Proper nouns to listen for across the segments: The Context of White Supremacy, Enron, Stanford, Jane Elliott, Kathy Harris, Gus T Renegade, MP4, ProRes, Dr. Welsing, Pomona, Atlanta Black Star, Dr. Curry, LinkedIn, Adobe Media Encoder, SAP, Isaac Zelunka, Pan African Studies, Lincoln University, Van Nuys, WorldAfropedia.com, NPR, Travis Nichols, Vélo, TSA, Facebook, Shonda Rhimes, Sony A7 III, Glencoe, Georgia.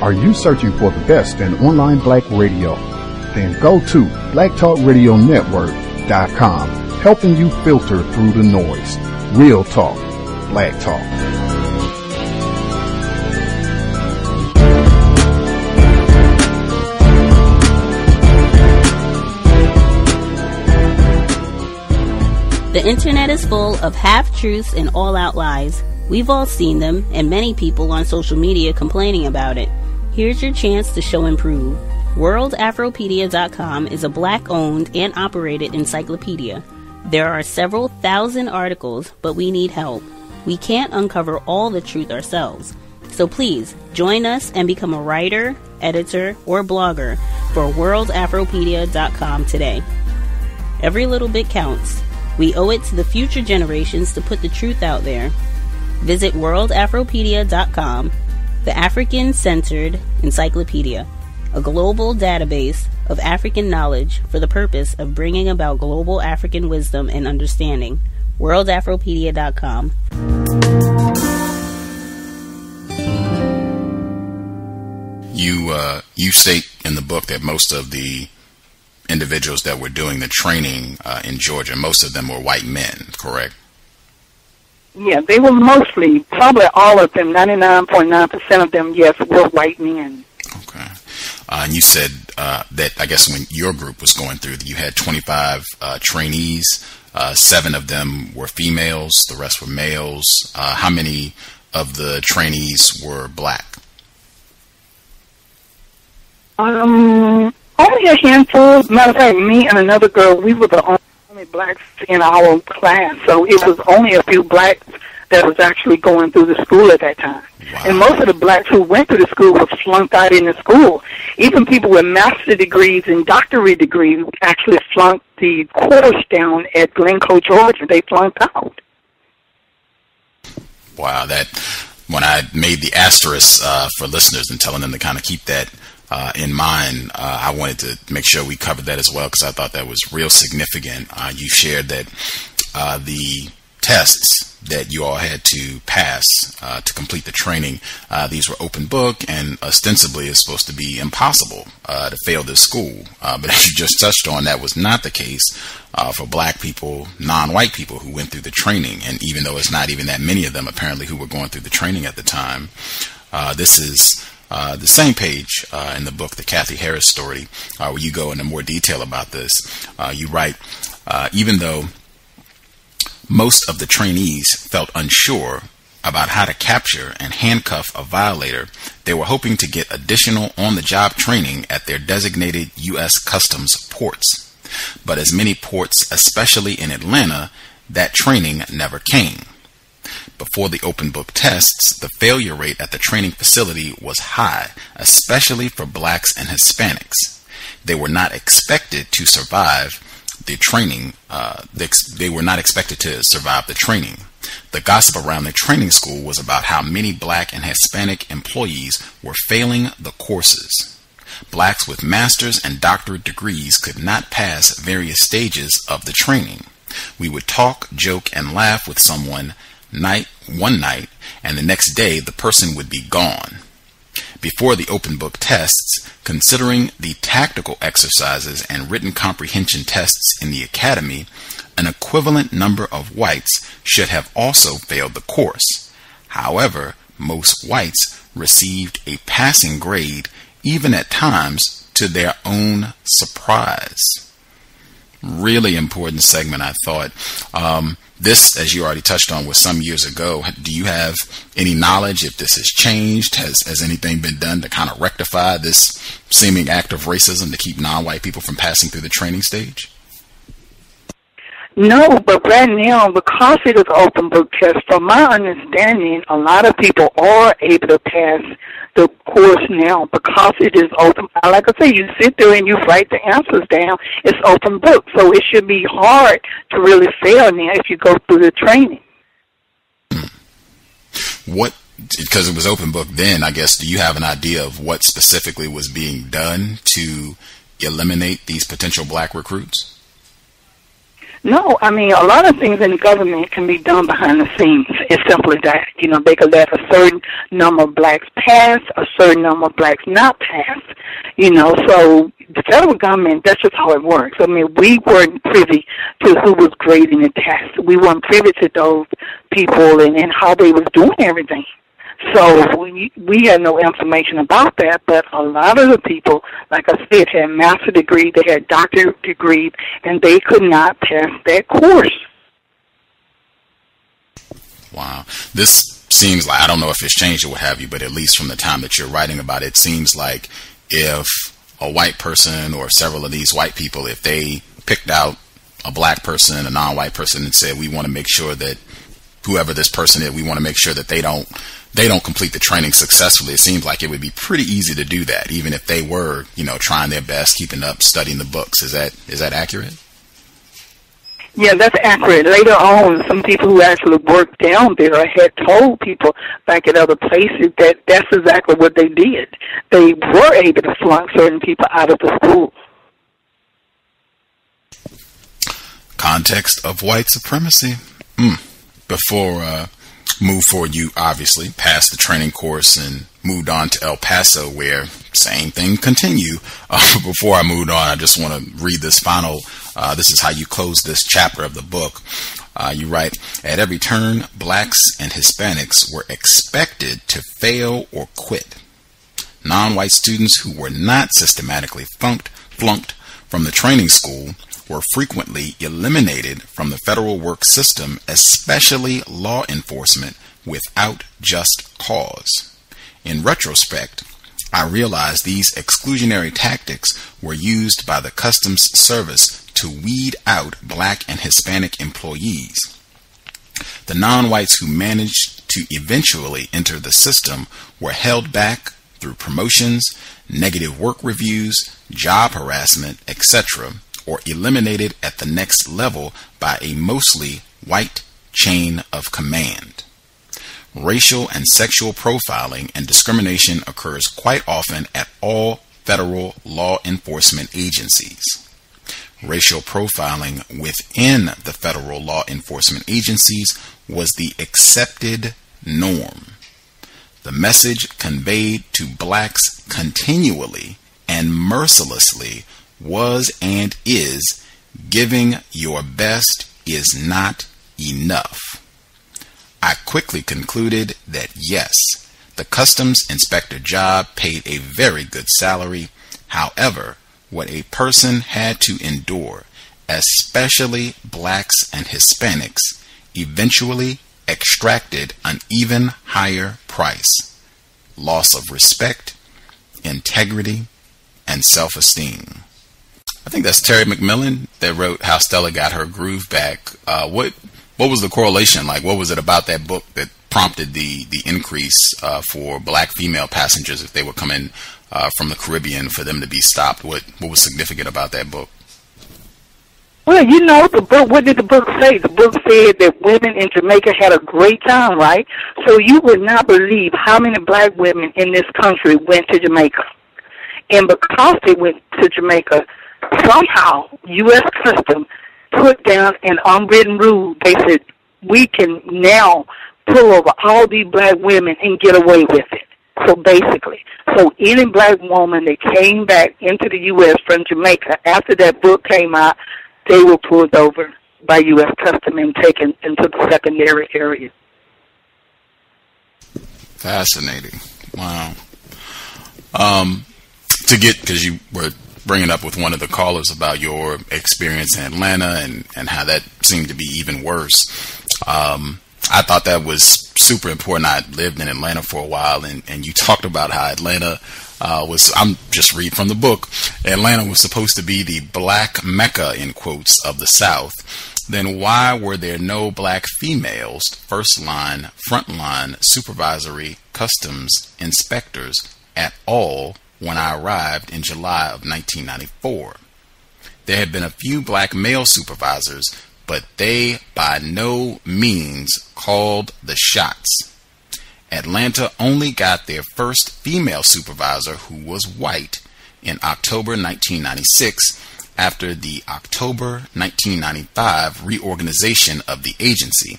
Are you searching for the best in online black radio? Then go to blacktalkradionetwork.com, helping you filter through the noise. Real talk, black talk. The internet is full of half-truths and all-out lies. We've all seen them, and many people on social media complaining about it. Here's your chance to show and prove. WorldAfropedia.com is a black-owned and operated encyclopedia. There are several thousand articles, but we need help. We can't uncover all the truth ourselves. So please, join us and become a writer, editor, or blogger for WorldAfropedia.com today. Every little bit counts. We owe it to the future generations to put the truth out there. Visit worldafropedia.com, the African-centered encyclopedia, a global database of African knowledge for the purpose of bringing about global African wisdom and understanding. worldafropedia.com. You state in the book that most of the individuals that were doing the training in Georgia, most of them were white men, correct? Yeah, they were mostly, probably all of them, 99.9% of them, yes, were white men. Okay. And you said that, I guess, when your group was going through, that you had 25 trainees, 7 of them were females, the rest were males. How many of the trainees were black? Only a handful. Matter of fact, me and another girl, we were the only blacks in our class, so it was only a few blacks that was actually going through the school at that time. Wow. And most of the blacks who went to the school were flunked out in the school. Even people with master degrees and doctorate degrees actually flunked the course down at Glencoe, Georgia. They flunked out. Wow, that, when I made the asterisk for listeners and telling them to kind of keep that in mind, I wanted to make sure we covered that as well, because I thought that was real significant. You shared that the tests that you all had to pass to complete the training, these were open book, and ostensibly it's supposed to be impossible to fail this school. But as you just touched on, that was not the case for black people, non-white people who went through the training. And even though it's not even that many of them apparently who were going through the training at the time, this is the same page in the book, the Kathy Harris story, where you go into more detail about this. You write, even though most of the trainees felt unsure about how to capture and handcuff a violator, they were hoping to get additional on-the-job training at their designated U.S. Customs ports. But as many ports, especially in Atlanta, that training never came. Before the open book tests, the failure rate at the training facility was high, especially for blacks and Hispanics. They were not expected to survive the training. The gossip around the training school was about how many black and Hispanic employees were failing the courses. Blacks with master's and doctorate degrees could not pass various stages of the training. We would talk, joke, and laugh with someone one night, and the next day the person would be gone. Before the open book tests, considering the tactical exercises and written comprehension tests in the academy, an equivalent number of whites should have also failed the course. However, most whites received a passing grade, even at times to their own surprise. Really important segment, I thought. This, as you already touched on, was some years ago. Do you have any knowledge if this has changed? Has anything been done to kind of rectify this seeming act of racism to keep non-white people from passing through the training stage? No, but right now, because it is open book test, from my understanding, a lot of people are able to pass the course now because it is open. Like I say, you sit there and you write the answers down. It's open book, so it should be hard to really fail now if you go through the training. What, because it was open book then, I guess, do you have an idea of what specifically was being done to eliminate these potential black recruits? No, I mean, a lot of things in the government can be done behind the scenes. It's simple as that. You know, they could let a certain number of blacks pass, a certain number of blacks not pass. You know, so the federal government, that's just how it works. I mean, we weren't privy to who was grading the tests. We weren't privy to those people and how they was doing everything. So we had no information about that, but a lot of the people, like I said, had master's degree, they had doctorate degree, and they could not pass that course. Wow. This seems like, I don't know if it's changed or what have you, but at least from the time that you're writing about it, it seems like if a white person or several of these white people, if they picked out a black person, a non-white person, and said, we want to make sure that whoever this person is, we want to make sure that they don't complete the training successfully, it seems like it would be pretty easy to do that, even if they were, you know, trying their best, keeping up, studying the books. Is that accurate? Yeah, that's accurate. Later on, some people who actually worked down there had told people back at other places that that's exactly what they did. They were able to flunk certain people out of the school. Context of white supremacy. Before move forward, you obviously passed the training course and moved on to El Paso, where same thing continue. Before I moved on, I just want to read this final. This is how you close this chapter of the book. You write, at every turn, blacks and Hispanics were expected to fail or quit. Non-white students who were not systematically flunked from the training school were frequently eliminated from the federal work system, especially law enforcement, without just cause. In retrospect, I realized these exclusionary tactics were used by the Customs Service to weed out black and Hispanic employees. The non-whites who managed to eventually enter the system were held back through promotions, negative work reviews, job harassment, etc., or eliminated at the next level by a mostly white chain of command. Racial and sexual profiling and discrimination occurs quite often at all federal law enforcement agencies. Racial profiling within the federal law enforcement agencies was the accepted norm. The message conveyed to blacks continually and mercilessly was and is, giving your best is not enough. I quickly concluded that yes, the customs inspector job paid a very good salary. However, what a person had to endure, especially blacks and Hispanics, eventually extracted an even higher price: loss of respect, integrity, and self-esteem. I think that's Terry McMillan that wrote How Stella Got Her Groove Back. What was the correlation like? What was it about that book that prompted the increase for black female passengers if they were coming from the Caribbean, for them to be stopped? What was significant about that book? Well, you know, the book, what did the book say? The book said that women in Jamaica had a great time, right? So you would not believe how many black women in this country went to Jamaica. And because they went to Jamaica, somehow, U.S. Customs put down an unwritten rule. They said, we can now pull over all these black women and get away with it. So basically, so any black woman that came back into the U.S. from Jamaica after that book came out, they were pulled over by U.S. Customs and taken into the secondary area. Fascinating. Wow. To get, because you were bringing up with one of the callers about your experience in Atlanta and how that seemed to be even worse. I thought that was super important. I lived in Atlanta for a while, and you talked about how Atlanta was, I'm just reading from the book, Atlanta was supposed to be the black Mecca, in quotes, of the South. Then why were there no black females, first line, front line, supervisory, customs, inspectors at all when I arrived in July of 1994. There had been a few black male supervisors, but they by no means called the shots. Atlanta only got their first female supervisor, who was white, in October 1996, after the October 1995 reorganization of the agency.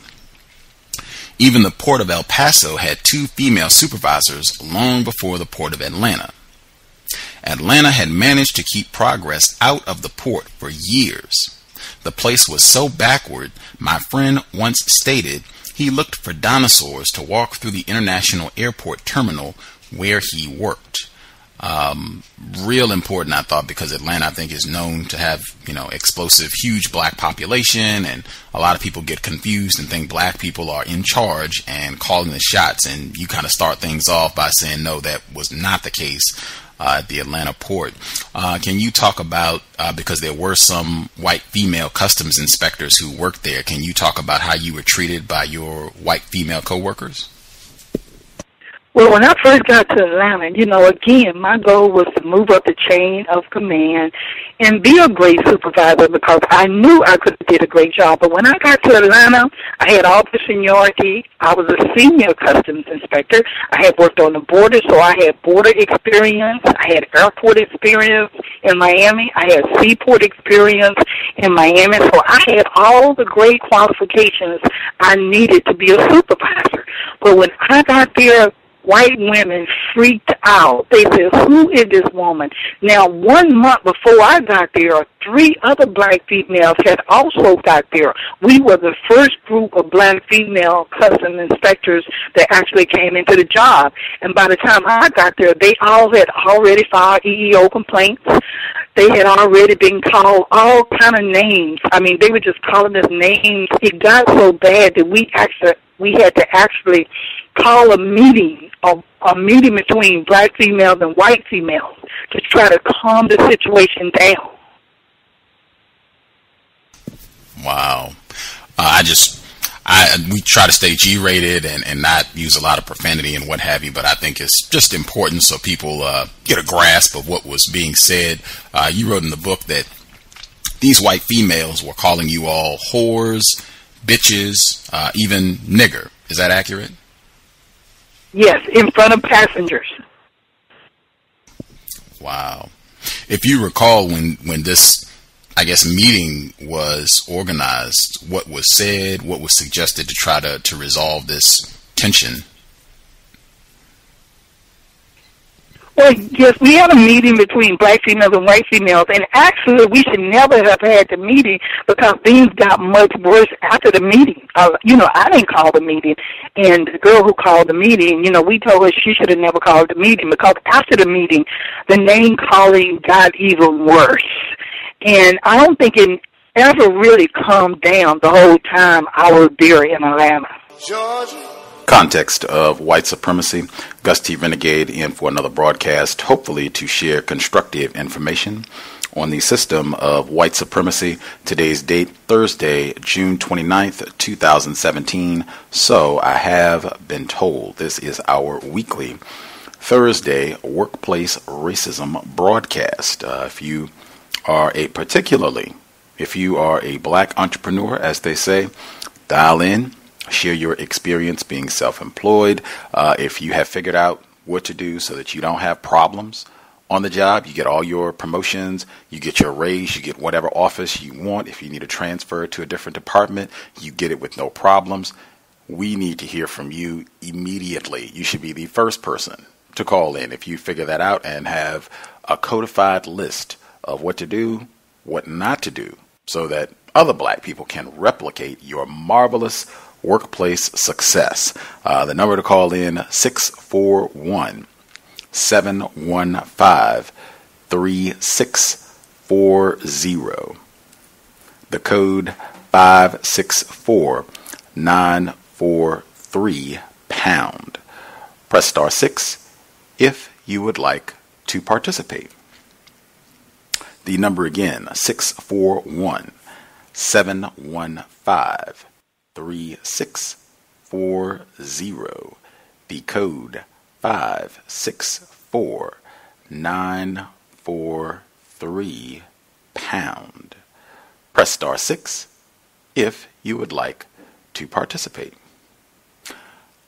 Even the Port of El Paso had two female supervisors long before the Port of Atlanta. Atlanta had managed to keep progress out of the port for years. The place was so backward, my friend once stated he looked for dinosaurs to walk through the international airport terminal where he worked. Real important, I thought, because Atlanta, I think, is known to have, explosive, huge black population, and a lot of people get confused and think black people are in charge and calling the shots, and you kind of start things off by saying, no, that was not the case at the Atlanta port. Can you talk about, because there were some white female customs inspectors who worked there, can you talk about how you were treated by your white female coworkers? Well, when I first got to Atlanta, again, my goal was to move up the chain of command and be a great supervisor because I knew I could have did a great job. But when I got to Atlanta, I had all the seniority. I was a senior customs inspector. I had worked on the border, so I had border experience. I had airport experience in Miami. I had seaport experience in Miami. So I had all the great qualifications I needed to be a supervisor. But when I got there, white women freaked out. They said, who is this woman? Now, 1 month before I got there, three other black females had also got there. We were the first group of black female customs inspectors that actually came into the job. And by the time I got there, they all had already filed EEO complaints. They had already been called all kind of names. I mean, they were just calling us names. It got so bad that we had to actually call a meeting between black females and white females to try to calm the situation down. Wow. We try to stay G-rated and not use a lot of profanity and what have you, but I think it's just important so people get a grasp of what was being said. You wrote in the book that these white females were calling you all whores, bitches, even nigger. Is that accurate? Yes, in front of passengers. Wow. If you recall when this, I guess, meeting was organized, what was said, what was suggested to try to resolve this tension? Well, yes, we had a meeting between black females and white females, and actually we should never have had the meeting because things got much worse after the meeting. I didn't call the meeting, and the girl who called the meeting, we told her she should have never called the meeting because after the meeting, the name calling got even worse. And I don't think it ever really calmed down the whole time I was there in Atlanta. Georgia. Context of white supremacy. Gus T Renegade in for another broadcast, hopefully to share constructive information on the system of white supremacy. Today's date, Thursday, June 29th, 2017. So I have been told. This is our weekly Thursday workplace racism broadcast. If you are a black entrepreneur, as they say, dial in. Share your experience being self-employed. If you have figured out what to do so that you don't have problems on the job, you get all your promotions, you get your raise, you get whatever office you want. If you need a transfer to a different department, you get it with no problems. We need to hear from you immediately. You should be the first person to call in if you figure that out and have a codified list of what to do, what not to do, so that other black people can replicate your marvelous workplace success. The number to call in, 641-715-3640. The code 564943#. Press *6 if you would like to participate. The number again, 641-715-3640, the code 564943#. Press *6 if you would like to participate.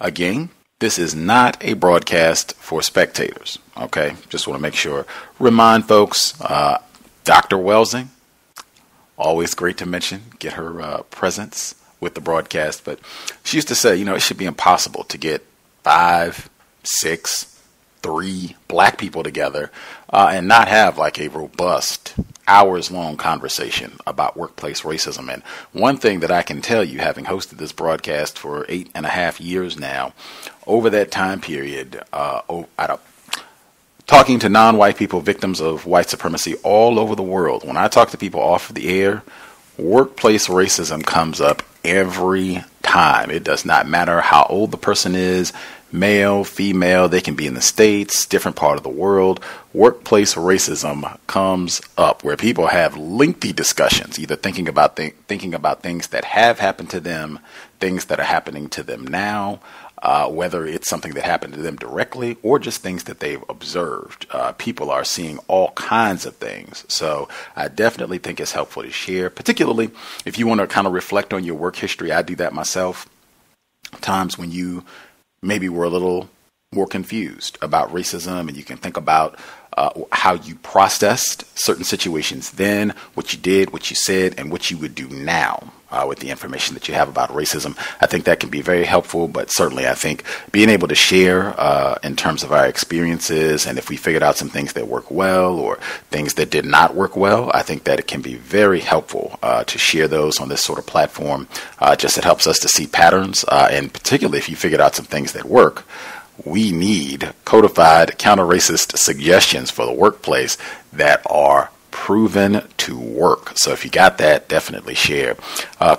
Again, this is not a broadcast for spectators. Okay, just want to make sure. Remind folks, Dr. Welsing Always great to mention, get her presence with the broadcast. But she used to say, you know, it should be impossible to get 5, 6, 3 black people together and not have like a robust hours-long conversation about workplace racism. And one thing that I can tell you, having hosted this broadcast for 8.5 years now, over that time period, talking to non-white people, victims of white supremacy all over the world, when I talk to people off the air, workplace racism comes up every time. It does not matter how old the person is, male, female, they can be in the States, different part of the world. Workplace racism comes up where people have lengthy discussions, either thinking about things that have happened to them, things that are happening to them now, whether it's something that happened to them directly or just things that they've observed. People are seeing all kinds of things. So I definitely think it's helpful to share, particularly if you want to kind of reflect on your work history. I do that myself. Times when you maybe were a little more confused about racism, and you can think about how you processed certain situations then, what you did, what you said, and what you would do now. With the information that you have about racism, I think that can be very helpful. But certainly I think being able to share in terms of our experiences, and if we figured out some things that work well or things that did not work well, I think that it can be very helpful to share those on this sort of platform. Just it helps us to see patterns, and particularly if you figured out some things that work, we need codified counter-racist suggestions for the workplace that are proven to work. So if you got that, definitely share.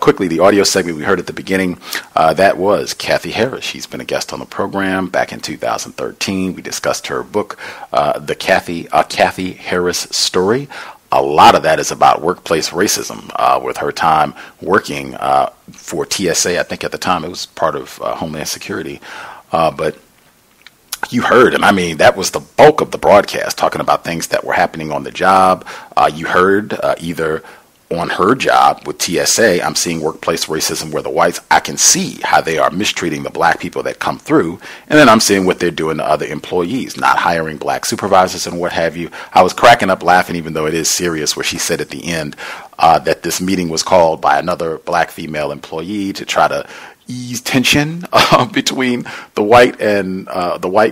Quickly, the audio segment we heard at the beginning, that was Kathy Harris. She's been a guest on the program back in 2013. We discussed her book, The Kathy Harris Story. A lot of that is about workplace racism, with her time working for TSA. I think at the time it was part of Homeland Security. But you heard, and I mean, that was the bulk of the broadcast, talking about things that were happening on the job. You heard either on her job with TSA, I'm seeing workplace racism where the whites, I can see how they are mistreating the black people that come through. And then I'm seeing what they're doing to other employees, not hiring black supervisors and what have you. I was cracking up laughing, even though it is serious, where she said at the end that this meeting was called by another black female employee to try to ease tension between the white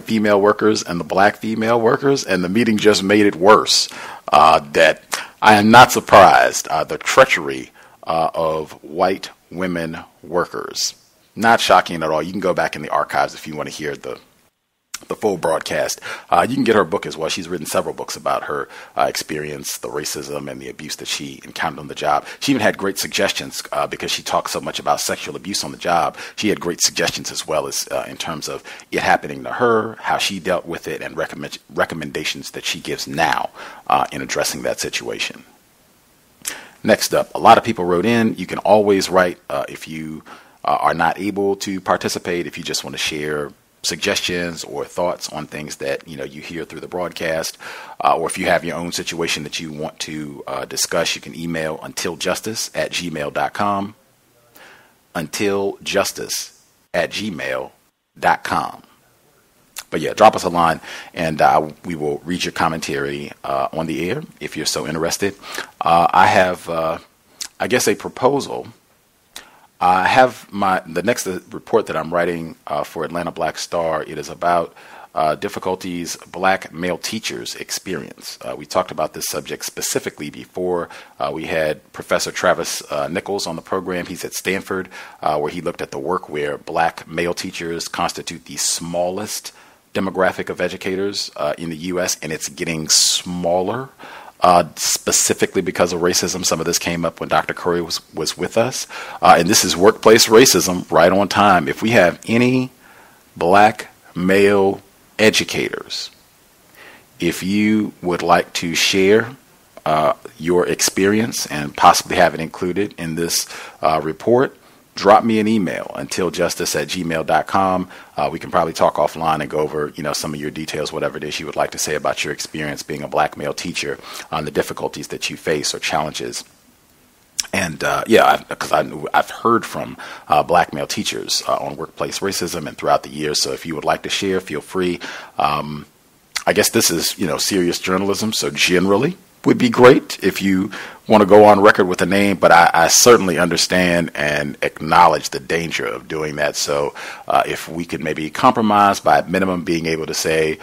female workers and the black female workers, and the meeting just made it worse. That I am not surprised. The treachery of white women workers, not shocking at all. You can go back in the archives if you want to hear the full broadcast. You can get her book as well. She's written several books about her experience, the racism and the abuse that she encountered on the job. She even had great suggestions because she talks so much about sexual abuse on the job. She had great suggestions as well as in terms of it happening to her, how she dealt with it, and recommendations that she gives now in addressing that situation. Next up, a lot of people wrote in. You can always write if you are not able to participate, if you just want to share suggestions or thoughts on things that you hear through the broadcast, or if you have your own situation that you want to discuss, you can email untiljustice@gmail.com, untiljustice@gmail.com. But yeah, drop us a line, and we will read your commentary on the air if you're so interested. I have I guess a proposal. I have the next report that I'm writing for Atlanta Black Star. It is about difficulties black male teachers experience. We talked about this subject specifically before. We had Professor Travis Nichols on the program. He's at Stanford, where he looked at the work where black male teachers constitute the smallest demographic of educators in the U.S., and it's getting smaller. Specifically because of racism. Some of this came up when Dr. Curry was with us. And this is workplace racism right on time. If we have any black male educators, if you would like to share your experience and possibly have it included in this report, drop me an email, untiljustice@gmail.com. We can probably talk offline and go over, some of your details, whatever it is you would like to say about your experience being a black male teacher, on the difficulties that you face or challenges. And yeah, because I've heard from black male teachers on workplace racism and throughout the years. So if you would like to share, feel free. I guess this is serious journalism. So generally, would be great if you want to go on record with a name, but I certainly understand and acknowledge the danger of doing that. So if we could maybe compromise by at minimum being able to say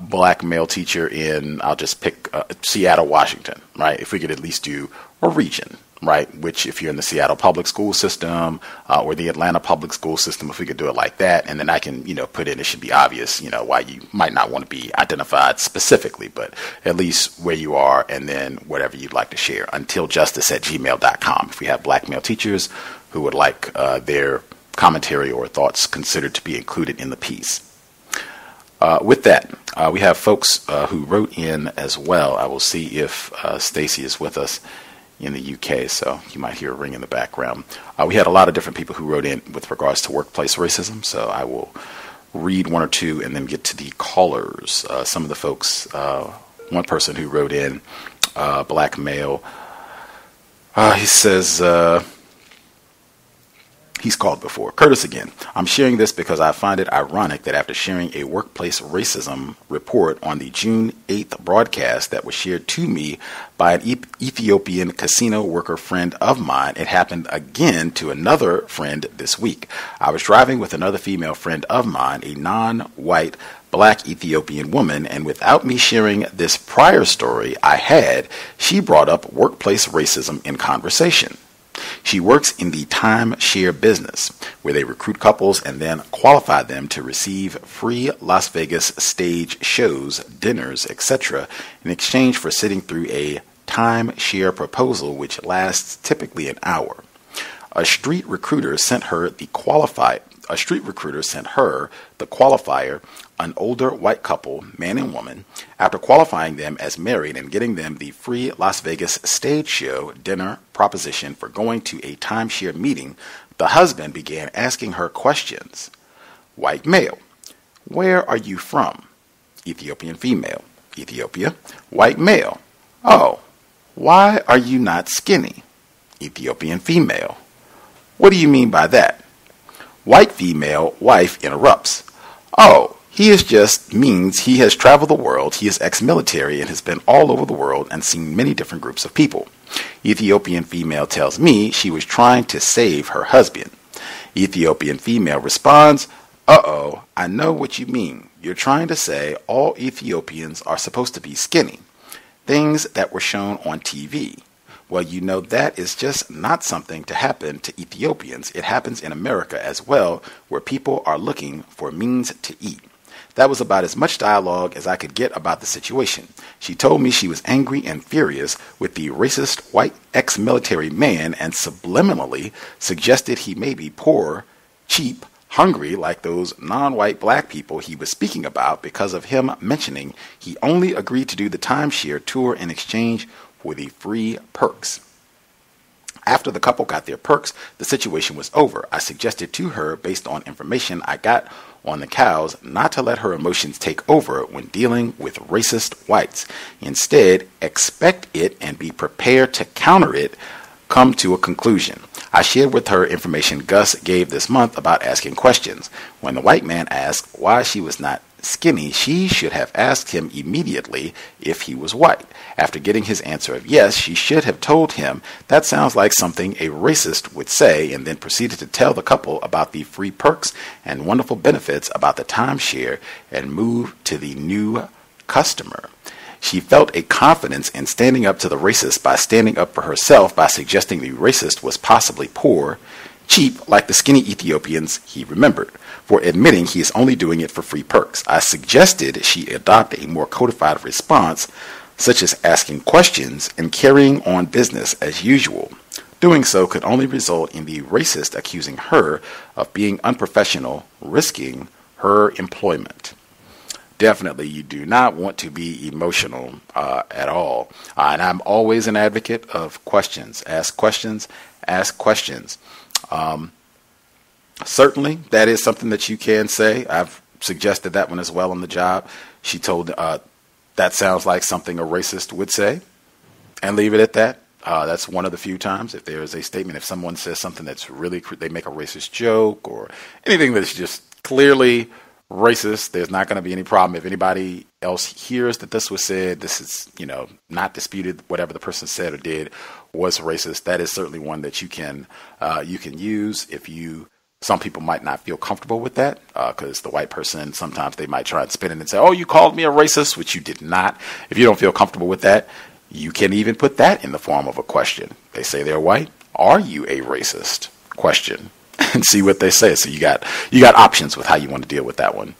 black male teacher in, I'll just pick Seattle, Washington, right? If we could at least do a region, right? Which if you're in the Seattle public school system or the Atlanta public school system, if we could do it like that, and then I can, you know, put in, it should be obvious, you know, why you might not want to be identified specifically, but at least where you are and then whatever you'd like to share. untiljustice@gmail.com. If we have black male teachers who would like their commentary or thoughts considered to be included in the piece. With that, we have folks who wrote in as well. I will see if Stacy is with us in the UK, so you might hear a ring in the background. We had a lot of different people who wrote in with regards to workplace racism, so I will read one or two and then get to the callers. Some of the folks, one person who wrote in, black male, he says, he's called before. Curtis again. I'm sharing this because I find it ironic that after sharing a workplace racism report on the June 8th broadcast that was shared to me by an Ethiopian casino worker friend of mine, it happened again to another friend this week. I was driving with another female friend of mine, a non-white black Ethiopian woman, and without me sharing this prior story I had, she brought up workplace racism in conversation. She works in the timeshare business, where they recruit couples and then qualify them to receive free Las Vegas stage shows, dinners, etc., in exchange for sitting through a timeshare proposal, which lasts typically an hour. A street recruiter sent her the qualifier, an older white couple, man and woman, after qualifying them as married and getting them the free Las Vegas stage show dinner proposition for going to a timeshare meeting, the husband began asking her questions. White male, where are you from? Ethiopian female, Ethiopia. White male, oh, why are you not skinny? Ethiopian female, what do you mean by that? White female wife interrupts. Oh, he is just means he has traveled the world, he is ex-military and has been all over the world and seen many different groups of people. Ethiopian female tells me she was trying to save her husband. Ethiopian female responds, uh-oh, I know what you mean. You're trying to say all Ethiopians are supposed to be skinny. Things that were shown on TV. Well, you know, that is just not something to happen to Ethiopians. It happens in America as well, where people are looking for means to eat. That was about as much dialogue as I could get about the situation. She told me she was angry and furious with the racist white ex-military man and subliminally suggested he may be poor, cheap, hungry like those non-white black people he was speaking about because of him mentioning he only agreed to do the timeshare tour in exchange with the free perks. After the couple got their perks, the situation was over. I suggested to her, based on information I got on the cows, not to let her emotions take over when dealing with racist whites. Instead, expect it and be prepared to counter it, come to a conclusion. I shared with her information Gus gave this month about asking questions. When the white man asked why she was not skinny, she should have asked him immediately if he was white. After getting his answer of yes, she should have told him that sounds like something a racist would say, and then proceeded to tell the couple about the free perks and wonderful benefits about the timeshare and move to the new customer. She felt a confidence in standing up to the racist by standing up for herself by suggesting the racist was possibly poor, cheap like the skinny Ethiopians he remembered, for admitting he is only doing it for free perks. I suggested she adopt a more codified response, such as asking questions and carrying on business as usual. Doing so could only result in the racist accusing her of being unprofessional, risking her employment. Definitely, you do not want to be emotional at all. And I'm always an advocate of questions. Ask questions, ask questions. Certainly, that is something that you can say. I've suggested that one as well on the job. She told, that sounds like something a racist would say, and leave it at that. That's one of the few times, if there is a statement, if someone says something that's really, they make a racist joke or anything that's just clearly racist, there's not going to be any problem. If anybody else hears that this was said, this is, you know, not disputed. Whatever the person said or did was racist. That is certainly one that you can use if you. Some people might not feel comfortable with that because the white person, sometimes they might try and spin it and say, oh, you called me a racist, which you did not. If you don't feel comfortable with that, you can even put that in the form of a question. They say they're white. Are you a racist? Question. And see what they say. So you got options with how you want to deal with that one.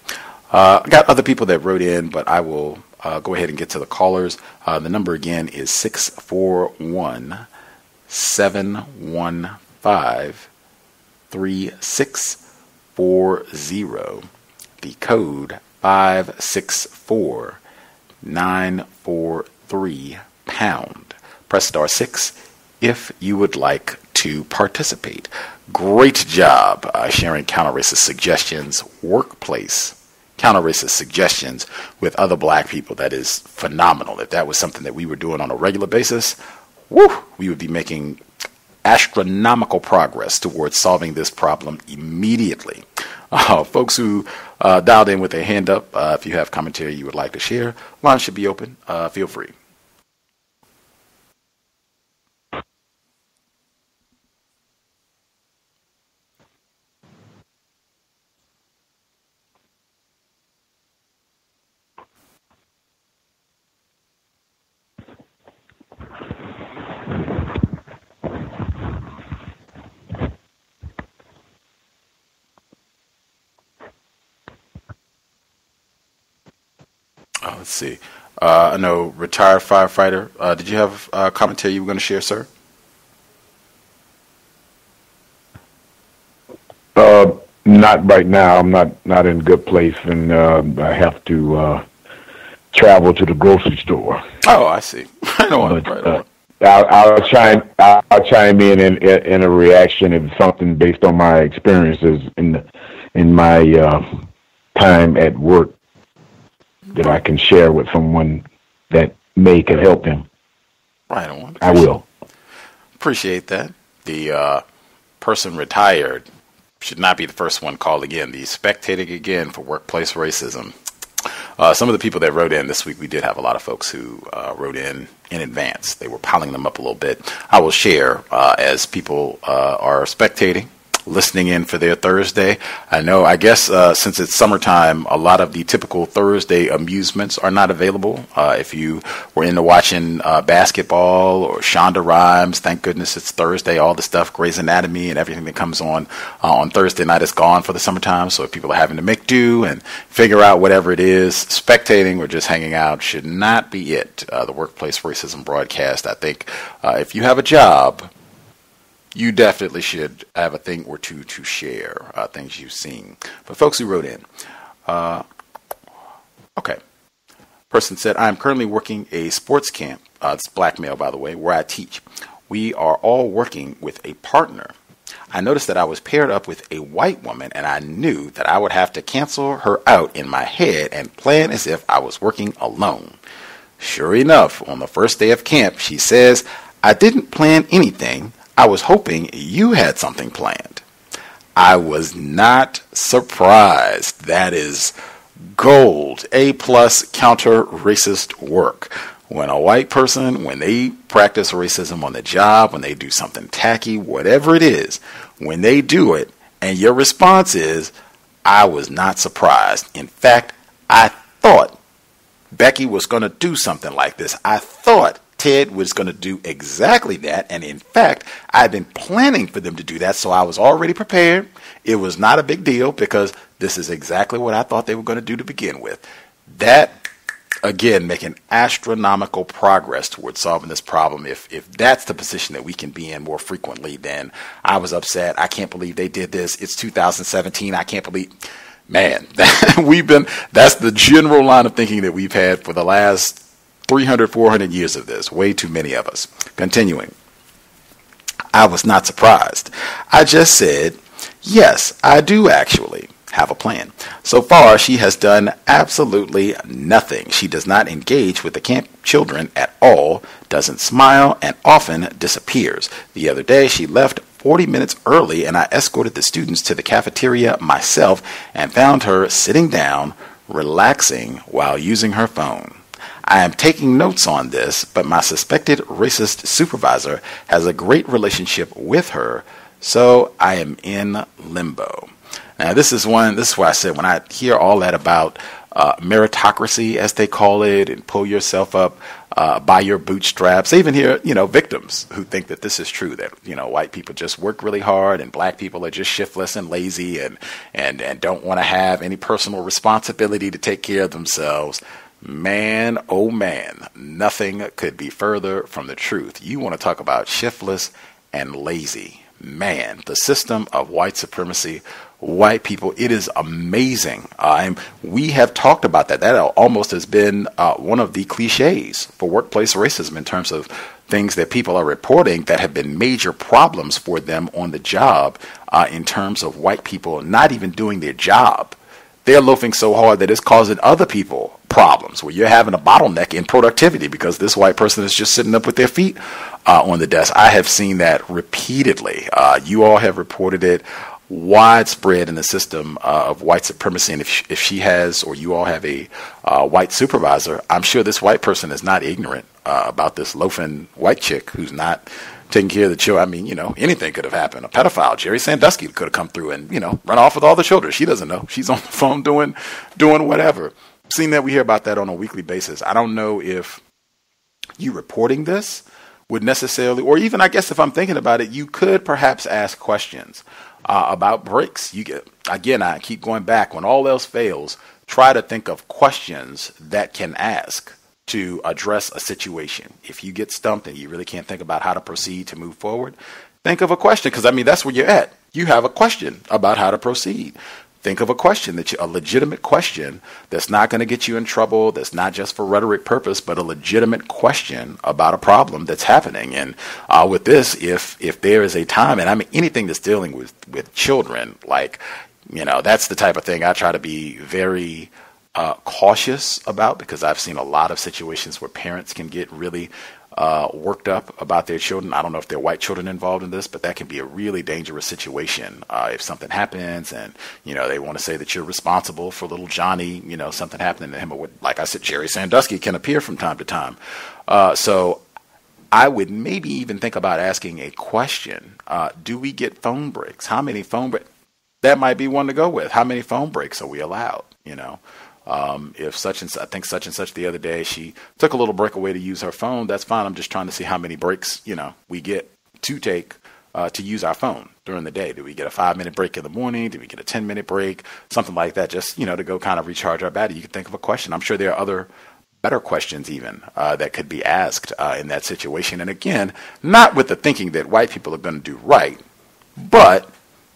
I got other people that wrote in, but I will go ahead and get to the callers. The number again is 641-715-3640, the code 564-943#. Press *6 if you would like to participate. Great job sharing counter-racist suggestions, workplace counter-racist suggestions with other black people. That is phenomenal. If that was something that we were doing on a regular basis, woo, we would be making astronomical progress towards solving this problem immediately. Folks who dialed in with their hand up, if you have commentary you would like to share, line should be open. Feel free. Let's see. I know retired firefighter. Did you have a commentary you were going to share, sir? Not right now. I'm not in good place, and I have to travel to the grocery store. Oh, I see. I don't want to. I'll chime in a reaction if something based on my experiences in my time at work that I can share with someone that may could help them. Right on. I will. Appreciate that. The person retired should not be the first one called again. The spectating again for workplace racism. Some of the people that wrote in this week, we did have a lot of folks who wrote in advance. They were piling them up a little bit. I will share as people are spectating, listening in for their Thursday. I know, I guess, since it's summertime, a lot of the typical Thursday amusements are not available. If you were into watching basketball or Shonda Rhimes, thank goodness it's Thursday. All the stuff, Grey's Anatomy and everything that comes on Thursday night is gone for the summertime. So if people are having to make do and figure out whatever it is, spectating or just hanging out should not be it. The Workplace Racism broadcast, I think, if you have a job, you definitely should have a thing or two to share, things you've seen. But folks who wrote in, okay. Person said, I'm currently working a sports camp, it's black male, by the way, where I teach. We are all working with a partner. I noticed that I was paired up with a white woman, and I knew that I would have to cancel her out in my head and plan as if I was working alone. Sure enough, on the first day of camp, she says, I didn't plan anything. I was hoping you had something planned. I was not surprised. That is gold, A+ counter-racist work. When a white person, when they practice racism on the job, when they do something tacky, whatever it is, when they do it, and your response is, I was not surprised. In fact, I thought Becky was going to do something like this. I thought Ted was going to do exactly that, and in fact, I've been planning for them to do that, so I was already prepared. It was not a big deal because this is exactly what I thought they were going to do to begin with. That, again, making astronomical progress towards solving this problem. If that's the position that we can be in more frequently, then I was upset. I can't believe they did this. It's 2017. I can't believe... Man, that's the general line of thinking that we've had for the last 300, 400 years of this, way too many of us. Continuing, I was not surprised. I just said, yes, I do actually have a plan. So far, she has done absolutely nothing. She does not engage with the camp children at all, doesn't smile, and often disappears. The other day, she left 40 minutes early, and I escorted the students to the cafeteria myself and found her sitting down, relaxing while using her phone. I am taking notes on this, but my suspected racist supervisor has a great relationship with her, so I am in limbo. Now, this is why I said when I hear all that about meritocracy, as they call it, and pull yourself up by your bootstraps. I even hear, victims who think that this is true, that, white people just work really hard and black people are just shiftless and lazy and don't want to have any personal responsibility to take care of themselves. Man, oh man, nothing could be further from the truth. You want to talk about shiftless and lazy. Man, the system of white supremacy, white people, it is amazing. We have talked about that. That almost has been one of the cliches for workplace racism in terms of things that people are reporting that have been major problems for them on the job in terms of white people not even doing their job. They're loafing so hard that it's causing other people problems where you're having a bottleneck in productivity because this white person is just sitting up with their feet on the desk. I have seen that repeatedly. You all have reported it widespread in the system of white supremacy. And if she has, or you all have a white supervisor, I'm sure this white person is not ignorant about this loafing white chick who's not taking care of the children. I mean, anything could have happened. A pedophile, Jerry Sandusky, could have come through and, run off with all the children. She doesn't know. She's on the phone doing whatever. Seeing that, we hear about that on a weekly basis. I don't know if you reporting this would necessarily, or even, I guess, if I'm thinking about it, you could perhaps ask questions about breaks. I keep going back. When all else fails, try to think of questions that can ask to address a situation. If you get stumped and you really can't think about how to proceed to move forward, think of a question, because that's where you're at. You have a question about how to proceed. Think of a question a legitimate question that's not going to get you in trouble, that's not just for rhetoric purpose, but a legitimate question about a problem that's happening. And with this, if there is a time, and anything that's dealing with children, like, that's the type of thing I try to be very cautious about, because I've seen a lot of situations where parents can get really worked up about their children. I don't know if there are white children involved in this, but that can be a really dangerous situation if something happens and, they want to say that you're responsible for little Johnny, something happening to him. Or, like I said, Jerry Sandusky can appear from time to time. So I would maybe even think about asking a question. Do we get phone breaks? How many phone breaks? That might be one to go with. How many phone breaks are we allowed? If such and such, I think such and such the other day, she took a little break away to use her phone. That's fine. I'm just trying to see how many breaks, we get to take to use our phone during the day. Do we get a 5-minute break in the morning? Do we get a 10-minute break? Something like that, just, to go kind of recharge our battery. You can think of a question. I'm sure there are other better questions even that could be asked in that situation. And again, not with the thinking that white people are going to do right, but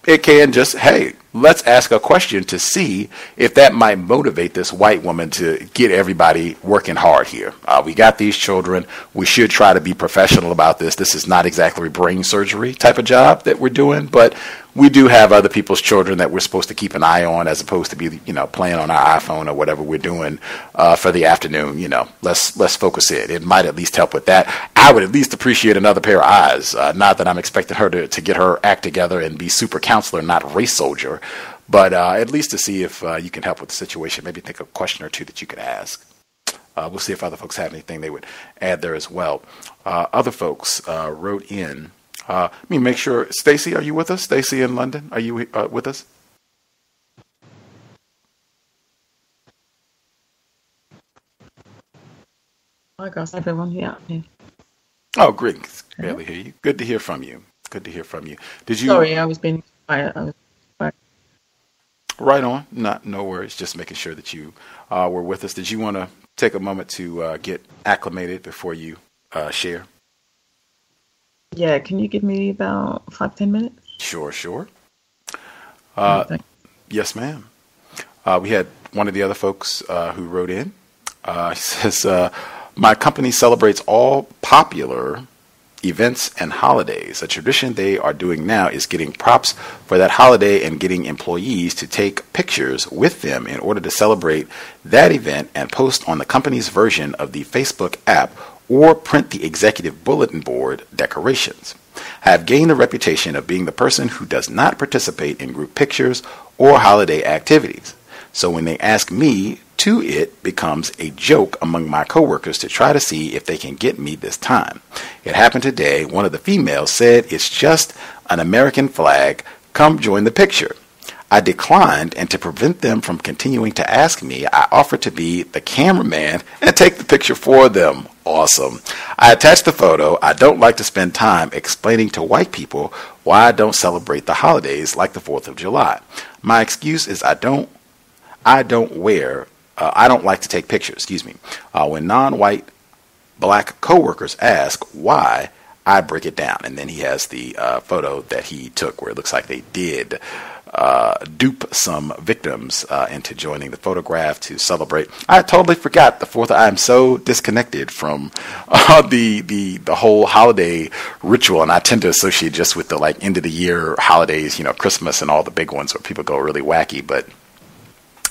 it can just, hey, let's ask a question to see if that might motivate this white woman to get everybody working hard here. We got these children. We should try to be professional about this. This is not exactly brain surgery type of job that we're doing, but we do have other people's children that we're supposed to keep an eye on, as opposed to be, playing on our iPhone or whatever we're doing for the afternoon. Let's focus it. It might at least help with that. I would at least appreciate another pair of eyes. Not that I'm expecting her to get her act together and be super counselor, not race soldier, but at least to see if you can help with the situation. Maybe think of a question or two that you could ask. We'll see if other folks have anything they would add there as well. Other folks wrote in. Let me make sure. Stacy, are you with us? Stacy in London, are you with us? Hi, guys. Everyone here. Yeah. Oh, great. Barely hear you. Good to hear from you. Good to hear from you. Did you? Sorry, I was being quiet. I was quiet. Right on. No worries. Just making sure that you were with us. Did you want to take a moment to get acclimated before you share? Yeah, can you give me about 5-10 minutes? Sure. Yes, ma'am. We had one of the other folks who wrote in. He says, my company celebrates all popular events and holidays. A tradition they are doing now is getting props for that holiday and getting employees to take pictures with them in order to celebrate that event and post on the company's version of the Facebook app, or print the executive bulletin board decorations. I have gained the reputation of being the person who does not participate in group pictures or holiday activities. So when they ask me to, it becomes a joke among my coworkers to try to see if they can get me this time. It happened today. One of the females said, "It's just an American flag. Come join the picture." I declined, and to prevent them from continuing to ask me, I offered to be the cameraman and take the picture for them. Awesome. I attached the photo. I don't like to spend time explaining to white people why I don't celebrate the holidays like the 4th of July. My excuse is I don't like to take pictures. Excuse me. When non-white black coworkers ask why, I break it down. And then he has the photo that he took where it looks like they did dupe some victims into joining the photograph to celebrate. I totally forgot the 4th. I'm so disconnected from the whole holiday ritual, and I tend to associate just with the like end of the year holidays, you know, Christmas and all the big ones where people go really wacky. But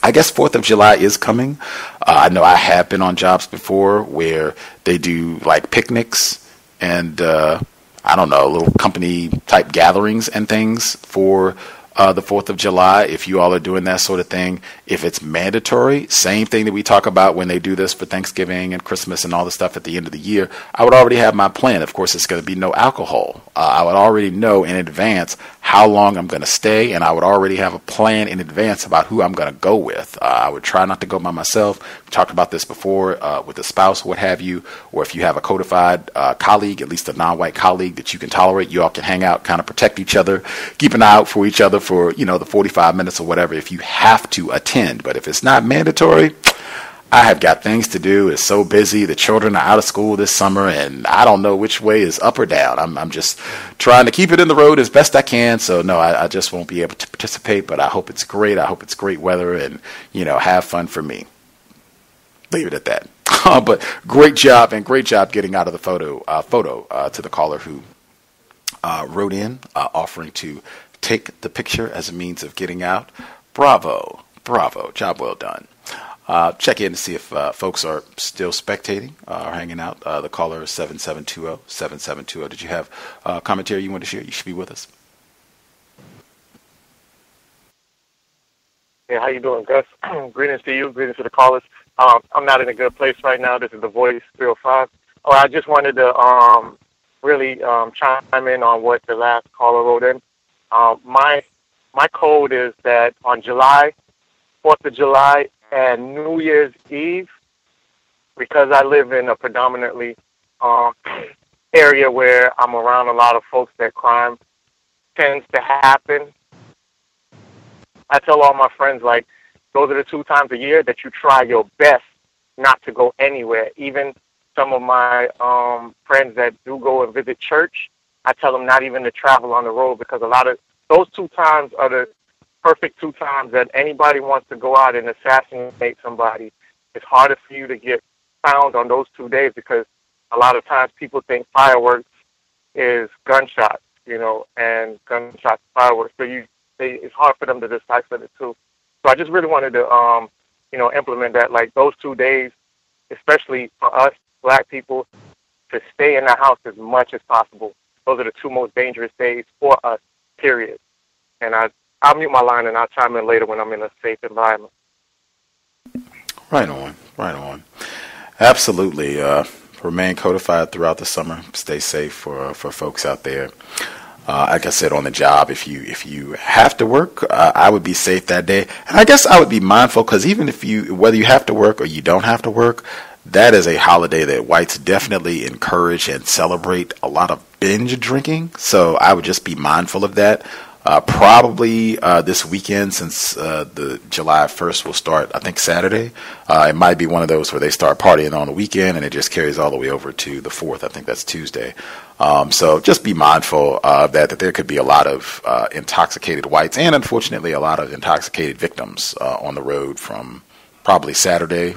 I guess 4th of July is coming. I know I have been on jobs before where they do like picnics and I don't know, little company type gatherings and things for the 4th of July, if you all are doing that sort of thing, if it's mandatory, same thing that we talk about when they do this for Thanksgiving and Christmas and all the stuff at the end of the year, I would already have my plan. Of course, it's going to be no alcohol. I would already know in advance how long I'm going to stay, and I would already have a plan in advance about who I'm going to go with. I would try not to go by myself. We talked about this before with a spouse, what have you, or if you have a codified colleague, at least a non-white colleague that you can tolerate, you all can hang out, kind of protect each other, keep an eye out for each other for, you know, the 45 minutes or whatever if you have to attend. But if it's not mandatory, I have got things to do. It's so busy. The children are out of school this summer, and I don't know which way is up or down. I'm just trying to keep it in the road as best I can. So, no, I just won't be able to participate, but I hope it's great. I hope it's great weather and, you know, have fun for me. Leave it at that. But great job getting out of the photo to the caller who wrote in offering to take the picture as a means of getting out. Bravo. Job well done. Check in to see if folks are still spectating or hanging out. The caller is 7720. Did you have commentary you want to share? You should be with us. Hey, how you doing, Gus? Greetings to you. Greetings to the callers. I'm not in a good place right now. This is the Voice 305. Oh, I just wanted to really chime in on what the last caller wrote in. My code is that on July, 4th of July, and New Year's Eve, because I live in a predominantly area where I'm around a lot of folks that crime tends to happen. I tell all my friends, like, those are the two times a year that you try your best not to go anywhere. Even some of my friends that do go and visit church, I tell them not even to travel on the road, because a lot of those two times are the perfect two times that anybody wants to go out and assassinate somebody. It's harder for you to get found on those 2 days because a lot of times people think fireworks is gunshots, you know, and gunshots, fireworks. So it's hard for them to decipher the two. So I just really wanted to, you know, implement that. Like those 2 days, especially for us black people, to stay in the house as much as possible. Those are the two most dangerous days for us, period. And I'll mute my line and I'll chime in later when I'm in a safe environment. Right on. Absolutely. Remain codified throughout the summer. Stay safe for folks out there. Like I said, on the job, if you have to work, I would be safe that day. And I guess I would be mindful because even if you, whether you have to work or you don't have to work, that is a holiday that whites definitely encourage and celebrate a lot of binge drinking. So I would just be mindful of that. Probably this weekend, since the July 1st will start, I think Saturday. It might be one of those where they start partying on the weekend and it just carries all the way over to the 4th. I think that's Tuesday. So just be mindful of that there could be a lot of intoxicated whites and unfortunately a lot of intoxicated victims on the road from probably Saturday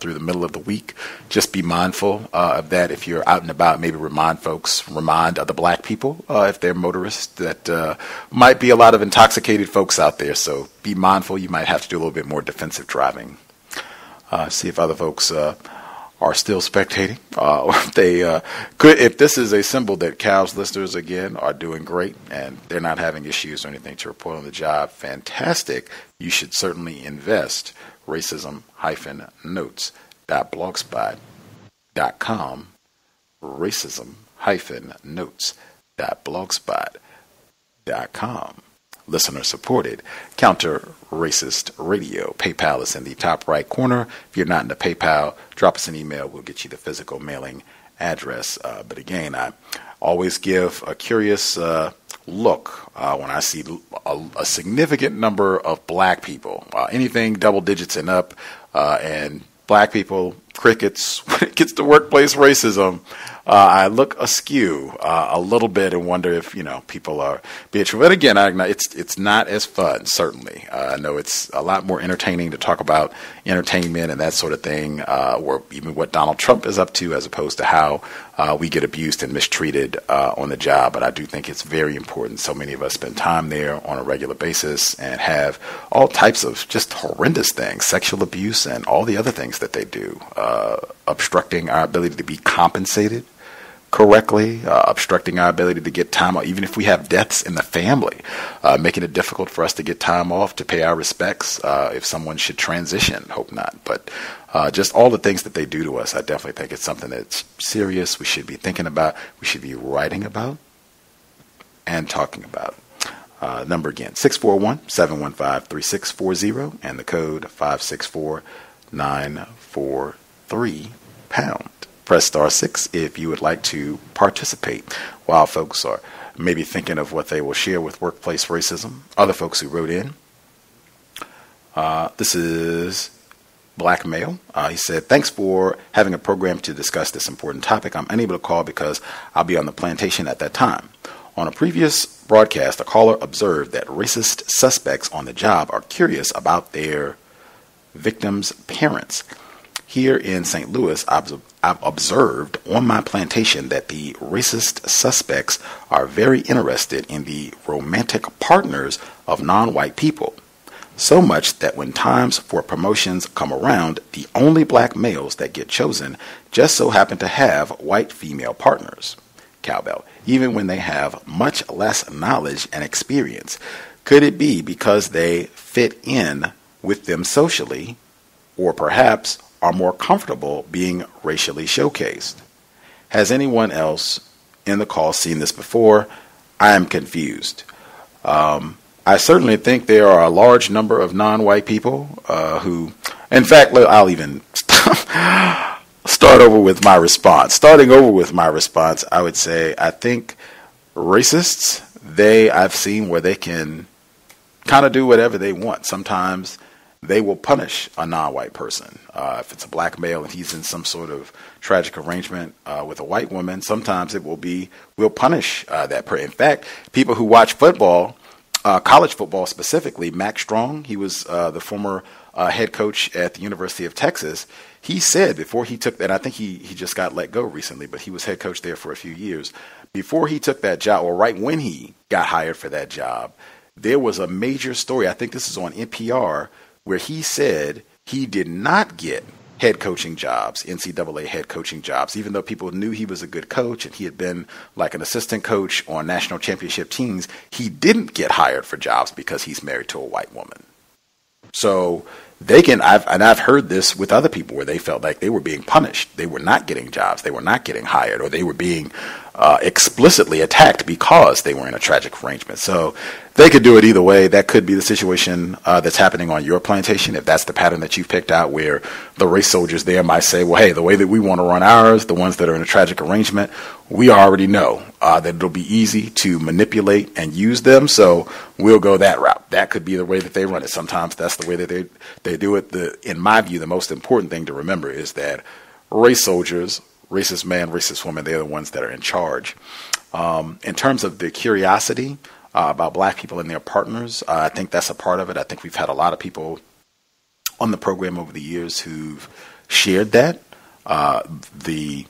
through the middle of the week. Just be mindful of that. If you're out and about, maybe remind other black people if they're motorists that might be a lot of intoxicated folks out there. So be mindful. You might have to do a little bit more defensive driving. See if other folks are still spectating. They could, if this is a symbol that C.O.W.S. listeners, again, are doing great and they're not having issues or anything to report on the job, fantastic. You should certainly invest. racism-notes.blogspot.com racism-notes.blogspot.com. Listener-supported, counter-racist radio. PayPal is in the top right corner. If you're not in the PayPal, drop us an email. We'll get you the physical mailing address. But again, I always give a curious look when I see a significant number of black people, anything double digits and up, and black people, crickets, when it gets to workplace racism, I look askew a little bit and wonder if, you know, people are being true. But again, it's not as fun, certainly. I know it's a lot more entertaining to talk about entertainment and that sort of thing, or even what Donald Trump is up to, as opposed to how we get abused and mistreated on the job. But I do think it's very important. So many of us spend time there on a regular basis and have all types of just horrendous things, sexual abuse and all the other things that they do, obstructing our ability to be compensated correctly, obstructing our ability to get time off, even if we have deaths in the family, making it difficult for us to get time off, to pay our respects, if someone should transition, hope not. But just all the things that they do to us, I definitely think it's something that's serious. We should be thinking about, we should be writing about, and talking about. Number again, 641-715-3640, and the code 564-943-POUND. Press *6 if you would like to participate. While folks are maybe thinking of what they will share with workplace racism, other folks who wrote in. This is Black Male. He said, thanks for having a program to discuss this important topic. I'm unable to call because I'll be on the plantation at that time. On a previous broadcast, a caller observed that racist suspects on the job are curious about their victims' parents. Here in St. Louis, I've observed on my plantation that the racist suspects are very interested in the romantic partners of non-white people, so much that when times for promotions come around, the only black males that get chosen just so happen to have white female partners. Cowbell, even when they have much less knowledge and experience, could it be because they fit in with them socially, or perhaps are more comfortable being racially showcased? Has anyone else in the call seen this before? I am confused. I certainly think there are a large number of non-white people who, in fact, I'll even start over with my response, I would say I think racists, I've seen where they can kind of do whatever they want. Sometimes they will punish a non-white person. If it's a black male and he's in some sort of tragic arrangement with a white woman, sometimes it will be, we'll punish that person. In fact, people who watch football, college football specifically, Mac Strong, he was the former head coach at the University of Texas. He said before he took that, and I think he just got let go recently, but he was head coach there for a few years. Before he took that job, or right when he got hired for that job, there was a major story, I think this is on NPR, where he said he did not get head coaching jobs, NCAA head coaching jobs, even though people knew he was a good coach and he had been like an assistant coach on national championship teams. He didn't get hired for jobs because he's married to a white woman. So they can, I've heard this with other people where they felt like they were being punished. They were not getting jobs. They were not getting hired, or they were being explicitly attacked because they were in a tragic arrangement. So they could do it either way. That could be the situation that's happening on your plantation. If that's the pattern that you've picked out, where the race soldiers there might say, well, hey, the way that we want to run ours, the ones that are in a tragic arrangement, we already know that it'll be easy to manipulate and use them, so we'll go that route. That could be the way that they run it. Sometimes that's the way that they do it. In my view, the most important thing to remember is that race soldiers, racist man, racist woman, they're the ones that are in charge. In terms of the curiosity about black people and their partners, I think that's a part of it. I think we've had a lot of people on the program over the years who've shared that. The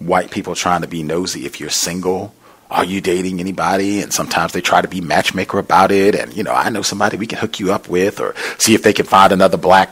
white people trying to be nosy if you're single, are you dating anybody? And sometimes they try to be matchmaker about it. And, you know, I know somebody we can hook you up with, or see if they can find another black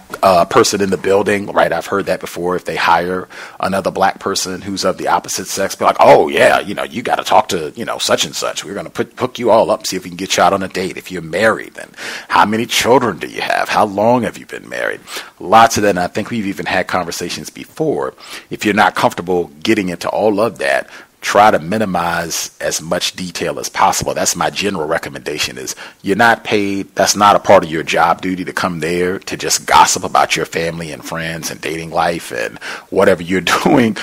person in the building. Right. I've heard that before. If they hire another black person who's of the opposite sex, be like, oh, yeah, you know, you got to talk to, you know, such and such. We're going to hook you all up, see if we can get you out on a date. If you're married, then how many children do you have? How long have you been married? Lots of that. And I think we've even had conversations before. If you're not comfortable getting into all of that, try to minimize as much detail as possible. That's my general recommendation. Is you're not paid. That's not a part of your job duty to come there to just gossip about your family and friends and dating life and whatever you're doing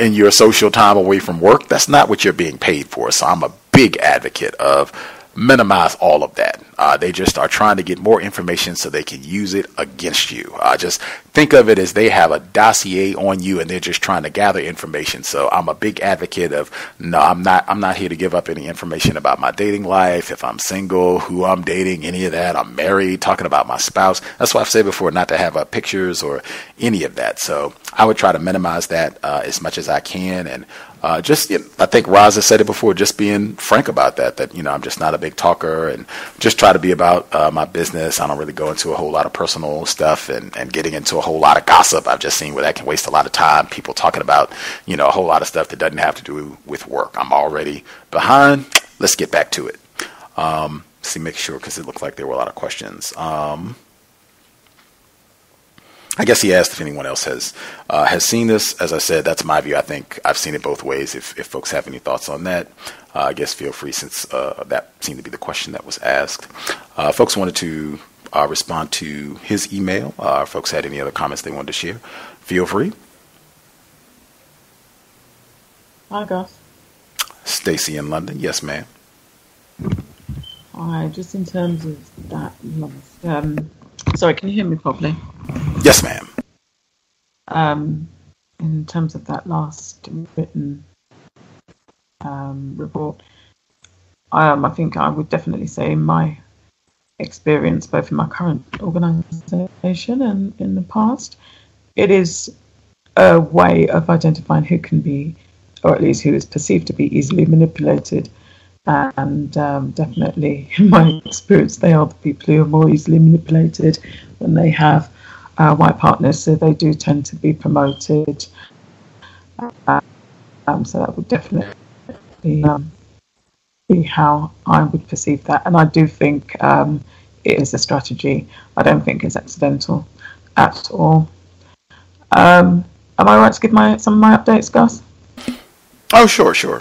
in your social time away from work. That's not what you're being paid for. So I'm a big advocate of minimize all of that. They just are trying to get more information so they can use it against you. Just think of it as they have a dossier on you and they're just trying to gather information. So I'm a big advocate of, no, I'm not here to give up any information about my dating life. If I'm single, who I'm dating, any of that. I'm married, talking about my spouse. That's why I've said before not to have pictures or any of that. So I would try to minimize that as much as I can. And I think Roz has said it before, just being frank about that, you know, I'm just not a big talker and just try to be about my business. I don't really go into a whole lot of personal stuff and getting into a whole lot of gossip. I've just seen where that can waste a lot of time. People talking about, you know, a whole lot of stuff that doesn't have to do with work. I'm already behind. Let's get back to it. See, make sure, because it looked like there were a lot of questions. I guess he asked if anyone else has seen this. As I said, that's my view. I think I've seen it both ways. If folks have any thoughts on that, I guess feel free, since that seemed to be the question that was asked. Folks wanted to respond to his email. Folks had any other comments they wanted to share, feel free. Hi, Gus. Stacy in London. Yes, ma'am. All right, just in terms of that, sorry, can you hear me properly? Yes, ma'am. In terms of that last written report, I think I would definitely say in my experience, both in my current organisation and in the past, it is a way of identifying who can be, or at least who is perceived to be, easily manipulated. And definitely, in my experience, they are the people who are more easily manipulated when they have white partners. So they do tend to be promoted. So that would definitely be how I would perceive that. And I do think it is a strategy. I don't think it's accidental at all. Am I right to give some of my updates, Gus? Oh, sure.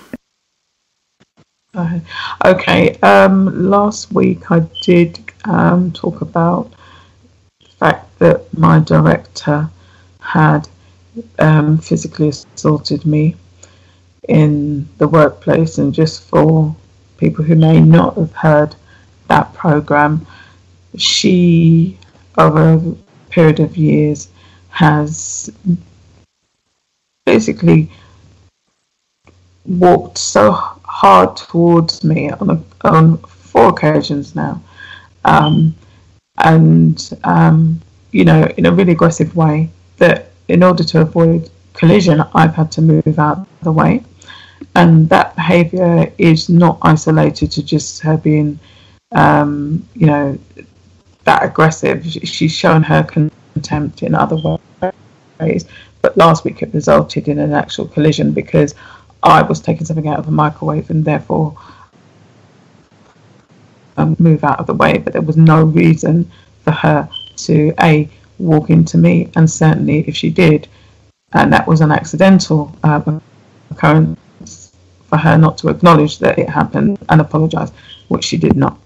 Okay, last week I did talk about the fact that my director had physically assaulted me in the workplace. And just for people who may not have heard that program, she, over a period of years, has basically walked so hard towards me on 4 occasions now, you know, in a really aggressive way, that in order to avoid collision I've had to move out of the way. And that behaviour is not isolated to just her being you know, that aggressive. She's shown her contempt in other ways, but last week it resulted in an actual collision because I was taking something out of the microwave and therefore move out of the way. But there was no reason for her to walk into me, and certainly if she did, and that was an accidental occurrence, for her not to acknowledge that it happened and apologise, which she did not.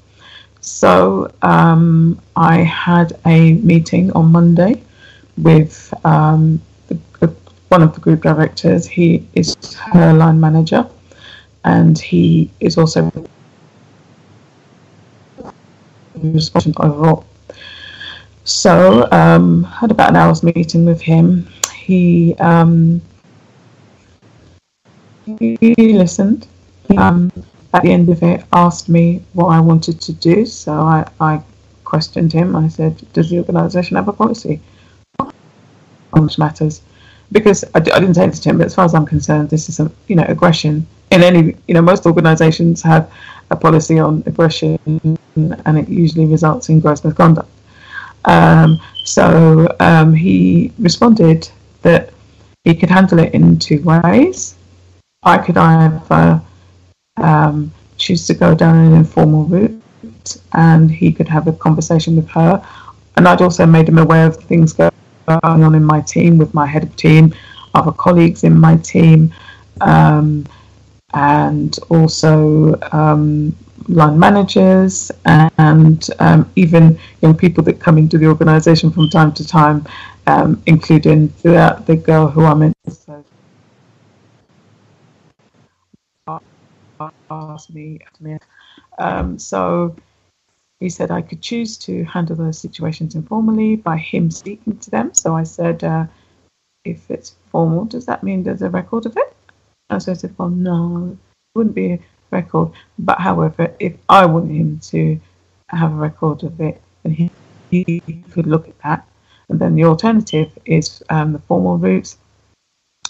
So I had a meeting on Monday with one of the group directors. He is her line manager, and he is also responsible overall. So had about an hour's meeting with him. He listened. At the end of it, asked me what I wanted to do. So I questioned him. I said, does the organisation have a policy on which matters? Because I didn't say this to him, but as far as I'm concerned, this is, you know, aggression in any, you know, most organizations have a policy on oppression, and it usually results in gross misconduct. So he responded that he could handle it in two ways. I could either choose to go down an informal route, and he could have a conversation with her, and I'd also made him aware of things going on in my team, with my head of team, other colleagues in my team, and also line managers, and even young people that come into the organisation from time to time, including the girl who I met. So asked me. So he said I could choose to handle those situations informally by him speaking to them. So I said, if it's formal, does that mean there's a record of it? And so I said, well, no, it wouldn't be a record. But however, if I want him to have a record of it, then he could look at that. And then the alternative is the formal route.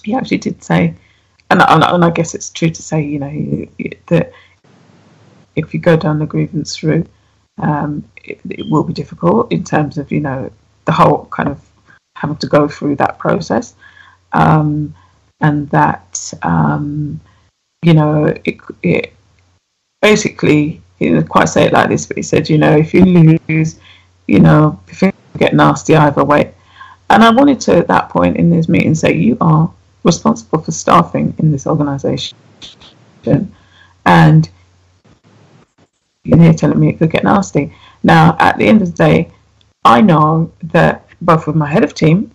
He actually did say, and I guess it's true to say, you know, that if you go down the grievance route, it will be difficult in terms of, you know, the whole kind of having to go through that process, and that you know, it basically, he didn't quite say it like this, but he said, you know, if you lose, you know, if you get nasty either way. And I wanted to, at that point in this meeting, say, you are responsible for staffing in this organisation, and you're here telling me it could get nasty. Now, at the end of the day, I know that both with my head of team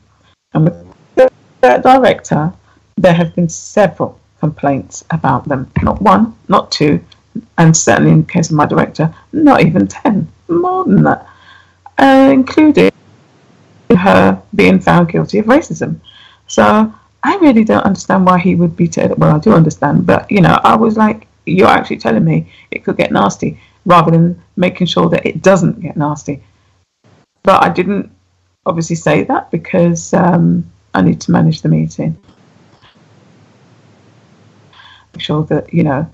and with the director, there have been several complaints about them. Not one, not two, and certainly in the case of my director, not even 10, more than that, including her being found guilty of racism. So I really don't understand why he would be well, I do understand, but, you know, I was like, you're actually telling me it could get nasty, rather than making sure that it doesn't get nasty. But I didn't obviously say that, because I need to manage the meeting, make sure that, you know,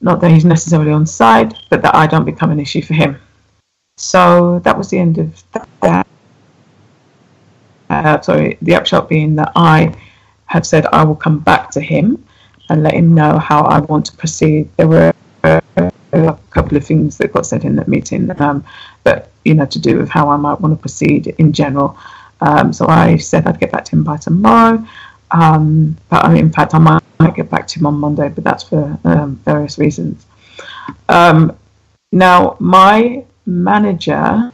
not that he's necessarily on side, but that I don't become an issue for him. So that was the end of that. Sorry, the upshot being that I have said I will come back to him and let him know how I want to proceed. There were a couple of things that got said in that meeting, but, you know, to do with how I might want to proceed in general. So I said I'd get back to him by tomorrow, but in fact I might get back to him on Monday, but that's for various reasons. Now, my manager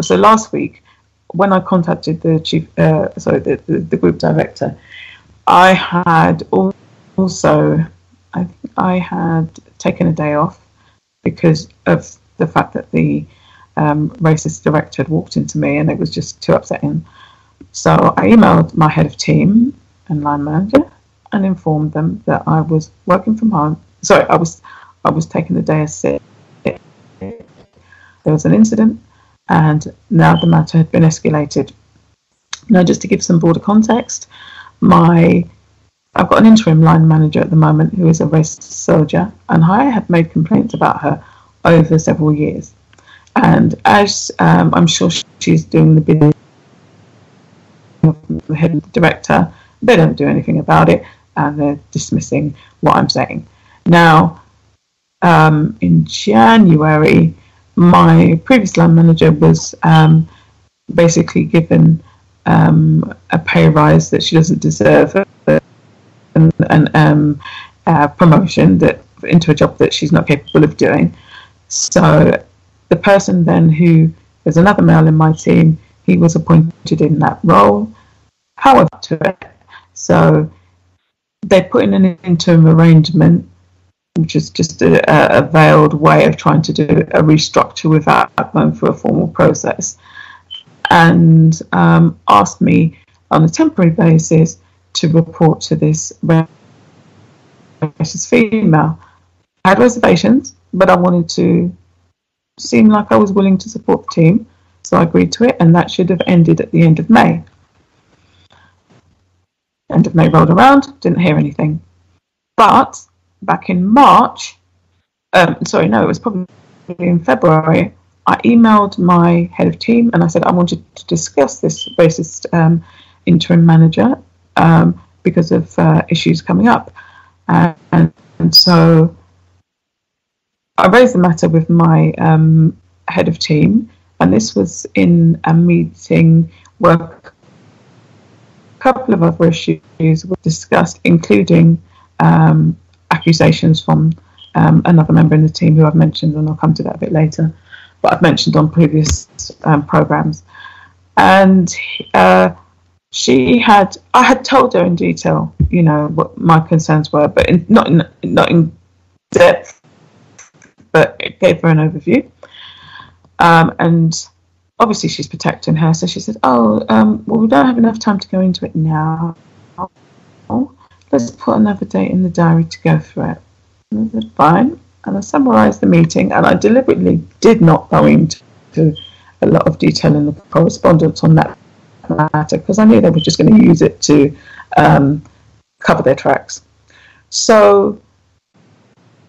so last week, when I contacted the the group director, I had also, I think I had taken a day off because of the fact that the racist director had walked into me, and it was just too upsetting. So I emailed my head of team and line manager and informed them that I was working from home. Sorry, I was taking the day off. There was an incident, and now the matter had been escalated. Now, just to give some broader context, I've got an interim line manager at the moment who is a racist soldier, and I have made complaints about her over several years. And as I'm sure she's doing the bidding of the head director, they don't do anything about it, and they're dismissing what I'm saying. Now, in January, my previous line manager was basically given a pay rise that she doesn't deserve, and promotion that into a job that she's not capable of doing. So the person then, who there's another male in my team, he was appointed in that role. However, to it, so they put in an interim arrangement, which is just a veiled way of trying to do a restructure without going through a formal process, and asked me on a temporary basis to report to this racist female. I had reservations, but I wanted to seem like I was willing to support the team, so I agreed to it, and that should have ended at the end of May. End of May rolled around, didn't hear anything. But back in March, sorry, no, it was probably in February, I emailed my head of team and I said I wanted to discuss this racist interim manager because of issues coming up. And so I raised the matter with my head of team, and this was in a meeting where a couple of other issues were discussed, including accusations from another member in the team who I've mentioned, and I'll come to that a bit later, but I've mentioned on previous programs. And I had told her in detail, you know, what my concerns were, but not in depth, but it gave her an overview. And obviously she's protecting her, so she said, oh, well, we don't have enough time to go into it now. Let's put another date in the diary to go through it. And I said, fine. And I summarised the meeting, and I deliberately did not go into a lot of detail in the correspondence on that matter, because I knew they were just going to use it to cover their tracks. So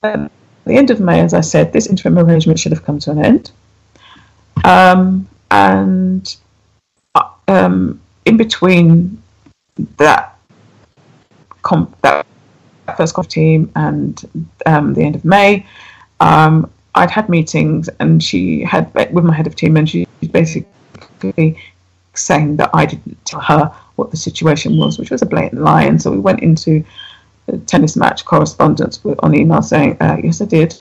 at the end of May, as I said, this interim arrangement should have come to an end. And in between that first comp team and the end of May, I'd had meetings, and she had with my head of team, and she basically saying that I didn't tell her what the situation was, which was a blatant lie. And so we went into a tennis match correspondence on email saying, yes, I did.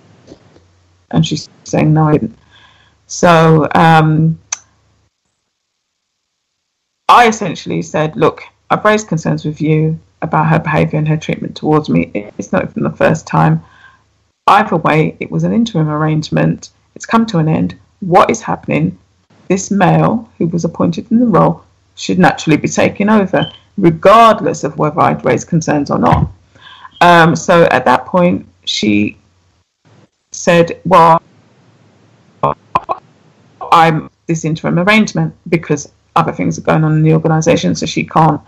And she's saying, no, I didn't. So I essentially said, look, I've raised concerns with you about her behaviour and her treatment towards me. It's not even the first time. Either way, it was an interim arrangement. It's come to an end. What is happening? This male who was appointed in the role should naturally be taking over, regardless of whether I'd raised concerns or not. So at that point, she said, well, I'm this interim arrangement because other things are going on in the organisation, so she can't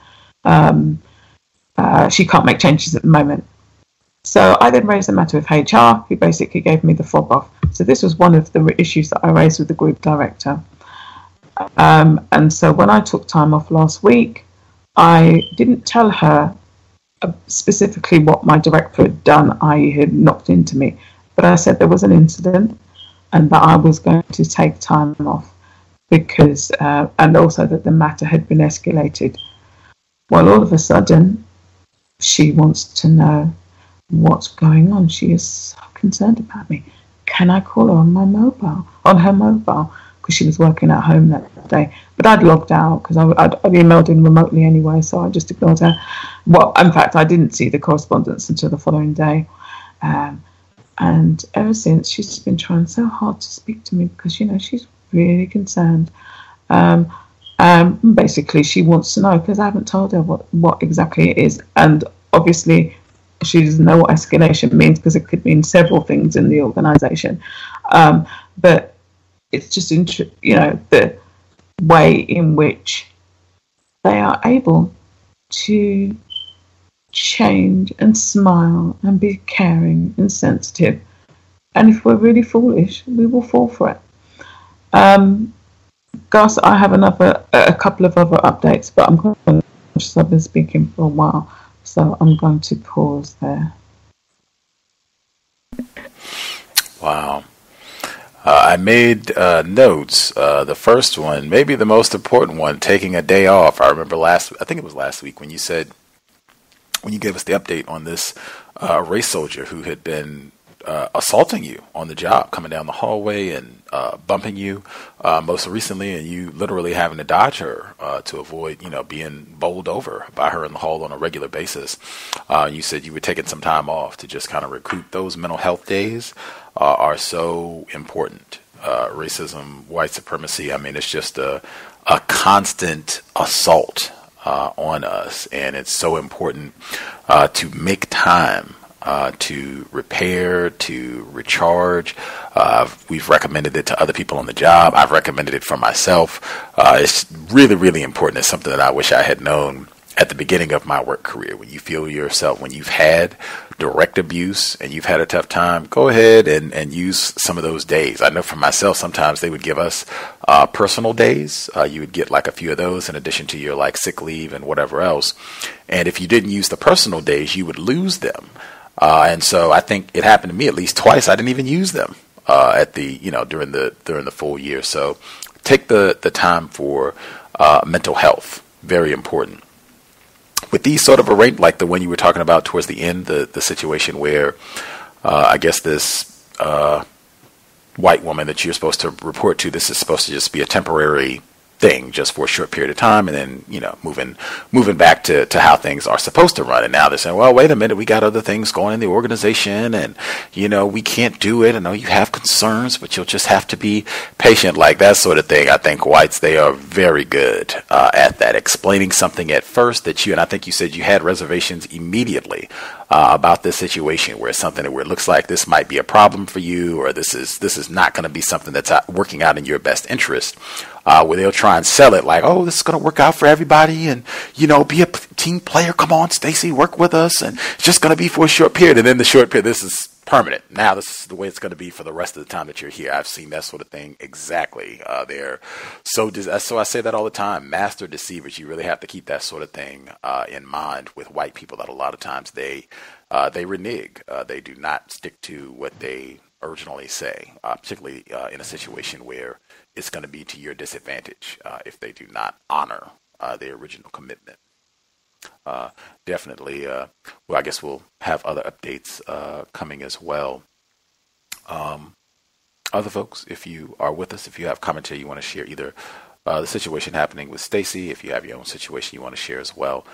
make changes at the moment. So I then raised the matter with HR, who basically gave me the fob off. So this was one of the issues that I raised with the group director. And so when I took time off last week, I didn't tell her specifically what my director had done, i.e. had knocked into me, but I said there was an incident and that I was going to take time off because, and also that the matter had been escalated. Well, all of a sudden, she wants to know what's going on. She is so concerned about me. Can I call her on my mobile? On her mobile, because she was working at home that day. But I'd logged out because I'd emailed in remotely anyway, so I just ignored her. Well, in fact, I didn't see the correspondence until the following day. And ever since, she's been trying so hard to speak to me because, you know, she's really concerned. Basically, she wants to know because I haven't told her what exactly it is, and obviously she doesn't know what escalation means because it could mean several things in the organisation. But it's just, you know, the way in which they are able to change and smile and be caring and sensitive, and if we're really foolish, we will fall for it. Gus, I have a couple of other updates, but I'm conscious I've been speaking for a while, so I'm going to pause there. Wow. I made notes. The first one, maybe the most important one, taking a day off. I remember I think it was last week when you said, when you gave us the update on this race soldier who had been assaulting you on the job, coming down the hallway and bumping you most recently, and you literally having to dodge her to avoid, you know, being bowled over by her in the hall on a regular basis. You said you were taking some time off to just kind of recoup. Those mental health days are so important. Racism, white supremacy, I mean, it's just a constant assault on us, and it's so important to make time to repair, to recharge. We've recommended it to other people on the job. I've recommended it for myself. It's really, really important. It's something that I wish I had known at the beginning of my work career, when you feel yourself, when you've had direct abuse and you've had a tough time, go ahead and use some of those days. I know for myself, sometimes they would give us personal days. You would get like a few of those in addition to your like sick leave and whatever else. And if you didn't use the personal days, you would lose them. And so I think it happened to me at least twice. I didn't even use them at the, you know, during the full year. So take the time for mental health. Very important. With these sort of arrangements, like the one you were talking about towards the end, the situation where I guess this white woman that you're supposed to report to, this is supposed to just be a temporary thing, just for a short period of time, and then, you know, moving back to how things are supposed to run. And now they're saying, well, wait a minute, we got other things going in the organization, and, you know, we can't do it. I know you have concerns, but you'll just have to be patient, like that sort of thing. I think whites, they are very good at that, explaining something at first that you, and I think you said you had reservations immediately about this situation, where it's something where it looks like this might be a problem for you, or this is not going to be something that's working out in your best interest. Where they'll try and sell it like, oh, this is going to work out for everybody, and, you know, be a team player. Come on, Stacey, work with us, and it's just going to be for a short period. And then the short period, this is permanent. Now this is the way it's going to be for the rest of the time that you're here. I've seen that sort of thing exactly. They're so I say that all the time, master deceivers. You really have to keep that sort of thing in mind with white people, that a lot of times they renege. They do not stick to what they originally say, particularly in a situation where it's going to be to your disadvantage if they do not honor their original commitment. Definitely, well, I guess we'll have other updates coming as well. Other folks, if you are with us, if you have commentary you want to share, either the situation happening with Stacey, if you have your own situation you want to share as well,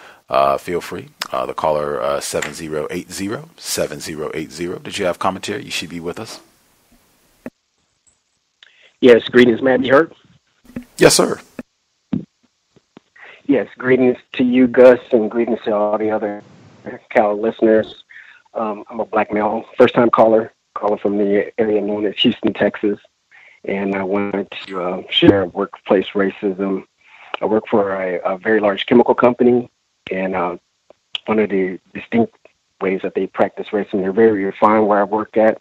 feel free. The caller 7080. Did you have commentary? You should be with us. Yes, greetings, Matt. You heard? Yes, sir. Yes, greetings to you, Gus, and greetings to all the other Cal listeners. I'm a black male, first-time caller from the area known as Houston, Texas. And I wanted to share workplace racism. I work for a very large chemical company, and one of the distinct ways that they practice racism, they're very refined where I work at.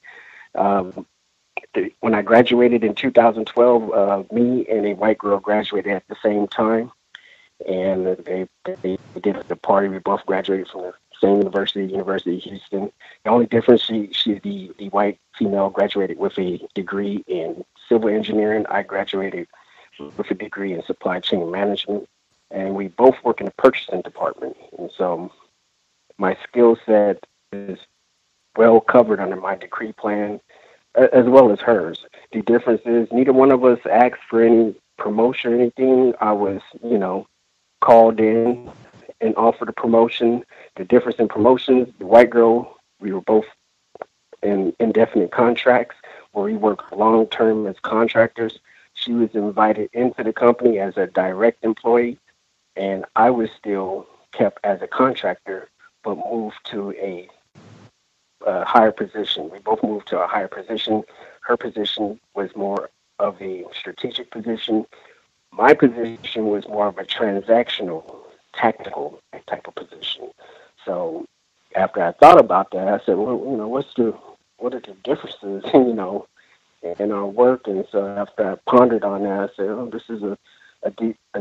When I graduated in 2012, me and a white girl graduated at the same time, and they did the party. We both graduated from the same university, University of Houston. The only difference, the white female graduated with a degree in civil engineering. I graduated with a degree in supply chain management, and we both work in the purchasing department. And so my skill set is well covered under my degree plan, as well as hers. The difference is neither one of us asked for any promotion or anything. I was, called in and offered a promotion. The difference in promotions, the white girl, we were both in indefinite contracts where we worked long-term as contractors. She was invited into the company as a direct employee, and I was still kept as a contractor, but moved to a higher position. We both moved to a higher position. Her position was more of a strategic position. My position was more of a transactional, tactical type of position. So after I thought about that, I said, well, what are the differences, in our work? And so after I pondered on that, I said, oh, this is a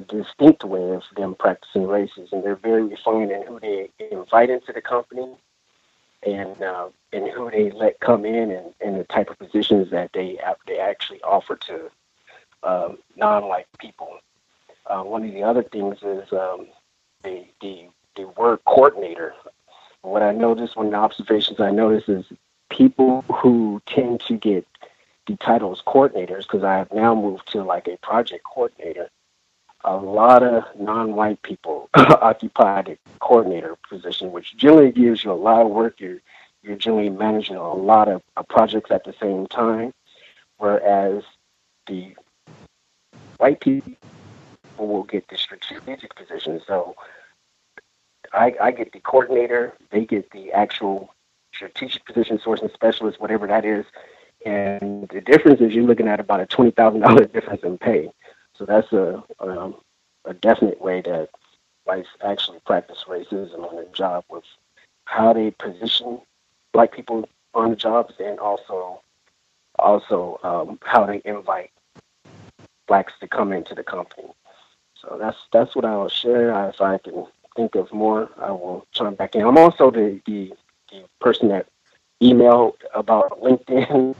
distinct way of them practicing racism. They're very refined in who they invite into the company, and who they let come in, and the type of positions that they actually offer to non-white people. One of the other things is the word coordinator. What I noticed, one of the observations I noticed, is people who tend to get the titles coordinators, because I have now moved to like a project coordinator, a lot of non-white people occupy the coordinator position, which generally gives you a lot of work. You're generally managing a lot of projects at the same time, whereas the white people will get the strategic position. So I get the coordinator, they get the actual strategic position, sourcing specialist, whatever that is. And the difference is you're looking at about a $20,000 difference in pay. So that's a definite way that whites actually practice racism on their job with how they position black people on the jobs, and also how they invite blacks to come into the company. So that's what I'll share. If I can think of more, I will chime back in. I'm also the person that emailed about LinkedIn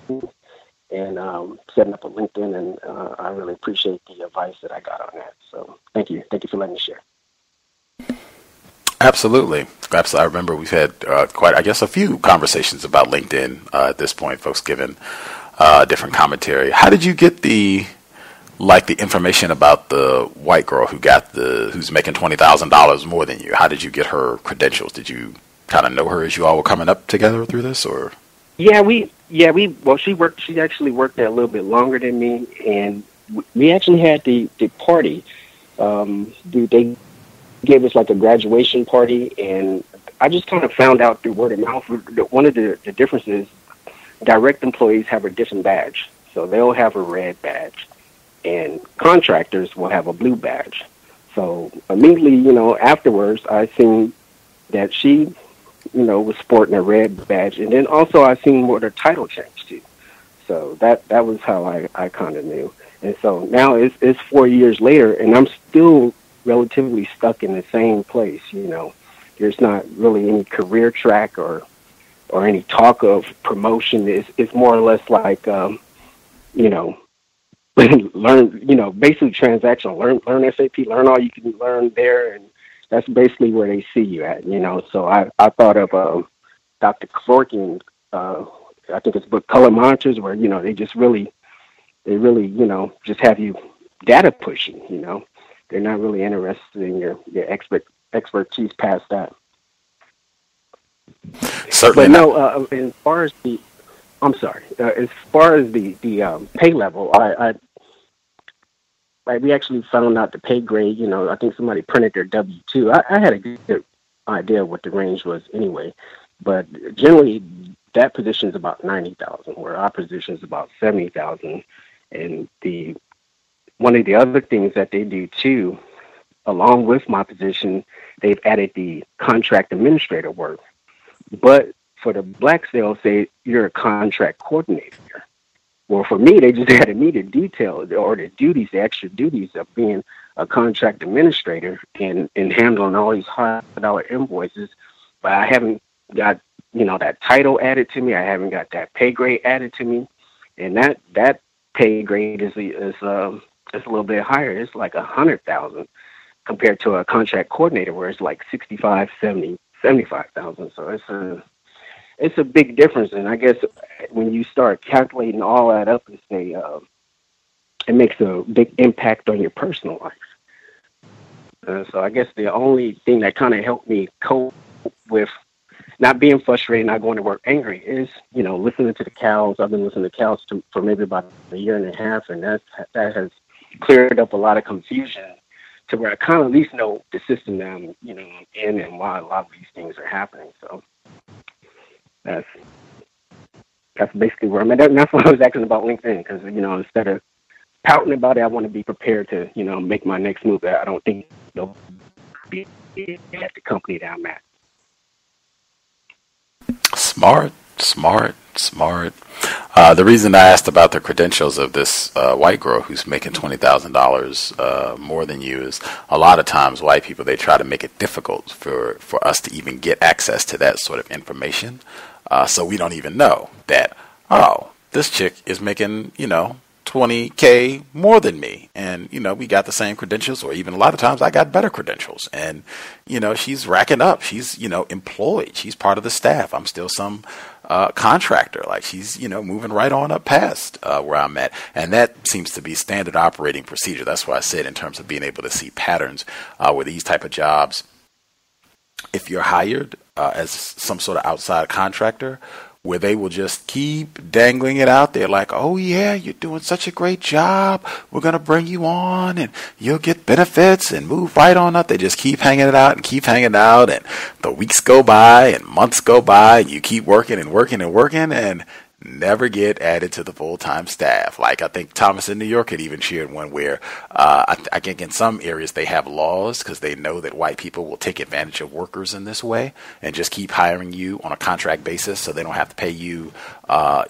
and setting up a LinkedIn, and I really appreciate the advice that I got on that. So thank you. Thank you for letting me share. Absolutely. I remember we've had quite, I guess, a few conversations about LinkedIn at this point, folks giving different commentary. How did you get the information about the white girl who's making $20,000 more than you? How did you get her credentials? Did you kind of know her as you all were coming up together through this, or? Yeah, she actually worked there a little bit longer than me, and we actually had the party. They gave us like a graduation party, and I just kind of found out through word of mouth. One of the differences, direct employees have a different badge. So they'll have a red badge, and contractors will have a blue badge. So immediately, afterwards, I seen that she, was sporting a red badge. And then also I seen what her title changed to. So that was how I kind of knew. And so now it's 4 years later, and I'm still relatively stuck in the same place. There's not really any career track or any talk of promotion. It's more or less like, basically transactional. Learn SAP, learn all you can learn there, and that's basically where they see you at. So I thought of Dr. Welsing, I think it's book Color Monitors, where they really just have you data pushing. They're not really interested in your expertise past that. Certainly. But as far as the pay level, we actually found out the pay grade. I think somebody printed their W-2. I had a good idea what the range was anyway, but generally that position is about $90,000, where our position is about $70,000. And one of the other things that they do too, along with my position, they've added the contract administrator work. But for the blacks, they'll say you're a contract coordinator. Well, for me, they just added me the detail or the extra duties of being a contract administrator and handling all these $100 invoices. But I haven't got, that title added to me. I haven't got that pay grade added to me. And that pay grade is a little bit higher. It's like $100,000 compared to a contract coordinator, where it's like $65,000, $70,000, $75,000. So it's a big difference. And I guess when you start calculating all that up, and say, it makes a big impact on your personal life. So I guess the only thing that kind of helped me cope with not being frustrated, not going to work angry is, listening to the cows. I've been listening to cows for maybe about a year and a half, and that has cleared up a lot of confusion to where I kind of at least know the system that I'm, I'm in and why a lot of these things are happening. So that's basically where I'm at. That's why I was asking about LinkedIn, because, instead of pouting about it, I want to be prepared to, make my next move. I don't think they'll be at the company that I'm at. Smart. The reason I asked about the credentials of this white girl who's making $20,000 more than you is a lot of times white people, they try to make it difficult for us to even get access to that sort of information. So we don't even know that, this chick is making, $20K more than me. And, we got the same credentials, or even a lot of times I got better credentials. And, she's racking up. She's, employed. She's part of the staff. I'm still some contractor. Like, she's, moving right on up past where I'm at. And that seems to be standard operating procedure. That's why I said, in terms of being able to see patterns with these type of jobs, if you're hired as some sort of outside contractor, where they will just keep dangling it out there like, oh, yeah, you're doing such a great job. We're going to bring you on and you'll get benefits and move right on up. They just keep hanging it out and keep hanging it out. And the weeks go by and months go by, and you keep working and working and working. And never get added to the full-time staff. Like I think Thomas in New York had even shared one where I think in some areas they have laws because they know that white people will take advantage of workers in this way and just keep hiring you on a contract basis so they don't have to pay you,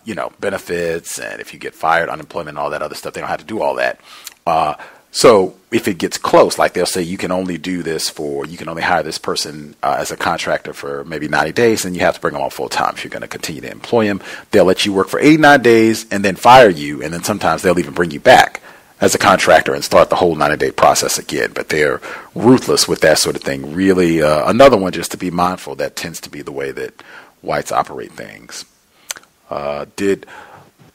you know, benefits. And if you get fired, unemployment, and all that other stuff, they don't have to do all that. So if it gets close, like they'll say, you can only do this for, you can only hire this person as a contractor for maybe 90 days and you have to bring them on full time. If you're going to continue to employ them, they'll let you work for 89 days and then fire you. And then sometimes they'll even bring you back as a contractor and start the whole 90-day process again. But they're ruthless with that sort of thing. Really, another one just to be mindful, that tends to be the way that whites operate things. Did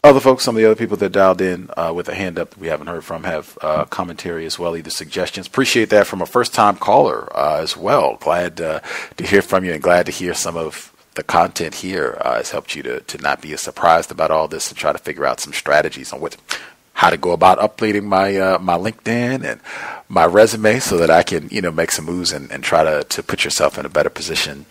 other folks, some of the other people that dialed in with a hand up that we haven't heard from have commentary as well, either suggestions. Appreciate that from a first-time caller as well. Glad to hear from you and glad to hear some of the content here has helped you to not be as surprised about all this and try to figure out some strategies on what, how to go about updating my my LinkedIn and my resume so that I can, you know, make some moves and try to put yourself in a better position.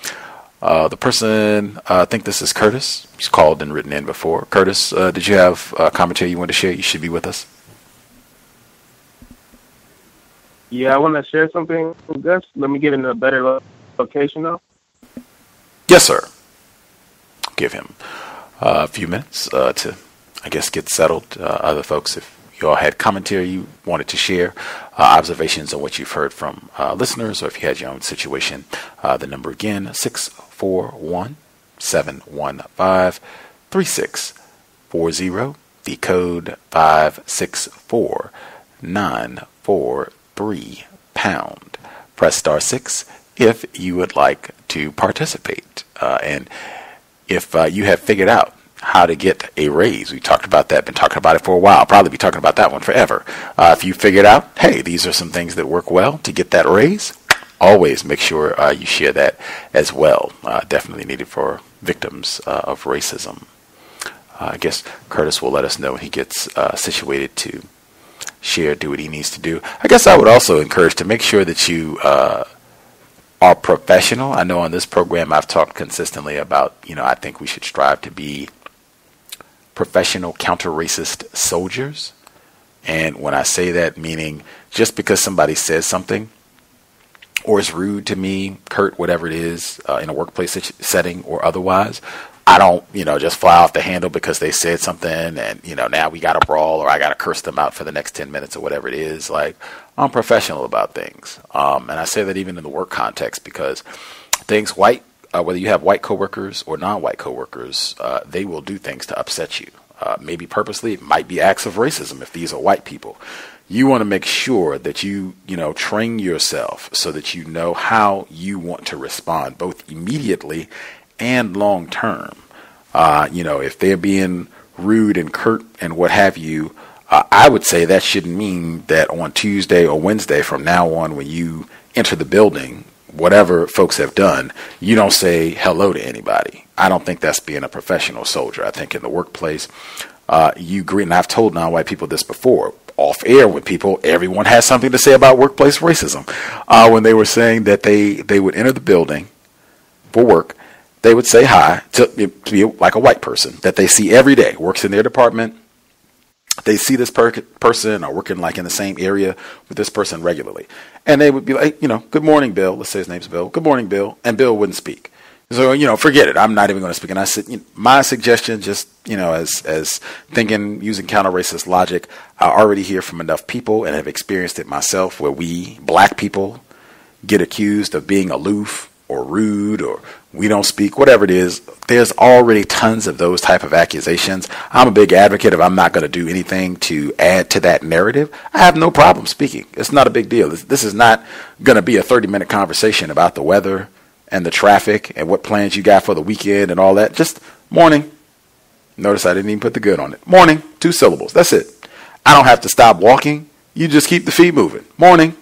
The person, I think this is Curtis. He's called and written in before. Curtis, did you have a commentary you want to share? You should be with us. Yeah, I want to share something with Gus. Let me get in a better location, though. Yes, sir. Give him a few minutes to, I guess, get settled. Other folks, if you all had commentary you wanted to share, observations on what you've heard from listeners, or if you had your own situation, the number again, 641-715-3640, the code 564-943#. Press *6 if you would like to participate. And if you have figured out how to get a raise. We talked about that, been talking about it for a while, probably be talking about that one forever. If you figured out, hey, these are some things that work well to get that raise, always make sure you share that as well. Definitely needed for victims of racism. I guess Curtis will let us know when he gets situated to share, do what he needs to do. I guess I would also encourage to make sure that you are professional. I know on this program I've talked consistently about, you know, I think we should strive to be professional counter-racist soldiers. And when I say that, meaning just because somebody says something or is rude to me, curt, whatever it is, in a workplace setting or otherwise, I don't, you know, just fly off the handle because they said something and, you know, now we got to brawl or I got to curse them out for the next 10 minutes or whatever it is. Like, I'm professional about things. And I say that even in the work context because things white, whether you have white coworkers or non-white coworkers, they will do things to upset you. Maybe purposely, it might be acts of racism if these are white people. You want to make sure that you know, train yourself so that you know how you want to respond, both immediately and long term. You know, if they're being rude and curt and what have you, I would say that shouldn't mean that on Tuesday or Wednesday from now on, when you enter the building, whatever folks have done, you don't say hello to anybody. I don't think that's being a professional soldier. I think in the workplace, you agree, and I've told non-white people this before, off air with people, everyone has something to say about workplace racism. When they were saying that they would enter the building for work, they would say hi to be like a white person that they see every day, works in their department. They see this person or working like in the same area with this person regularly. And they would be like, you know, good morning, Bill. Let's say his name's Bill. Good morning, Bill. And Bill wouldn't speak. So, you know, forget it. I'm not even going to speak. And I said, you know, my suggestion, just, you know, as thinking, using counter-racist logic, I already hear from enough people and have experienced it myself where we, black people, get accused of being aloof or rude or we don't speak, whatever it is. There's already tons of those type of accusations. I'm a big advocate of I'm not going to do anything to add to that narrative. I have no problem speaking. It's not a big deal. This is not going to be a 30-minute conversation about the weather and the traffic and what plans you got for the weekend and all that. Just morning. Notice I didn't even put the good on it. Morning, 2 syllables. That's it. I don't have to stop walking. You just keep the feet moving. Morning.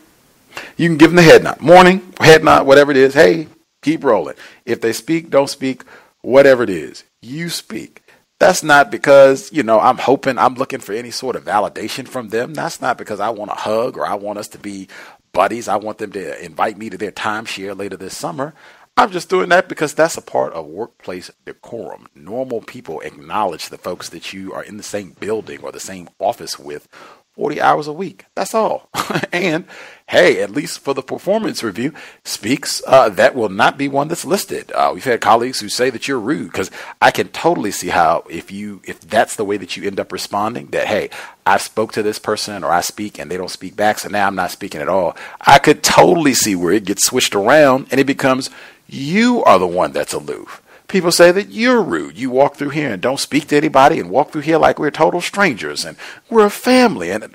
You can give them the head nod. Morning, head nod, whatever it is. Hey. Keep rolling. If they speak, don't speak, whatever it is, you speak. That's not because, you know, I'm hoping, I'm looking for any sort of validation from them. That's not because I want a hug or I want us to be buddies. I want them to invite me to their timeshare later this summer. I'm just doing that because that's a part of workplace decorum. Normal people acknowledge the folks that you are in the same building or the same office with 40 hours a week. That's all. And hey, at least for the performance review speaks, that will not be one that's listed. We've had colleagues who say that you're rude, because I can totally see how if that's the way that you end up responding, that, hey, I spoke to this person or I speak and they don't speak back, so now I'm not speaking at all. I could totally see where it gets switched around and it becomes you are the one that's aloof. People say that you're rude. You walk through here and don't speak to anybody and walk through here like we're total strangers and we're a family and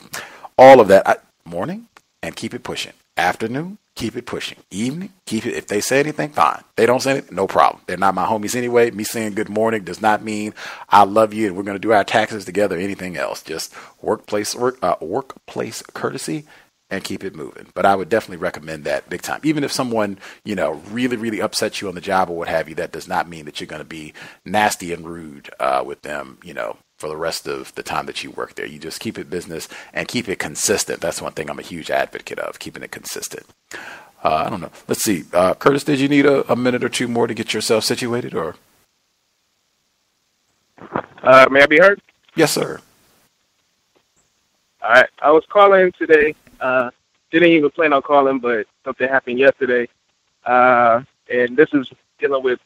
all of that. Morning and keep it pushing. Afternoon, keep it pushing. Evening, keep it. If they say anything, fine. They don't say anything, no problem. They're not my homies anyway. Me saying good morning does not mean I love you and we're going to do our taxes together or anything else. Just workplace courtesy and keep it moving. But I would definitely recommend that big time. Even if someone, you know, really, really upsets you on the job or what have you, that does not mean that you're going to be nasty and rude with them, you know, for the rest of the time that you work there. You just keep it business and keep it consistent. That's one thing I'm a huge advocate of, keeping it consistent. I don't know. Let's see. Curtis, did you need a minute or two more to get yourself situated, or? May I be heard? Yes, sir. All right. I was calling today. Didn't even plan on calling, but something happened yesterday. And this is dealing with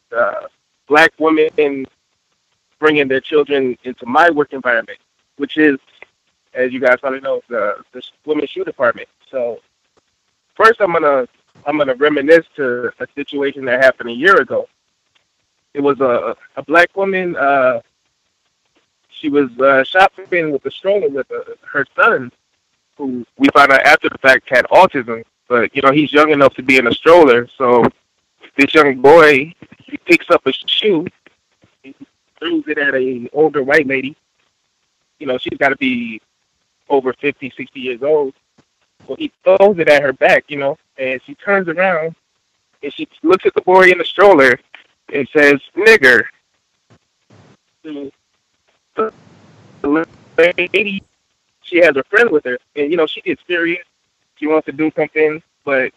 black women bringing their children into my work environment, which is, as you guys probably know, the women's shoe department. So first I'm gonna reminisce to a situation that happened a year ago. It was a black woman. She was shopping with a stroller with her son, who we found out after the fact had autism, but, you know, he's young enough to be in a stroller. So this young boy, he picks up a shoe, he throws it at an older white lady. You know, she's got to be over 50, 60 years old. So he throws it at her back, you know, and she turns around and she looks at the boy in the stroller and says, "Nigger." The lady, she has a friend with her, and, you know, she gets furious. She wants to do something, but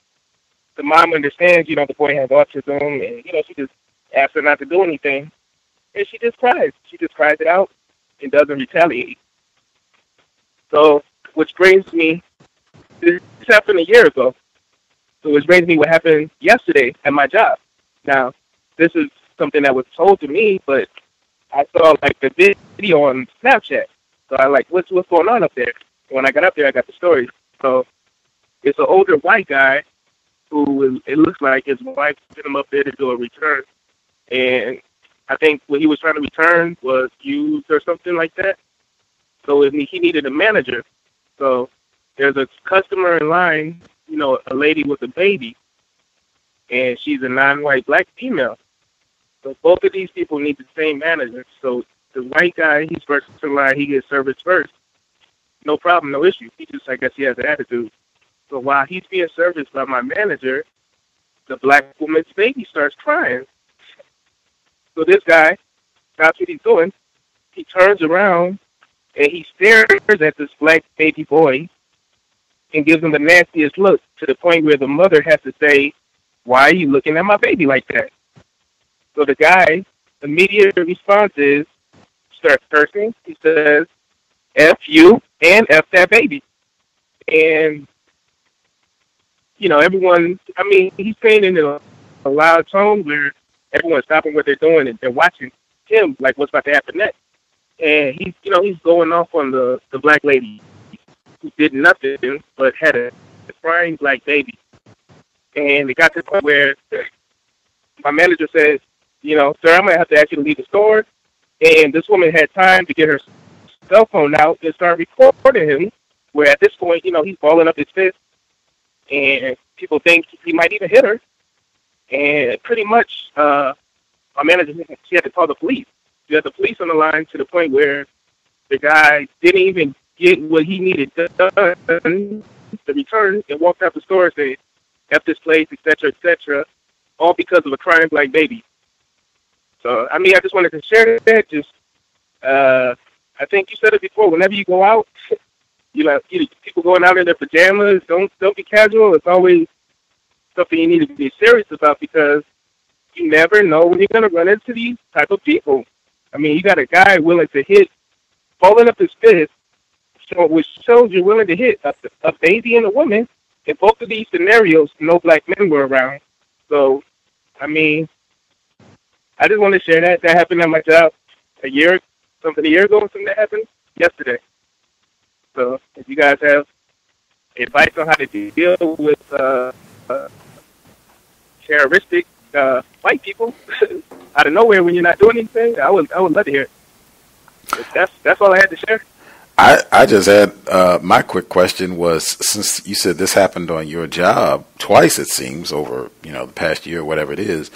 the mom understands, you know, the boy has autism, and, you know, she just asks her not to do anything, and she just cries. She just cries it out and doesn't retaliate. So, which brings me, this happened a year ago, so which brings me what happened yesterday at my job. Now, this is something that was told to me, but I saw, like, the video on Snapchat. So I like, what's going on up there? When I got up there, I got the story. So it's an older white guy who, it looks like his wife sent him up there to do a return. And I think what he was trying to return was used or something like that. So he needed a manager. So there's a customer in line, you know, a lady with a baby. And she's a non-white black female. So both of these people need the same manager. So the white guy, he's first in line, he gets service first. No problem, no issue. He just, I guess he has an attitude. So while he's being serviced by my manager, the black woman's baby starts crying. So this guy stops what he's doing. He turns around, and he stares at this black baby boy and gives him the nastiest look, to the point where the mother has to say, "Why are you looking at my baby like that?" So the guy's immediate response is, starts cursing. He says, "F you and F that baby." And, you know, everyone, I mean, he's saying it in a loud tone where everyone's stopping what they're doing and they're watching him, like, what's about to happen next. And he's, you know, he's going off on the black lady who did nothing but had a crying black baby. And it got to the point where my manager says, "You know, sir, I'm going to have to ask you to leave the store." And this woman had time to get her cell phone out and start recording him, where at this point, you know, he's balling up his fist, and people think he might even hit her. And pretty much, my manager, she had to call the police. She had the police on the line, to the point where the guy didn't even get what he needed done to return and walked out the store and said, "F this place," etc., etc., all because of a crying black baby. So, I mean, I just wanted to share that. Just, I think you said it before. Whenever you go out, you know, people going out in their pajamas, don't be casual. It's always something you need to be serious about, because you never know when you're going to run into these type of people. I mean, you got a guy willing to hit, folding up his fist, so which shows you're willing to hit a baby and a woman. In both of these scenarios, no black men were around. So, I mean, I just want to share that. That happened at my job a year ago, and something that happened yesterday. So if you guys have advice on how to deal with terroristic white people out of nowhere when you're not doing anything, I would love to hear it. That's all I had to share. I just had my quick question was, since you said this happened on your job twice, it seems, over the past year or whatever it is,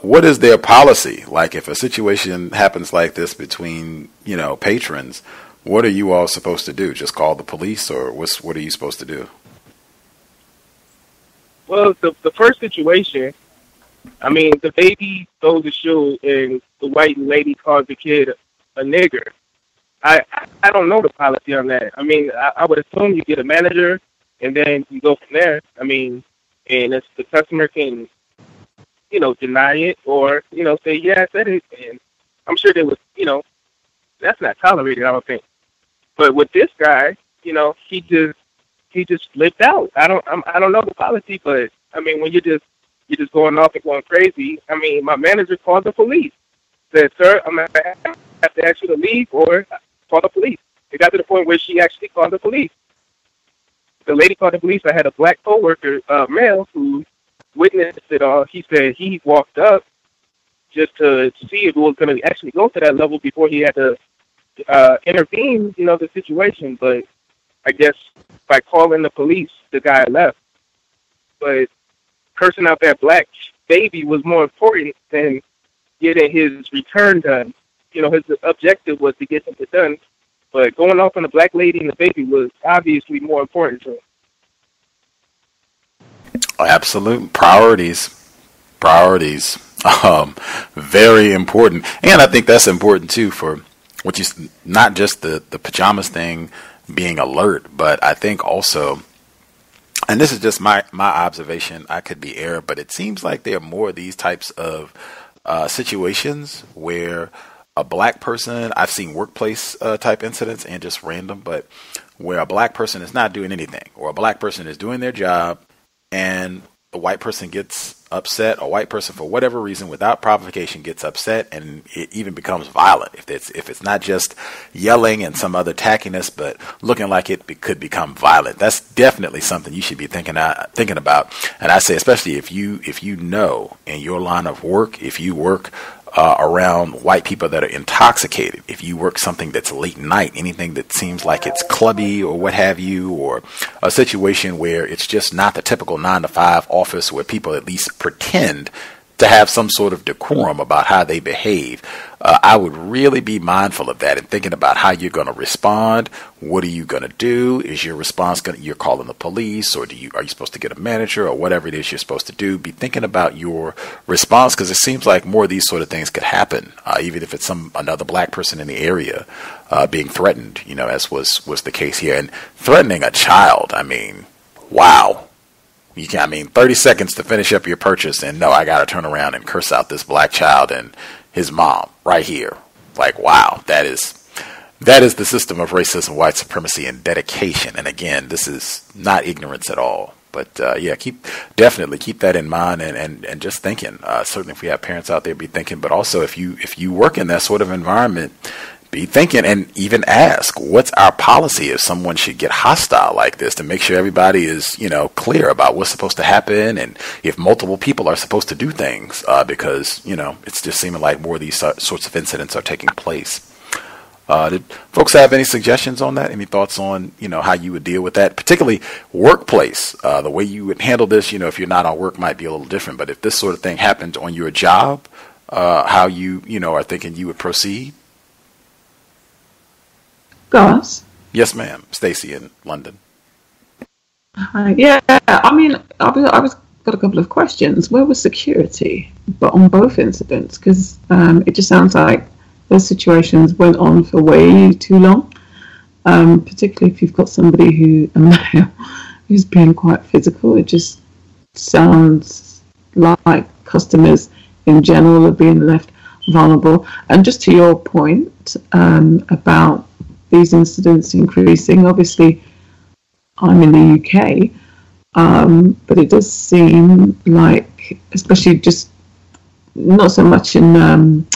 what is their policy? Like, if a situation happens like this between patrons, what are you all supposed to do? Just call the police, or what are you supposed to do? Well, the first situation, I mean, the baby stole the shoe and the white lady called the kid a nigger. I don't know the policy on that. I mean, I would assume you get a manager, and then you go from there. I mean, and if the customer can, deny it or, say, yeah, I said it. And I'm sure they would, that's not tolerated, I don't think. But with this guy, he just flipped out. I don't know the policy, but, I mean, when you're just going off and going crazy, I mean, my manager called the police. Said, sir, I'm going to have to ask you to leave or call the police. It got to the point where she actually called the police. The lady called the police. I had a black coworker, male, who witnessed it all. He said he walked up just to see if it was going to actually go to that level before he had to intervene, the situation. But I guess by calling the police, the guy left. But cursing out that black baby was more important than getting his return done. His objective was to get something done, but going off on the black lady and the baby was obviously more important to him. Absolute priorities, very important. And I think that's important too, for which is not just the pajamas thing, being alert, but I think also, and this is just my observation, I could be erred, but it seems like there are more of these types of situations where a black person, I've seen workplace type incidents and just random, but where a black person is not doing anything, or a black person is doing their job and a white person gets upset, a white person for whatever reason without provocation gets upset, and it even becomes violent. If it's not just yelling and some other tackiness, but looking like it could become violent, that's definitely something you should be thinking about. And I say, especially if you know in your line of work, if you work around white people that are intoxicated, if you work something that's late night, anything that seems like it's clubby or what have you, or a situation where it's just not the typical 9-to-5 office where people at least pretend to have some sort of decorum about how they behave, I would really be mindful of that and thinking about how you're going to respond. What are you going to do? Is your response you're calling the police, or are you supposed to get a manager, or whatever it is you're supposed to do? Be thinking about your response, because it seems like more of these sort of things could happen, even if it's another black person in the area being threatened, as was the case here, and threatening a child. I mean, wow. 30 seconds to finish up your purchase, and no, I got to turn around and curse out this black child and his mom right here. Like, wow, that is the system of racism, white supremacy, and dedication. And again, this is not ignorance at all. But yeah, definitely keep that in mind, and just thinking. Certainly, if we have parents out there, be thinking. But also, if you work in that sort of environment, be thinking, and even ask, what's our policy if someone should get hostile like this, to make sure everybody is, clear about what's supposed to happen, and if multiple people are supposed to do things, because, it's just seeming like more of these sorts of incidents are taking place. Did folks have any suggestions on that? Any thoughts on, how you would deal with that, particularly workplace? The way you would handle this, if you're not on work, might be a little different. But if this sort of thing happened on your job, how you, are thinking you would proceed? Gus? Yes, ma'am. Stacy in London. Yeah, I mean, I was got a couple of questions. Where was security, but on both incidents? Because it just sounds like those situations went on for way too long, particularly if you've got somebody who's being quite physical. It just sounds like customers in general are being left vulnerable. And just to your point about these incidents increasing, obviously I'm in the UK, but it does seem like, especially just not so much in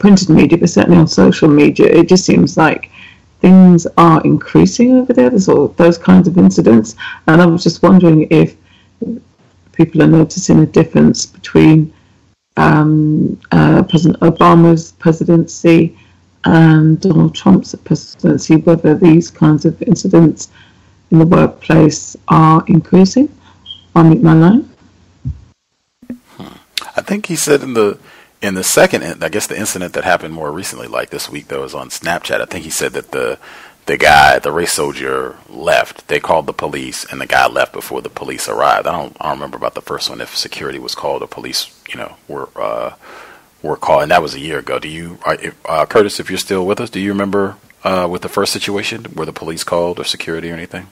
printed media, but certainly on social media, it just seems like things are increasing over there. There's all those kinds of incidents, and I was just wondering if people are noticing a difference between President Obama's presidency and Donald Trump's presidency, whether these kinds of incidents in the workplace are increasing. I'll mute my line. I think he said in the second, I guess the incident that happened more recently, like this week, that was on Snapchat, I think he said that the guy, the race soldier, left. They called the police, and the guy left before the police arrived. I don't remember about the first one, if security was called or police, were called, and that was a year ago. Do you, Curtis, if you're still with us, do you remember with the first situation, were the police called or security or anything?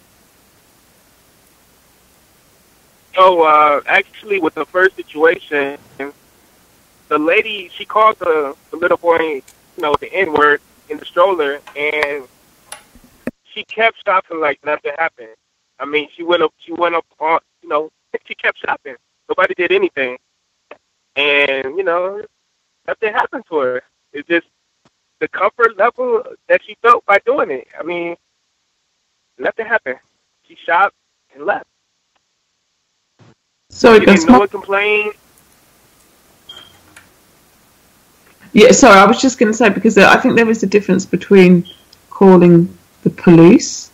So actually, with the first situation, the lady, she called the little boy, the N-word in the stroller, and she kept shopping like nothing happened. I mean, she went up on, she kept shopping. Nobody did anything. And, nothing happened to her. It's just the comfort level that she felt by doing it. I mean, nothing happened. She shopped and left. Sorry, Gus. No one complained. Yeah, sorry, I was just going to say, because I think there is a difference between calling the police,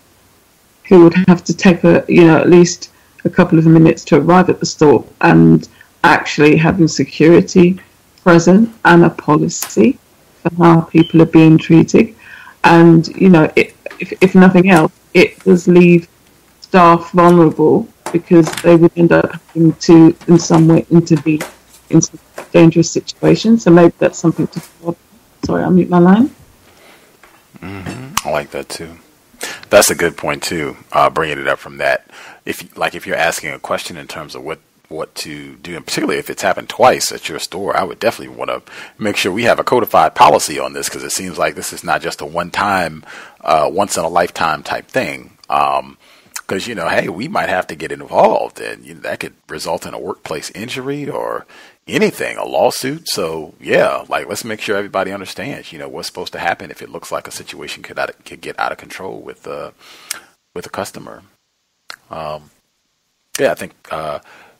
who would have to take at least a couple of minutes to arrive at the store, and actually having security present and a policy for how people are being treated. And if nothing else, it does leave staff vulnerable, because they would end up having to in some way intervene in some dangerous situations. So maybe that's something to follow. Sorry, I'll mute my line. Mm-hmm. I like that too. That's a good point too. Bringing it up from that, if you're asking a question in terms of what to do, and particularly if it's happened twice at your store, I would definitely want to make sure we have a codified policy on this, because it seems like this is not just a one-time, once in a lifetime type thing. Because hey, we might have to get involved, and that could result in a workplace injury or anything, a lawsuit. So yeah, let's make sure everybody understands, what's supposed to happen if it looks like a situation could get out of control with a customer. I think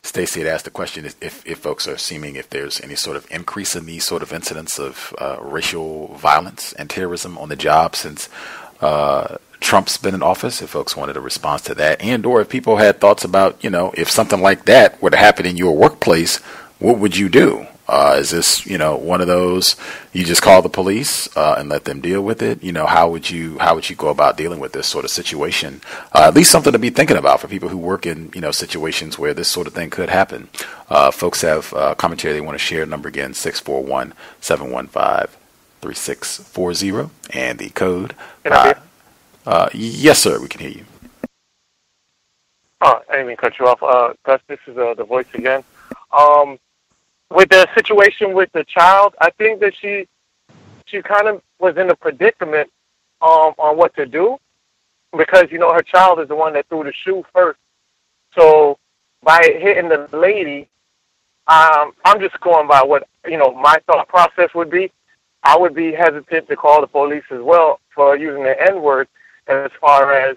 Stacey had asked the question if folks are seeming if there's any sort of increase in these sort of incidents of racial violence and terrorism on the job since Trump's been in office, if folks wanted a response to that, and or if people had thoughts about, if something like that were to happen in your workplace, what would you do? Is this, one of those you just call the police and let them deal with it? How would you go about dealing with this sort of situation? At least something to be thinking about for people who work in, situations where this sort of thing could happen. Folks have commentary they want to share. Number again, 641-715-3640, and the code. Yes, sir. We can hear you. I didn't mean to cut you off. Gus, this is the voice again. With the situation with the child, I think that she kind of was in a predicament on what to do, because her child is the one that threw the shoe first. So by hitting the lady, I'm just going by what my thought process would be. I would be hesitant to call the police as well for using the N-word, as far as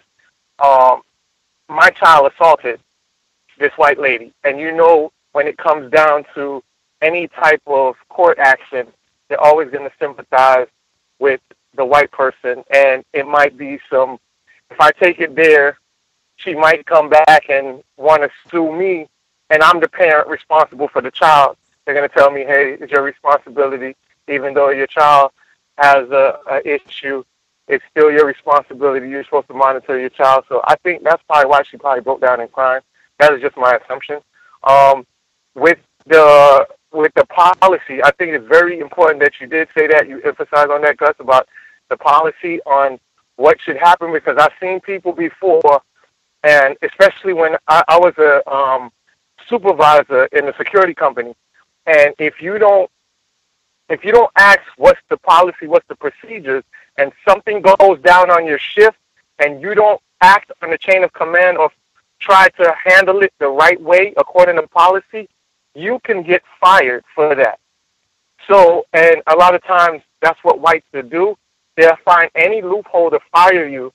my child assaulted this white lady. And when it comes down to any type of court action, they're always going to sympathize with the white person. And it might be if I take it there, she might come back and want to sue me, and I'm the parent responsible for the child. They're going to tell me, hey, it's your responsibility, even though your child has an issue. It's still your responsibility. You're supposed to monitor your child. So I think that's probably why she probably broke down in crying. That is just my assumption. With the policy, I think it's very important that you did say that. You emphasize on that, Gus, about the policy on what should happen, because I've seen people before, and especially when I was a supervisor in the security company, and if you don't ask what's the policy, what's the procedures, and something goes down on your shift and you don't act on the chain of command or try to handle it the right way according to policy, you can get fired for that. So, and a lot of times that's what whites will do. They'll find any loophole to fire you,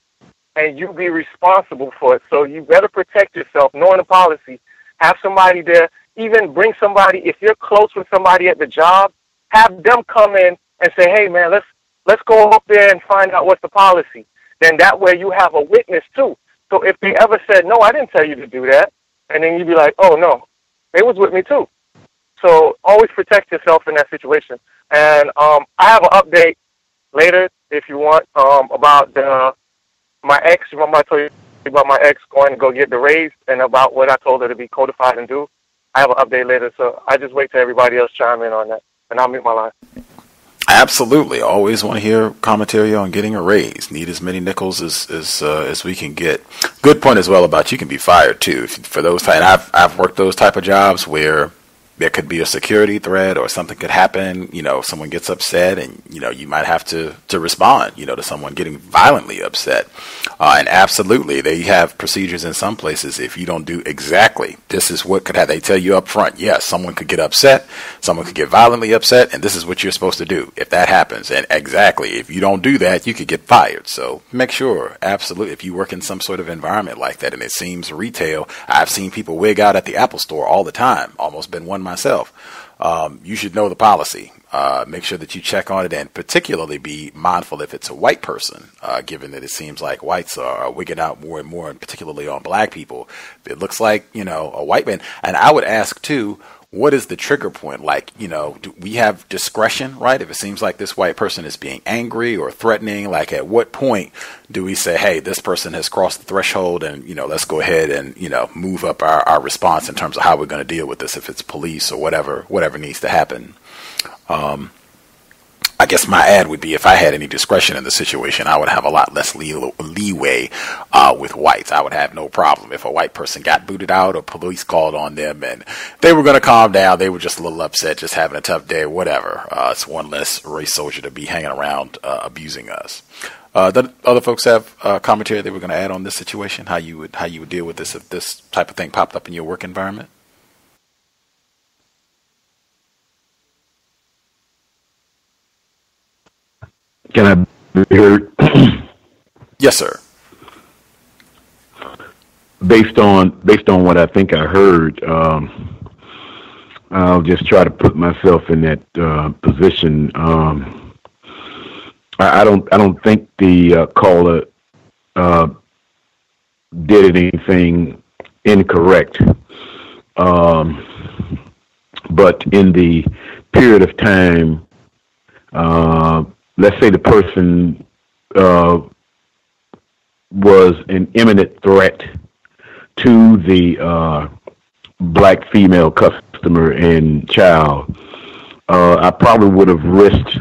and you be responsible for it. So you better protect yourself, knowing the policy. Have somebody there. Even bring somebody, if you're close with somebody at the job, have them come in and say, hey, man, let's go up there and find out what's the policy. Then that way you have a witness, too. So if they ever said, no, I didn't tell you to do that, and then you'd be like, oh, no, they was with me, too. So always protect yourself in that situation. And I have an update later, if you want, about my ex. Remember I told you about my ex going to go get the raise and about what I told her to be codified and do? I have an update later, so I just wait till everybody else chime in on that, and I'll mute my line. Absolutely. Always want to hear commentary on getting a raise. Need as many nickels as we can get. Good point as well about you can be fired, too. For those type, I've worked those type of jobs where there could be a security threat or something could happen, you know, someone gets upset and, you know, you might have to respond, you know, to someone getting violently upset. And absolutely, they have procedures in some places. If you don't do exactly, this is what could have, they tell you up front, yes, someone could get upset, someone could get violently upset, and this is what you're supposed to do if that happens. And exactly, if you don't do that, you could get fired. So make sure, absolutely, if you work in some sort of environment like that, and it seems retail, I've seen people wig out at the Apple store all the time, almost been one myself. You should know the policy. Make sure that you check on it, and particularly be mindful if it's a white person, given that it seems like whites are wigging out more and more, and particularly on black people. It looks like, you know, a white man. And I would ask too, what is the trigger point? Like, you know, do we have discretion, right? If it seems like this white person is being angry or threatening, like at what point do we say, hey, this person has crossed the threshold and, you know, let's go ahead and, you know, move up our response in terms of how we're going to deal with this, if it's police or whatever needs to happen. I guess my ad would be, if I had any discretion in the situation, I would have a lot less leeway with whites. I would have no problem if a white person got booted out or police called on them and they were going to calm down. They were just a little upset, just having a tough day, whatever. It's one less race soldier to be hanging around abusing us. The other folks have commentary they were going to add on this situation, how you would deal with this if this type of thing popped up in your work environment? Can I be heard? Yes, sir. Based on what I think I heard, I'll just try to put myself in that position. I don't think the caller did anything incorrect, but in the period of time. Let's say the person was an imminent threat to the black female customer and child. I probably would have risked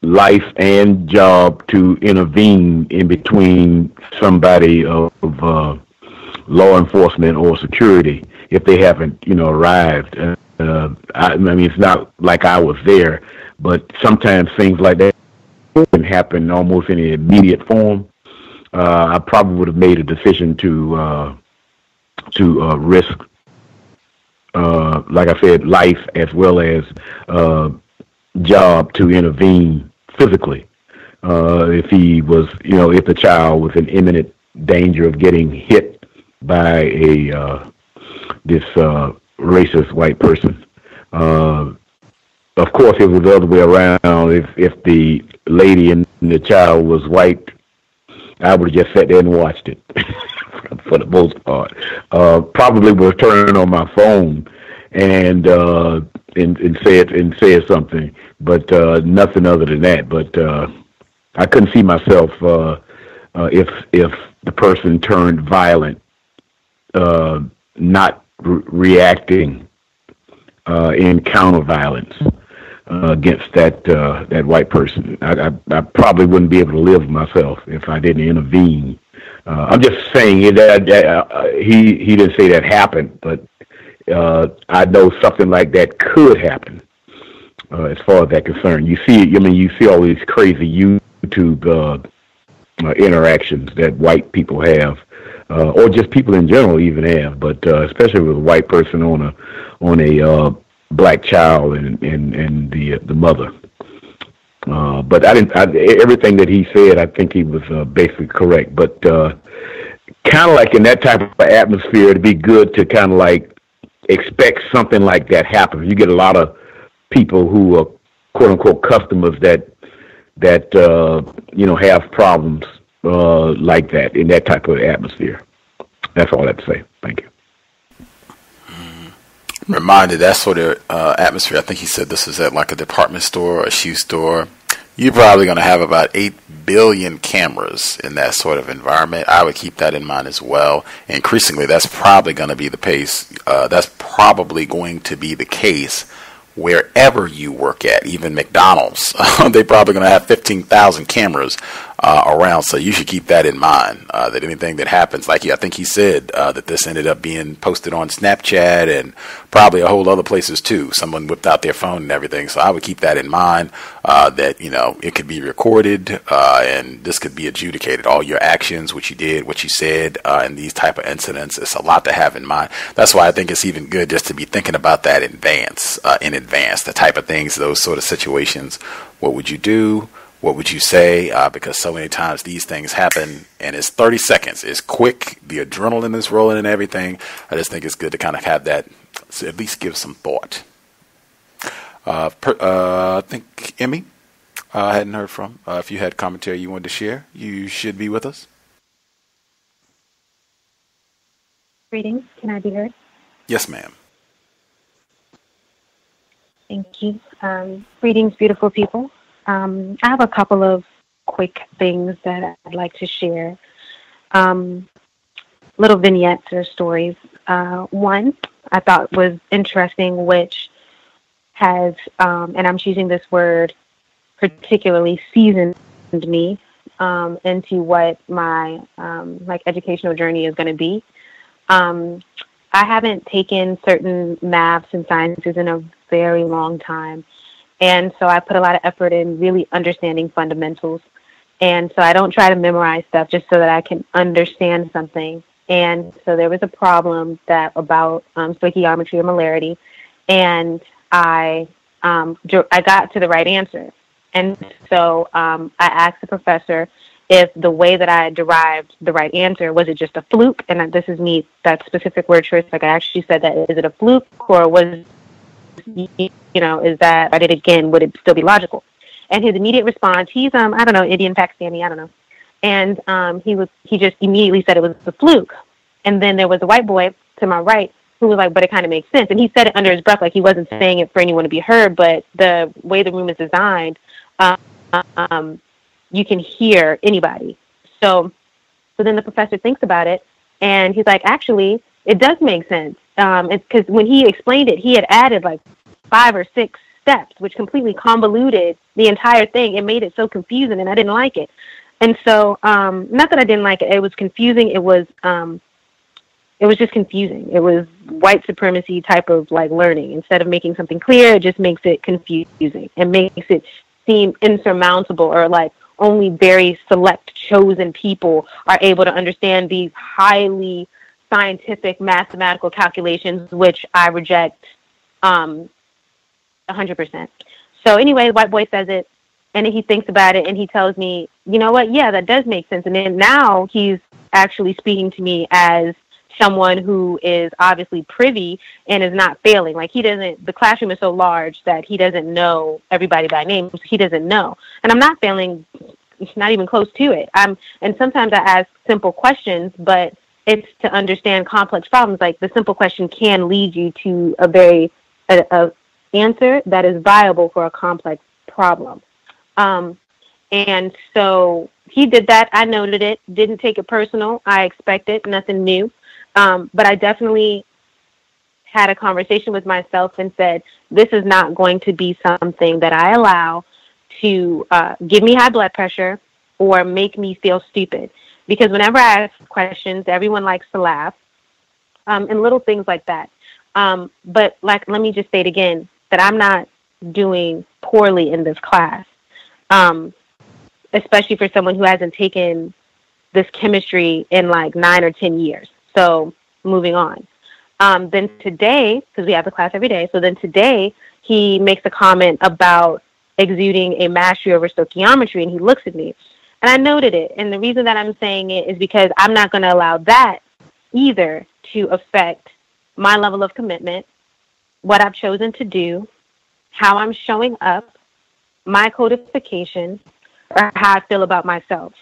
life and job to intervene in between somebody of law enforcement or security if they haven't, you know, arrived. I mean, it's not like I was there, but sometimes things like that can happen almost in an immediate form. I probably would have made a decision to risk, like I said, life as well as job to intervene physically if he was, you know, if the child was in imminent danger of getting hit by a this racist white person. Of course, it was the other way around. If the lady and the child was white, I would have just sat there and watched it for the most part. Probably would have turned on my phone and said something, but nothing other than that. But I couldn't see myself if the person turned violent, not reacting in counter violence. Against that white person, I probably wouldn't be able to live myself if I didn't intervene. I'm just saying that he didn't say that happened, but I know something like that could happen as far as that concern. You see, I mean, you see all these crazy YouTube interactions that white people have, or just people in general even have, but especially with a white person on a black child and the mother. But everything that he said, I think he was basically correct. But kind of like in that type of atmosphere, it'd be good to kind of like expect something like that happen. You get a lot of people who are quote unquote customers that have problems like that in that type of atmosphere. That's all I have to say. Thank you. I'm reminded that sort of atmosphere. I think he said this was at like a department store or a shoe store. You're probably going to have about 8 billion cameras in that sort of environment. I would keep that in mind as well. Increasingly, that's probably going to be the pace. That's probably going to be the case wherever you work at, even McDonald's. They're probably going to have 15,000 cameras around, so you should keep that in mind, that anything that happens, like I think he said, that this ended up being posted on Snapchat and probably a whole other places too. Someone whipped out their phone and everything, so I would keep that in mind, that, you know, it could be recorded, and this could be adjudicated, all your actions, what you did, what you said, in these type of incidents. It's a lot to have in mind. That's why I think it's even good just to be thinking about that in advance, the type of things, those sort of situations. What would you do? What would you say? Because so many times these things happen, and it's 30 seconds. It's quick. The adrenaline is rolling and everything. I just think it's good to kind of have that, so at least give some thought. I think Emmy, I hadn't heard from. If you had commentary you wanted to share, you should be with us. Greetings. Can I be heard? Yes, ma'am. Thank you. Greetings, beautiful people. I have a couple of quick things that I'd like to share, little vignettes or stories. One I thought was interesting, which has, and I'm choosing this word particularly, seasoned me into what my educational journey is going to be. I haven't taken certain maths and sciences in a very long time. And so I put a lot of effort in really understanding fundamentals. And so I don't try to memorize stuff just so that I can understand something. And so there was a problem that about stoichiometry and molarity. And I got to the right answer. And so I asked the professor if the way that I derived the right answer, was it just a fluke? And this is me, that specific word choice. Like I actually said that, is it a fluke, or was, is that I did it again, would it still be logical? And his immediate response, he's I don't know, Indian, Pakistani, I don't know, and he just immediately said it was a fluke. And then there was a white boy to my right who was like, but it kind of makes sense. And he said it under his breath, like he wasn't saying it for anyone to be heard, but the way the room is designed, you can hear anybody. So then the professor thinks about it, and he's like, actually, it does make sense. Because when he explained it, he had added like 5 or 6 steps, which completely convoluted the entire thing. It made it so confusing, and I didn't like it. And so, not that I didn't like it, it was confusing. It was just confusing. It was white supremacy type of like learning. Instead of making something clear, it just makes it confusing and makes it seem insurmountable, or like only very select chosen people are able to understand these highly scientific mathematical calculations, which I reject 100%. So anyway, the white boy says it, and then he thinks about it, and he tells me, you know what, yeah, that does make sense. And then now he's actually speaking to me as someone who is obviously privy and is not failing. Like, he doesn't, the classroom is so large that he doesn't know everybody by name. He doesn't know. And I'm not failing, not even close to it. And sometimes I ask simple questions, but it's to understand complex problems. Like, the simple question can lead you to a answer that is viable for a complex problem. And so he did that. I noted it, didn't take it personal. I expected nothing new. But I definitely had a conversation with myself and said, this is not going to be something that I allow to give me high blood pressure or make me feel stupid. Because whenever I ask questions, everyone likes to laugh, and little things like that. But like, let me just state again that I'm not doing poorly in this class, especially for someone who hasn't taken this chemistry in like 9 or 10 years. So moving on. Then today, because we have the class every day, so then today he makes a comment about exuding a mastery over stoichiometry, and he looks at me. And I noted it, and the reason that I'm saying it is because I'm not going to allow that either to affect my level of commitment, what I've chosen to do, how I'm showing up, my codification, or how I feel about myself.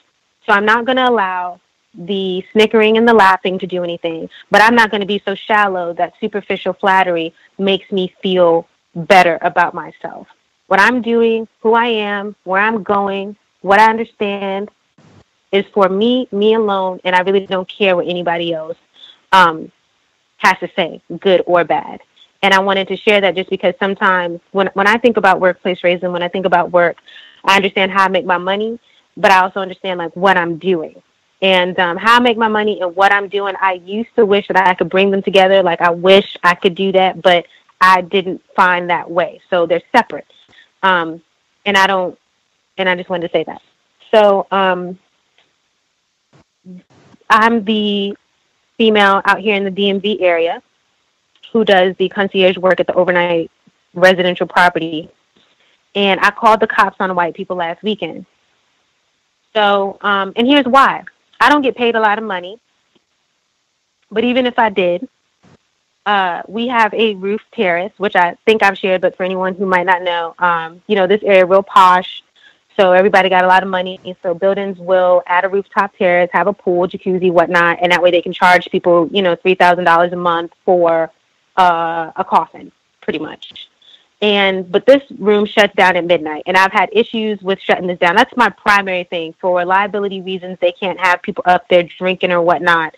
So I'm not going to allow the snickering and the laughing to do anything, but I'm not going to be so shallow that superficial flattery makes me feel better about myself. What I'm doing, who I am, where I'm going, what I understand is for me, me alone, and I really don't care what anybody else has to say, good or bad. And I wanted to share that just because sometimes when I think about workplace racism, when I think about work, I understand how I make my money, but I also understand like what I'm doing. And how I make my money and what I'm doing, I used to wish that I could bring them together. Like I wish I could do that, but I didn't find that way. So they're separate. And I just wanted to say that. So I'm the female out here in the DMV area who does the concierge work at the overnight residential property. And I called the cops on white people last weekend. So, and here's why. I don't get paid a lot of money. But even if I did, we have a roof terrace, which I think I've shared, but for anyone who might not know, you know, this area real posh. So everybody got a lot of money. So buildings will add a rooftop terrace, have a pool, jacuzzi, whatnot. And that way they can charge people, you know, $3,000 a month for a coffin, pretty much. But this room shuts down at midnight. And I've had issues with shutting this down. That's my primary thing. For liability reasons, they can't have people up there drinking or whatnot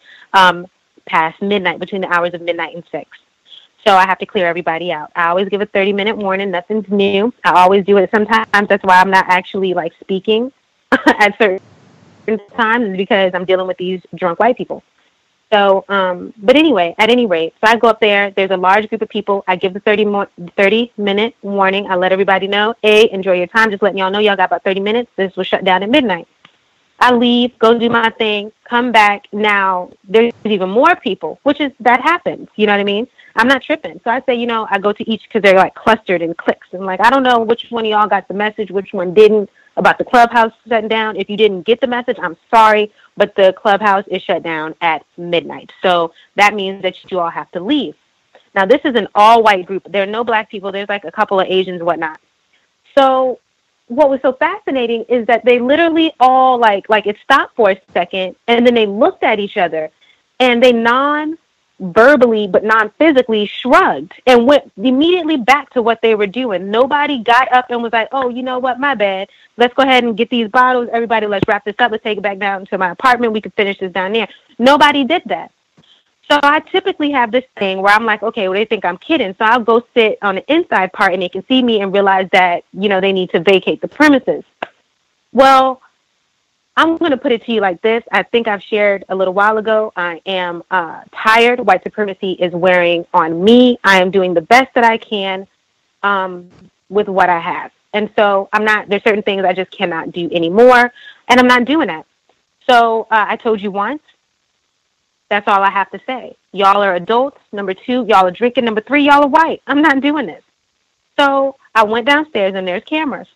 past midnight, between the hours of midnight and 6. So I have to clear everybody out. I always give a 30-minute warning. Nothing's new. I always do it. Sometimes that's why I'm not actually like speaking at certain times, because I'm dealing with these drunk white people. So, but anyway, at any rate, so I go up there. There's a large group of people. I give the 30-minute warning. I let everybody know, hey, enjoy your time. Just letting y'all know y'all got about 30 minutes. This was shut down at midnight. I leave, go do my thing, come back. Now, there's even more people, which is, that happens. You know what I mean? I'm not tripping. So I say, you know, I go to each, because they're like clustered in cliques. And like, I don't know which one of y'all got the message, which one didn't, about the clubhouse shutting down. If you didn't get the message, I'm sorry, but the clubhouse is shut down at midnight. So that means that you all have to leave. Now, this is an all-white group. There are no black people. There's like a couple of Asians, whatnot. So what was so fascinating is that they literally all like it stopped for a second, and then they looked at each other, and they non-verbally but non-physically shrugged and went immediately back to what they were doing. Nobody got up and was like, oh, you know what, my bad, let's go ahead and get these bottles, everybody, let's wrap this up, let's take it back down to my apartment, we can finish this down there. Nobody did that. So I typically have this thing where I'm like, okay, well, they think I'm kidding, so I'll go sit on the inside part and they can see me and realize that, you know, they need to vacate the premises. Well, I'm going to put it to you like this. I think I've shared a little while ago. I am tired. White supremacy is wearing on me. I am doing the best that I can with what I have. And so I'm not, there's certain things I just cannot do anymore, and I'm not doing that. So I told you once, that's all I have to say. Y'all are adults. Number two, y'all are drinking. Number three, y'all are white. I'm not doing this. So I went downstairs and there's cameras.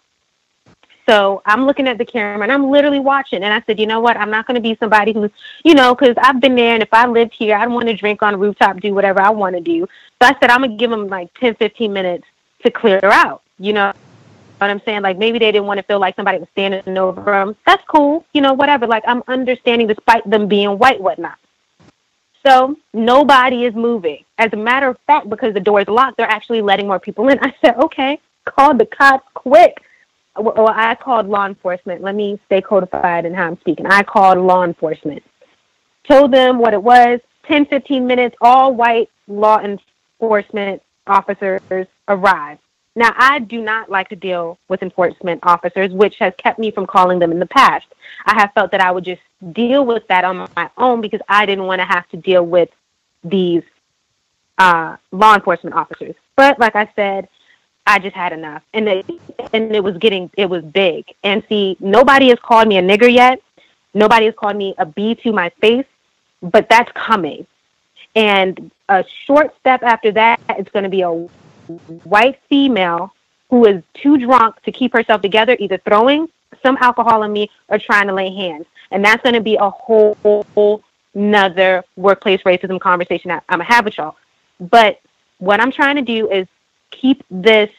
So I'm looking at the camera and I'm literally watching. And I said, you know what? I'm not going to be somebody who's, you know, because I've been there. And if I lived here, I'd want to drink on a rooftop, do whatever I want to do. So I said, I'm going to give them like 10, 15 minutes to clear out. You know what I'm saying? Like, maybe they didn't want to feel like somebody was standing over them. That's cool. You know, whatever. Like, I'm understanding despite them being white, whatnot. So nobody is moving. As a matter of fact, because the door is locked, they're actually letting more people in. I said, okay, call the cops quick. Well, I called law enforcement. Let me stay codified in how I'm speaking. I called law enforcement. Told them what it was. 10, 15 minutes, all white law enforcement officers arrived. Now, I do not like to deal with enforcement officers, which has kept me from calling them in the past. I have felt that I would just deal with that on my own because I didn't want to have to deal with these law enforcement officers. But like I said, I just had enough, and it was big. And see, nobody has called me a nigger yet. Nobody has called me a B to my face, but that's coming. And a short step after that, it's going to be a white female who is too drunk to keep herself together, either throwing some alcohol on me or trying to lay hands. And that's going to be a whole nother workplace racism conversation that I'm going to have with y'all. But what I'm trying to do is keep this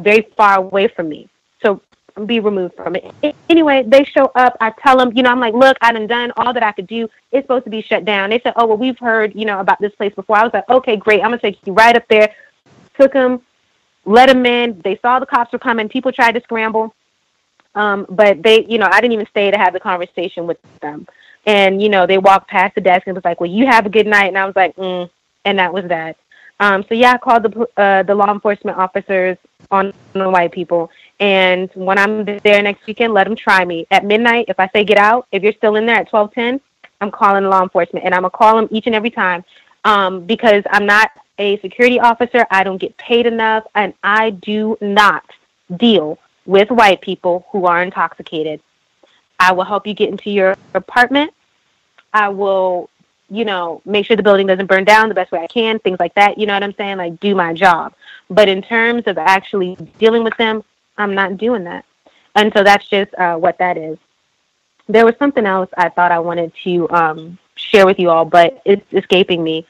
very far away from me, so be removed from it. Anyway, they show up. I tell them, I'm like, look, I done all that I could do. It's supposed to be shut down. They said, oh, well, we've heard, about this place before. I was like, okay, great. I'm going to take you right up there. Took them, let them in. They saw the cops were coming. People tried to scramble. But they, I didn't even stay to have the conversation with them. And, they walked past the desk and was like, well, you have a good night. And I was like, and that was that. So yeah, I called the law enforcement officers on the white people. And when I'm there next weekend, let them try me. At midnight, if I say get out, if you're still in there at 12:10, I'm calling law enforcement, and I'm gonna call them each and every time, because I'm not a security officer. I don't get paid enough, and I do not deal with white people who are intoxicated. I will help you get into your apartment. I will, make sure the building doesn't burn down the best way I can, things like that. You know what I'm saying? Like, do my job. But in terms of actually dealing with them, I'm not doing that. And so that's just what that is. There was something else I thought I wanted to share with you all, but it's escaping me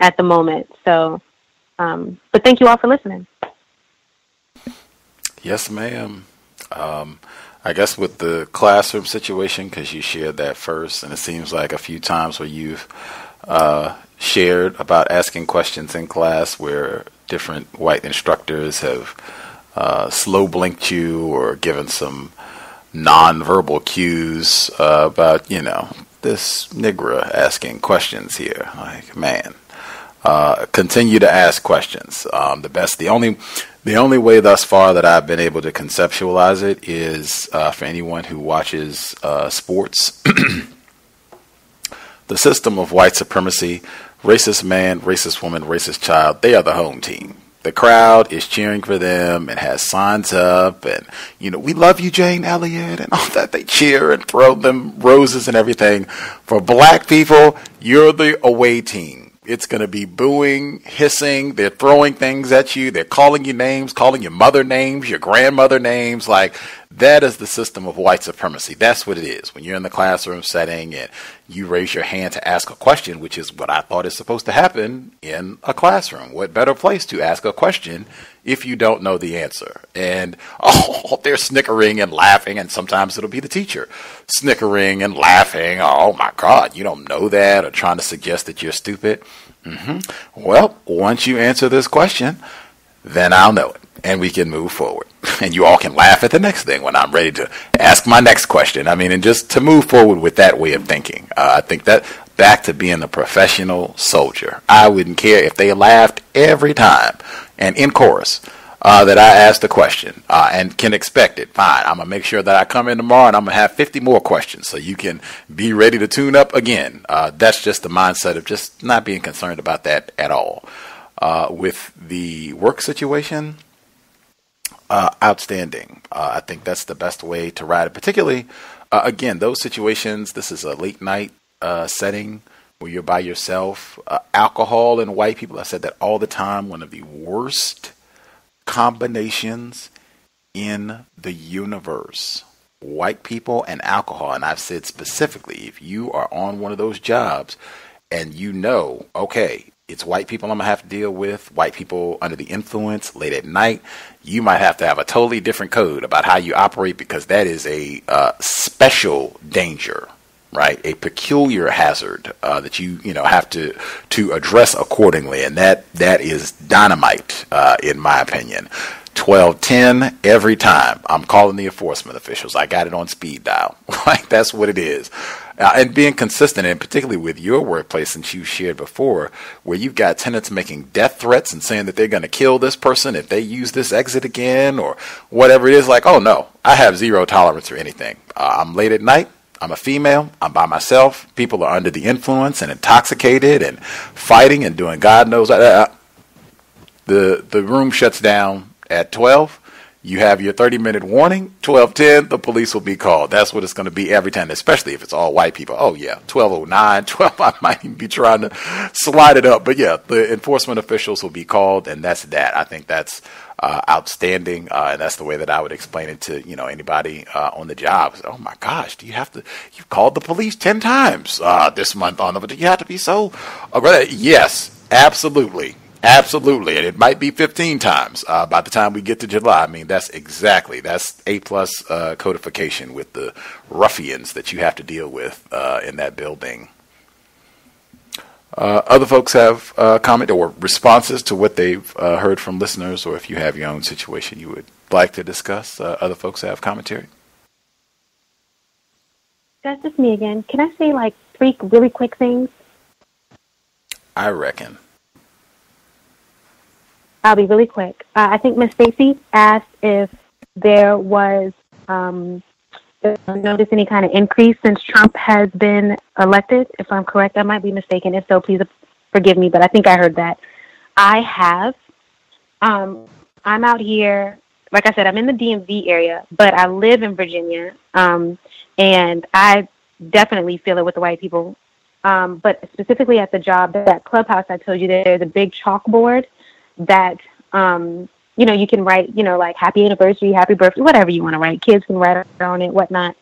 at the moment. So, but thank you all for listening. Yes, ma'am. I guess with the classroom situation, because you shared that first, and it seems like a few times where you've shared about asking questions in class where different white instructors have slow blinked you or given some non-verbal cues about, this Negro asking questions here. Like, man, continue to ask questions. The only way thus far that I've been able to conceptualize it is for anyone who watches sports. The system of white supremacy, racist man, racist woman, racist child, they are the home team. The crowd is cheering for them and has signs up and, we love you, Jane Elliott, and all that. They cheer and throw them roses and everything. For black people, you're the away team. It's going to be booing, hissing. They're throwing things at you. They're calling you names, calling your mother names, your grandmother names. Like, that is the system of white supremacy. That's what it is. When you're in the classroom setting and you raise your hand to ask a question, which is what I thought is supposed to happen in a classroom. What better place to ask a question if you don't know the answer? And, they're snickering and laughing, and sometimes it'll be the teacher snickering and laughing. Oh, my God, you don't know that, or trying to suggest that you're stupid. Well, once you answer this question, then I'll know it, and we can move forward. And you all can laugh at the next thing when I'm ready to ask my next question. I mean, and just to move forward with that way of thinking. I think that back to being a professional soldier. I wouldn't care if they laughed every time and in chorus that I asked a question and can expect it. Fine. I'm going to make sure that I come in tomorrow and I'm going to have 50 more questions so you can be ready to tune up again. That's just the mindset of just not being concerned about that at all. With the work situation, outstanding. I think that's the best way to ride it. Particularly, again, those situations, this is a late night setting where you're by yourself. Alcohol and white people, I said that all the time, one of the worst combinations in the universe. White people and alcohol. And I've said specifically, if you are on one of those jobs and okay, it's white people I'm going to have to deal with, white people under the influence late at night, you might have to have a totally different code about how you operate, because that is a special danger, right? A peculiar hazard that you have to address accordingly. And that is dynamite, in my opinion. 12:10 every time. I'm calling the enforcement officials. I got it on speed dial. Like, that's what it is. And being consistent, and particularly with your workplace, since you shared before, where you've got tenants making death threats and saying that they're going to kill this person if they use this exit again or whatever it is. Like, oh no, I have zero tolerance for anything. I'm late at night. I'm a female. I'm by myself. People are under the influence and intoxicated and fighting and doing God knows. The room shuts down at 12. You have your 30-minute warning, 12:10, the police will be called. That's what it's going to be every time, especially if it's all white people. Oh, yeah, 12:09, 12, I might even be trying to slide it up. But, yeah, the enforcement officials will be called, and that's that. I think that's outstanding, and that's the way that I would explain it to, you know, anybody on the job. Oh, my gosh, do you have to – you've called the police 10 times this month on them, but do you have to be so – yes, absolutely. Absolutely, and it might be 15 times by the time we get to July. I mean, that's A+ codification with the ruffians that you have to deal with in that building. Other folks have comment or responses to what they've heard from listeners, or if you have your own situation you would like to discuss. Other folks have commentary. That's just me again. Can I say like three really quick things? I reckon. I'll be really quick. I think Ms. Stacy asked if there was noticed any kind of increase since Trump has been elected. If I'm correct, I might be mistaken. If so, please forgive me, but I think I heard that. I have. I'm out here. Like I said, I'm in the DMV area, but I live in Virginia, and I definitely feel it with the white people. But specifically at the job, that clubhouse I told you, there's a big chalkboard that, you know, you can write, you know, like happy anniversary, happy birthday, whatever you want to write. Kids can write on it, whatnot.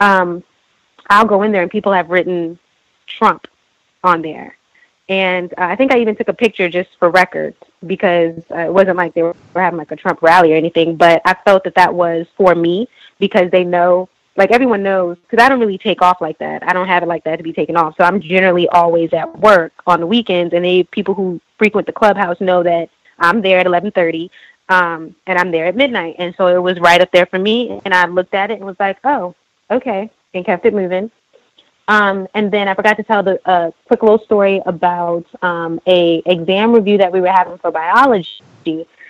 I'll go in there and people have written Trump on there. And I think I even took a picture just for record because it wasn't like they were having like a Trump rally or anything, but I felt that that was for me because they know, like everyone knows, because I don't really take off like that. I don't have it like that to be taken off. So I'm generally always at work on the weekends, and people who frequent the clubhouse know that I'm there at 11:30, and I'm there at midnight. And so it was right up there for me. And I looked at it and was like, oh, okay. And kept it moving. And then I forgot to tell the quick little story about a exam review that we were having for biology.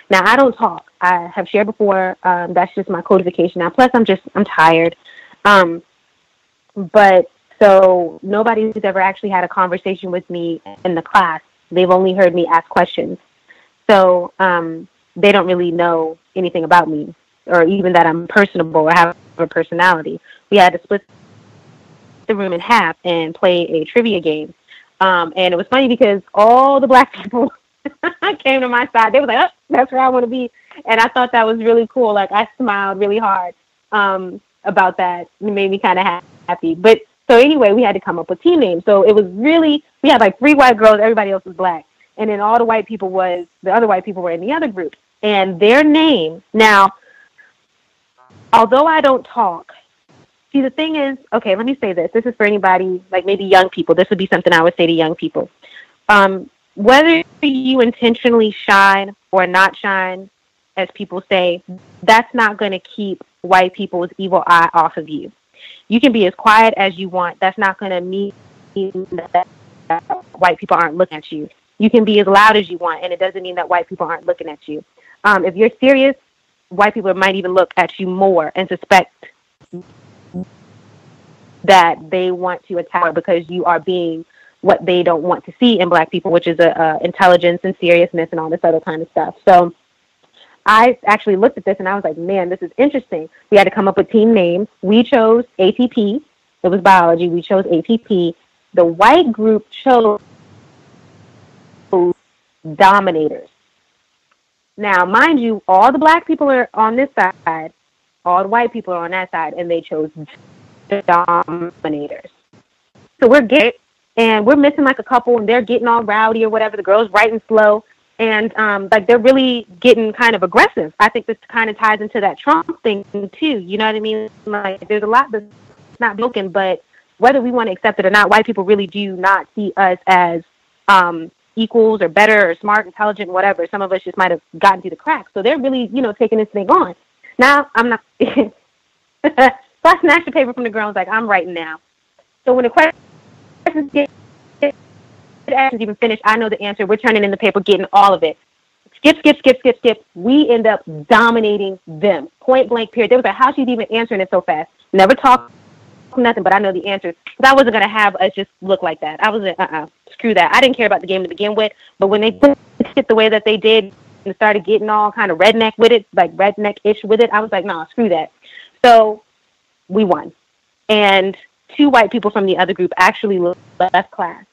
Now I don't talk. I have shared before. That's just my codification. Now, plus I'm tired. But so nobody's ever actually had a conversation with me in the class. They've only heard me ask questions. So they don't really know anything about me or even that I'm personable or have a personality. We had to split the room in half and play a trivia game. And it was funny because all the black people came to my side. They were like, oh, that's where I want to be. And I thought that was really cool. Like, I smiled really hard about that. It made me kind of happy. But so anyway, we had to come up with team names. So it was really, we had like 3 white girls, everybody else was black. And then all the white people was, the other white people were in the other group. And their name, now, although I don't talk, see, the thing is, okay, let me say this. This is for anybody, like maybe young people. This would be something I would say to young people. Whether you intentionally shine or not shine, as people say, that's not going to keep white people's evil eye off of you. You can be as quiet as you want. That's not going to mean that white people aren't looking at you. You can be as loud as you want, and it doesn't mean that white people aren't looking at you. If you're serious, white people might even look at you more and suspect that they want to attack because you are being what they don't want to see in black people, which is intelligence and seriousness and all this other kind of stuff. So I actually looked at this, and I was like, man, this is interesting. We had to come up with team names. We chose ATP. It was biology. We chose ATP. The white group chose dominators. Now, mind you, all the black people are on this side, all the white people are on that side, and they chose dominators. So we're getting, and we're missing like a couple, and they're getting all rowdy or whatever. The girls writing slow, and like they're really getting kind of aggressive. I think this kind of ties into that Trump thing too. You know what I mean? Like, there's a lot that's not broken, but whether we want to accept it or not, white people really do not see us as equals or better or smart, intelligent, whatever. Some of us just might have gotten through the cracks. So they're really, you know, taking this thing on. Now, I'm not. So I snatched the paper from the girl and was like, I'm writing now. So when the questions even finished, I know the answer. We're turning in the paper, getting all of it. Skip. We end up dominating them. Point blank, period. They was like, how's she even answering it so fast? Never talk nothing, but I know the answers. Because I wasn't going to have us just look like that. I wasn't, screw that. I didn't care about the game to begin with, but when they put it the way that they did, and started getting all kind of redneck with it, like redneck-ish with it. I was like, nah, screw that. So we won. And two white people from the other group actually left class.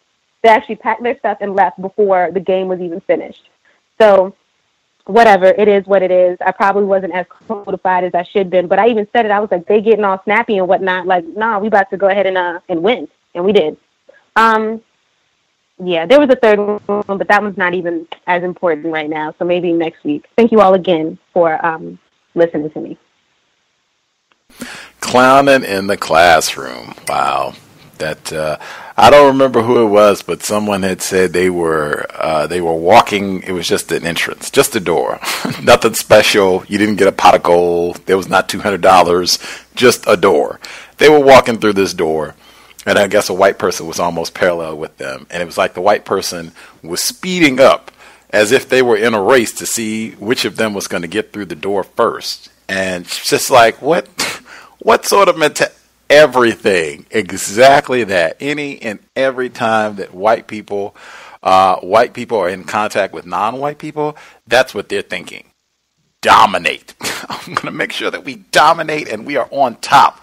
They actually packed their stuff and left before the game was even finished. So whatever, it is what it is. I probably wasn't as codified as I should have been, but I even said it. I was like, they getting all snappy and whatnot. Like, nah, we about to go ahead and win. And we did. Yeah, there was a third one, but that one's not even as important right now. So maybe next week. Thank you all again for listening to me. Clowning in the classroom. Wow. That I don't remember who it was, but someone had said they were walking. It was just an entrance, just a door, nothing special. You didn't get a pot of gold. There was not $200, just a door. They were walking through this door, and I guess a white person was almost parallel with them. And it was like the white person was speeding up as if they were in a race to see which of them was going to get through the door first. And just like, what sort of mentality? Everything, exactly that. Any and every time that white people are in contact with non-white people, that's what they're thinking. Dominate. I'm going to make sure that we dominate and we are on top.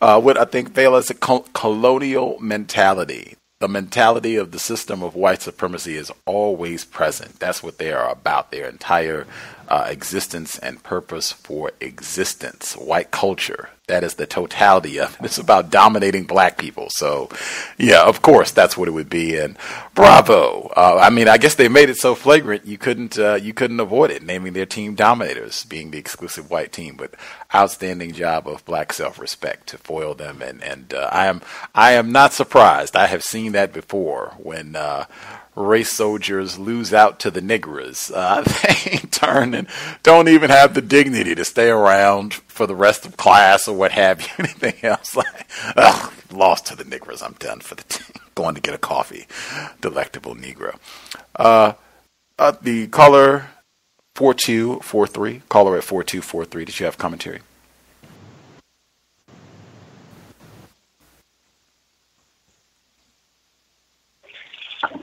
What I think fails is a colonial mentality. The mentality of the system of white supremacy is always present. That's what they are about, their entire existence and purpose for existence. White culture, that is the totality of it. It's about dominating black people. So, yeah, of course, that's what it would be. And bravo. I mean, I guess they made it so flagrant you couldn't avoid it, naming their team dominators, being the exclusive white team. But outstanding job of black self-respect to foil them. And I am not surprised. I have seen that before when race soldiers lose out to the niggeras. They turn and don't even have the dignity to stay around for the rest of class or what have you, anything else. Like, oh, lost to the niggeras. I'm done for the team. Going to get a coffee. Delectable Negro. The caller 4243. Caller at 4243. Did you have commentary?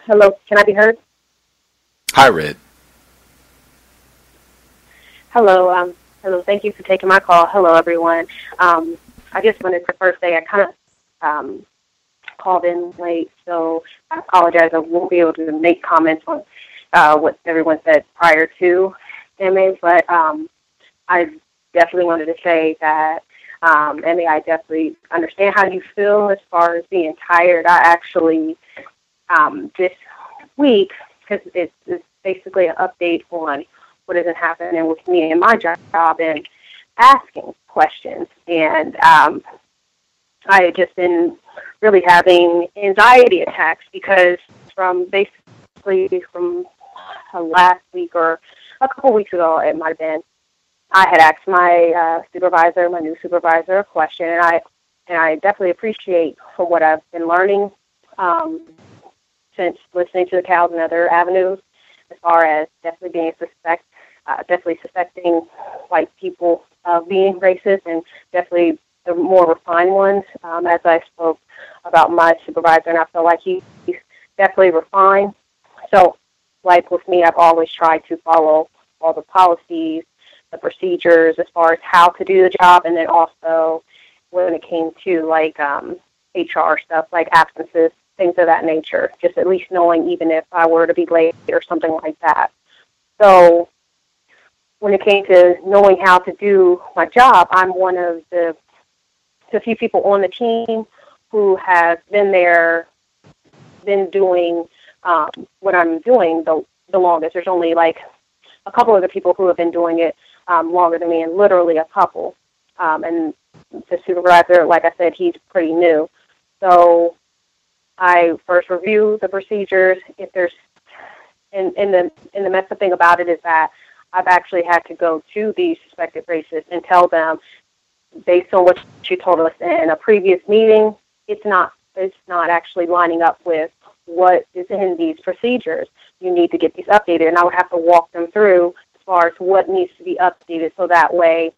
Hello, can I be heard? Hi, Red. Hello, hello. Thank you for taking my call. Hello, everyone. I just wanted to first say I kind of called in late, so I apologize. I won't be able to make comments on what everyone said prior to MA, but I definitely wanted to say that MA, I definitely understand how you feel as far as being tired. I actually... this week, because it's basically an update on what isn't happening with me and my job and asking questions. And I had just been really having anxiety attacks because from last week or a couple weeks ago, it might have been, I had asked my supervisor, my new supervisor, a question, and I definitely appreciate for what I've been learning since listening to the cows and other avenues, as far as definitely being suspecting white people of being racist, and definitely the more refined ones. As I spoke about my supervisor, and I feel like he's definitely refined. So, like with me, I've always tried to follow all the policies, the procedures, as far as how to do the job, and then also when it came to like HR stuff, like absences, things of that nature, just at least knowing even if I were to be late or something like that. So when it came to knowing how to do my job, I'm one of the few people on the team who have been there, been doing what I'm doing the longest. There's only like a couple of the people who have been doing it longer than me, and literally a couple. And the supervisor, like I said, he's pretty new. So I first review the procedures. If there's, and the messed up thing about it is that I've actually had to go to these suspected racists and tell them, based on what you told us in a previous meeting, it's not actually lining up with what is in these procedures. You need to get these updated, and I would have to walk them through as far as what needs to be updated, so that way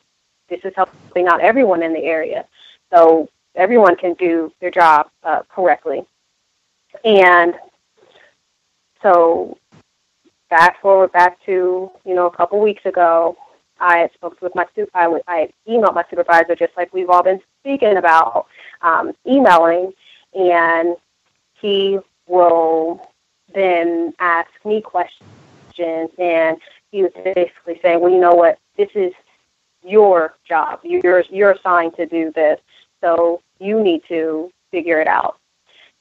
this is helping out everyone in the area, so everyone can do their job correctly. And so fast forward back to, you know, a couple weeks ago, I had spoken with my I emailed my supervisor, just like we've all been speaking about emailing, and he will then ask me questions, and he was basically saying, well, you know what, this is your job. You're assigned to do this, so you need to figure it out.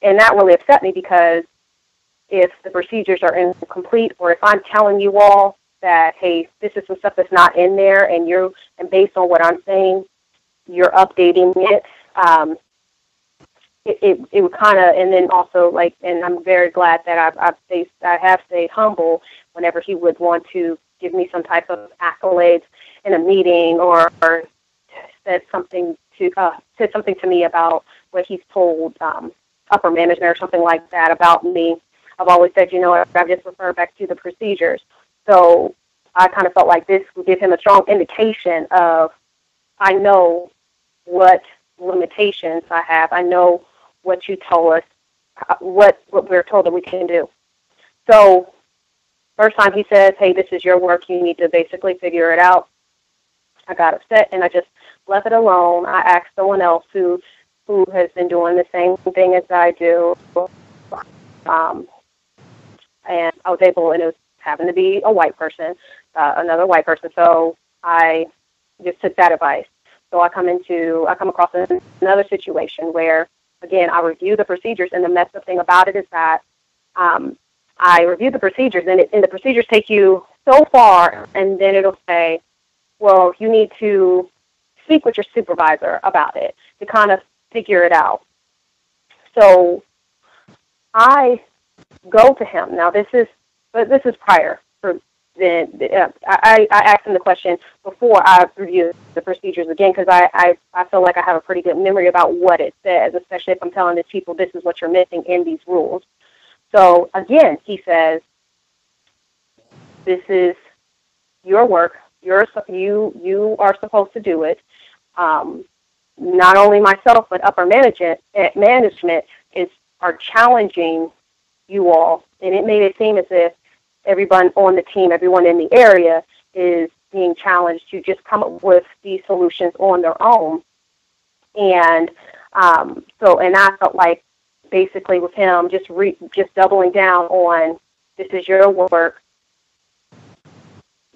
And that really upset me, because if the procedures are incomplete, or if I'm telling you all that, hey, this is some stuff that's not in there, and based on what I'm saying, you're updating it, it would kind of, and then also, like, and I'm very glad that I have stayed humble whenever he would want to give me some type of accolades in a meeting, or said something to me about what he's told upper management or something like that about me. I've always said, you know, I've just referred back to the procedures. So I kind of felt like this would give him a strong indication of, I know what limitations I have. I know what you told us, what we're told that we can do. So first time he says, hey, this is your work. You need to basically figure it out. I got upset, and I just left it alone. I asked someone else who has been doing the same thing as I do. And I was able, and it was happened to be a white person, another white person. So I just took that advice. So I come across another situation where, again, I review the procedures, and the messed up thing about it is that I review the procedures, and the procedures take you so far, and then it'll say, well, you need to speak with your supervisor about it to kind of figure it out. So I go to him. Now, this is prior. I asked him the question before I reviewed the procedures again, because I feel like I have a pretty good memory about what it says, especially if I'm telling these people this is what you're missing in these rules. So, again, he says, this is your work. You are supposed to do it. Not only myself, but upper management are challenging you all. And it made it seem as if everyone on the team, everyone in the area is being challenged to just come up with these solutions on their own. And so I felt like basically with him just doubling down on, this is your work.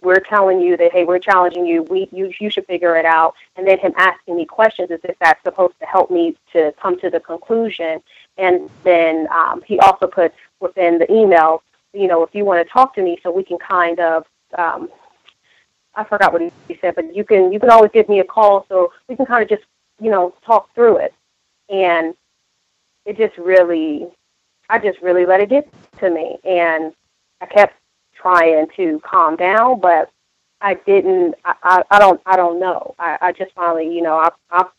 We're telling you that, hey, we're challenging you. You should figure it out. And then him asking me questions as if that's supposed to help me to come to the conclusion. And then he also puts within the email, you know, if you want to talk to me, so we can kind of, I forgot what he said, but you can always give me a call, so we can kind of just, you know, talk through it. And it just really, I just really let it get to me, and I kept trying to calm down, but I didn't. I don't know. I just finally, you know,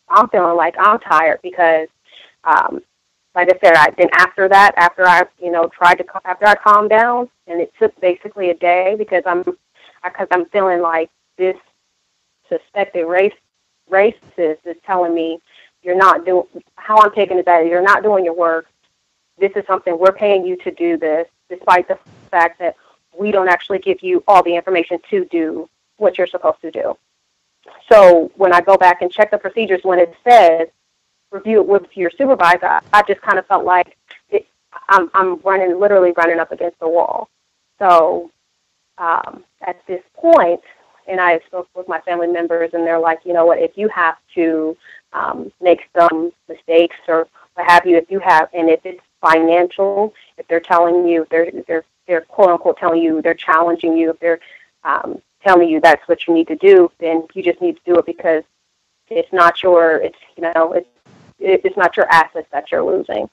I'm feeling like I'm tired because, like I said, after I calmed down, and it took basically a day because I'm feeling like this suspected racist is telling me how I'm taking it that you're not doing your work. This is something we're paying you to do this, despite the fact that we don't actually give you all the information to do what you're supposed to do. So when I go back and check the procedures, when it says review it with your supervisor, I just kind of felt like I'm literally running up against the wall. So at this point, and I spoke with my family members, and they're like, you know what, if you have to make some mistakes or what have you, and if it's financial, if they're telling you, they're quote unquote telling you, they're challenging you, if they're telling you that's what you need to do, then you just need to do it because it's not your assets that you're losing.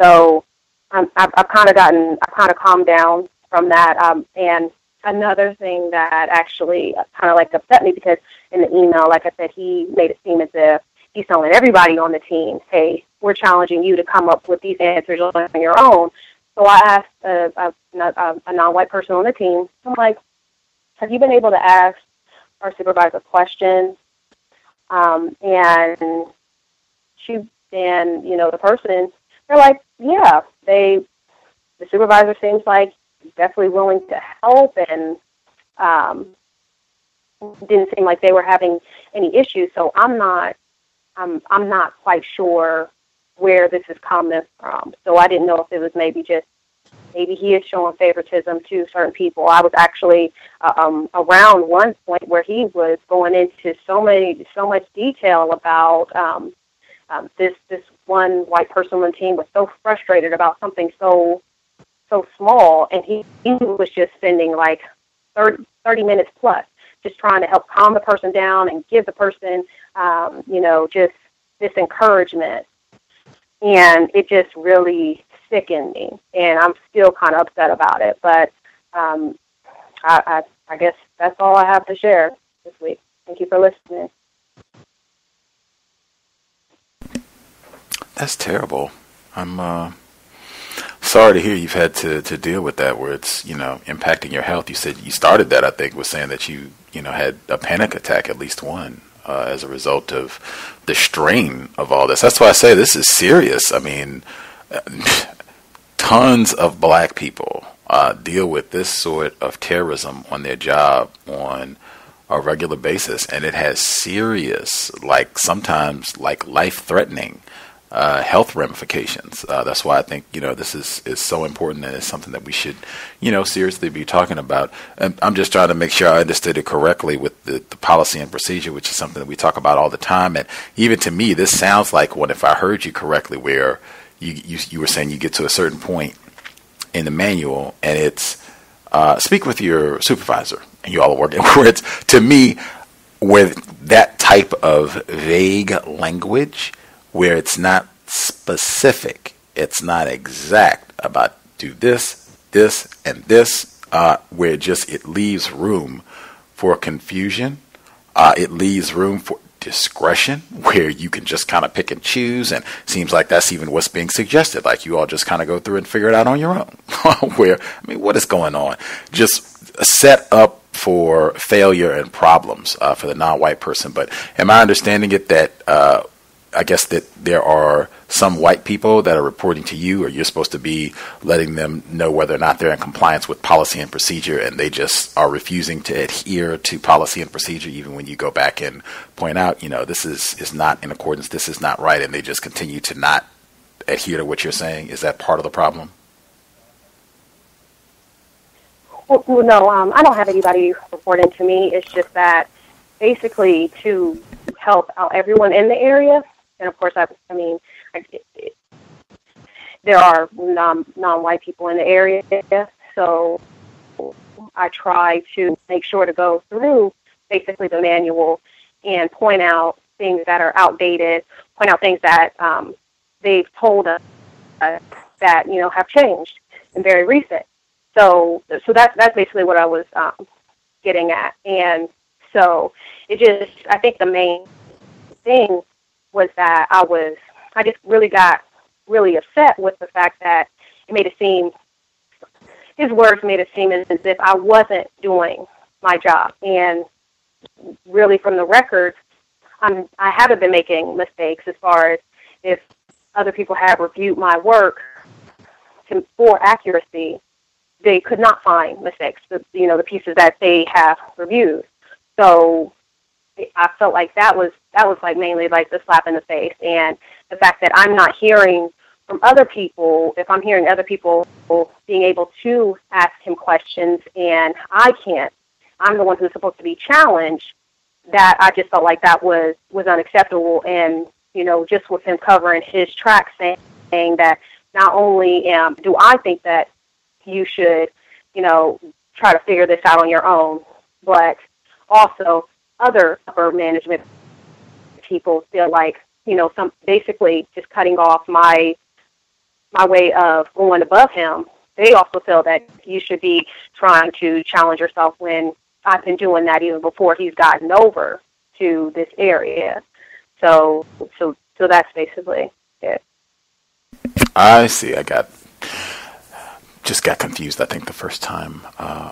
So I've kind of calmed down from that. And another thing that actually kind of like upset me, because in the email, like I said, he made it seem as if he's telling everybody on the team, hey, we're challenging you to come up with these answers on your own. So I asked a non-white person on the team, I'm like, have you been able to ask our supervisor questions? And she, and, you know, the person, they're like, yeah, the supervisor seems like definitely willing to help, and didn't seem like they were having any issues. So I'm not quite sure where this is coming from. So I didn't know if it was maybe he is showing favoritism to certain people. I was actually around one point where he was going into so much detail about this one white person on the team was so frustrated about something so small, and he was just spending like 30 minutes plus just trying to help calm the person down and give the person, just this encouragement. And it just really sickened me, and I'm still kind of upset about it. But I guess that's all I have to share this week. Thank you for listening. That's terrible. I'm sorry to hear you've had to deal with that, where it's, impacting your health. You said you started that, I think, with saying that you had a panic attack, at least one. As a result of the strain of all this. That's why I say this is serious. I mean, tons of black people deal with this sort of terrorism on their job on a regular basis, and it has serious, sometimes life-threatening health ramifications. That's why I think, this is so important, and it's something that we should, seriously be talking about. And I'm just trying to make sure I understood it correctly with the policy and procedure, which is something that we talk about all the time. And even to me, this sounds like one, if I heard you correctly, where you were saying you get to a certain point in the manual and it's, speak with your supervisor, and you all are working where it's, to me, where that type of vague language, where it's not specific, it's not exact about do this, this, and this, where it leaves room for confusion. It leaves room for discretion, where you can just kind of pick and choose, and seems like that's even what's being suggested. Like you all just kind of go through and figure it out on your own. What is going on? Just set up for failure and problems for the non-white person. But am I understanding it that, I guess that there are some white people that are reporting to you, or you're supposed to be letting them know whether or not they're in compliance with policy and procedure, and they just are refusing to adhere to policy and procedure, even when you go back and point out, this is not in accordance, this is not right, and they just continue to not adhere to what you're saying? Is that part of the problem? Well, no, I don't have anybody reporting to me. It's just that basically to help out everyone in the area. And of course, there are non-white people in the area, so I try to make sure to go through basically the manual and point out things that are outdated, point out things that they've told us that have changed and very recent. So that's basically what I was getting at, and so it just, I think the main thing was that I just really got really upset with the fact that it made it seem, his words made it seem as if I wasn't doing my job. And really from the records, I haven't been making mistakes as far as if other people have reviewed my work for accuracy, they could not find mistakes, the pieces that they have reviewed. So I felt like that was like mainly like the slap in the face, and the fact that I'm not hearing from other people, if I'm hearing other people being able to ask him questions and I can't, I'm the one who's supposed to be challenged, that I just felt like that was unacceptable. And, just with him covering his tracks, saying that not only do I think that you should, try to figure this out on your own, but also, other upper management people feel like, basically just cutting off my way of going above him. They also feel that you should be trying to challenge yourself, when I've been doing that even before he's gotten over to this area. So that's basically it. I see. Just got confused, I think, the first time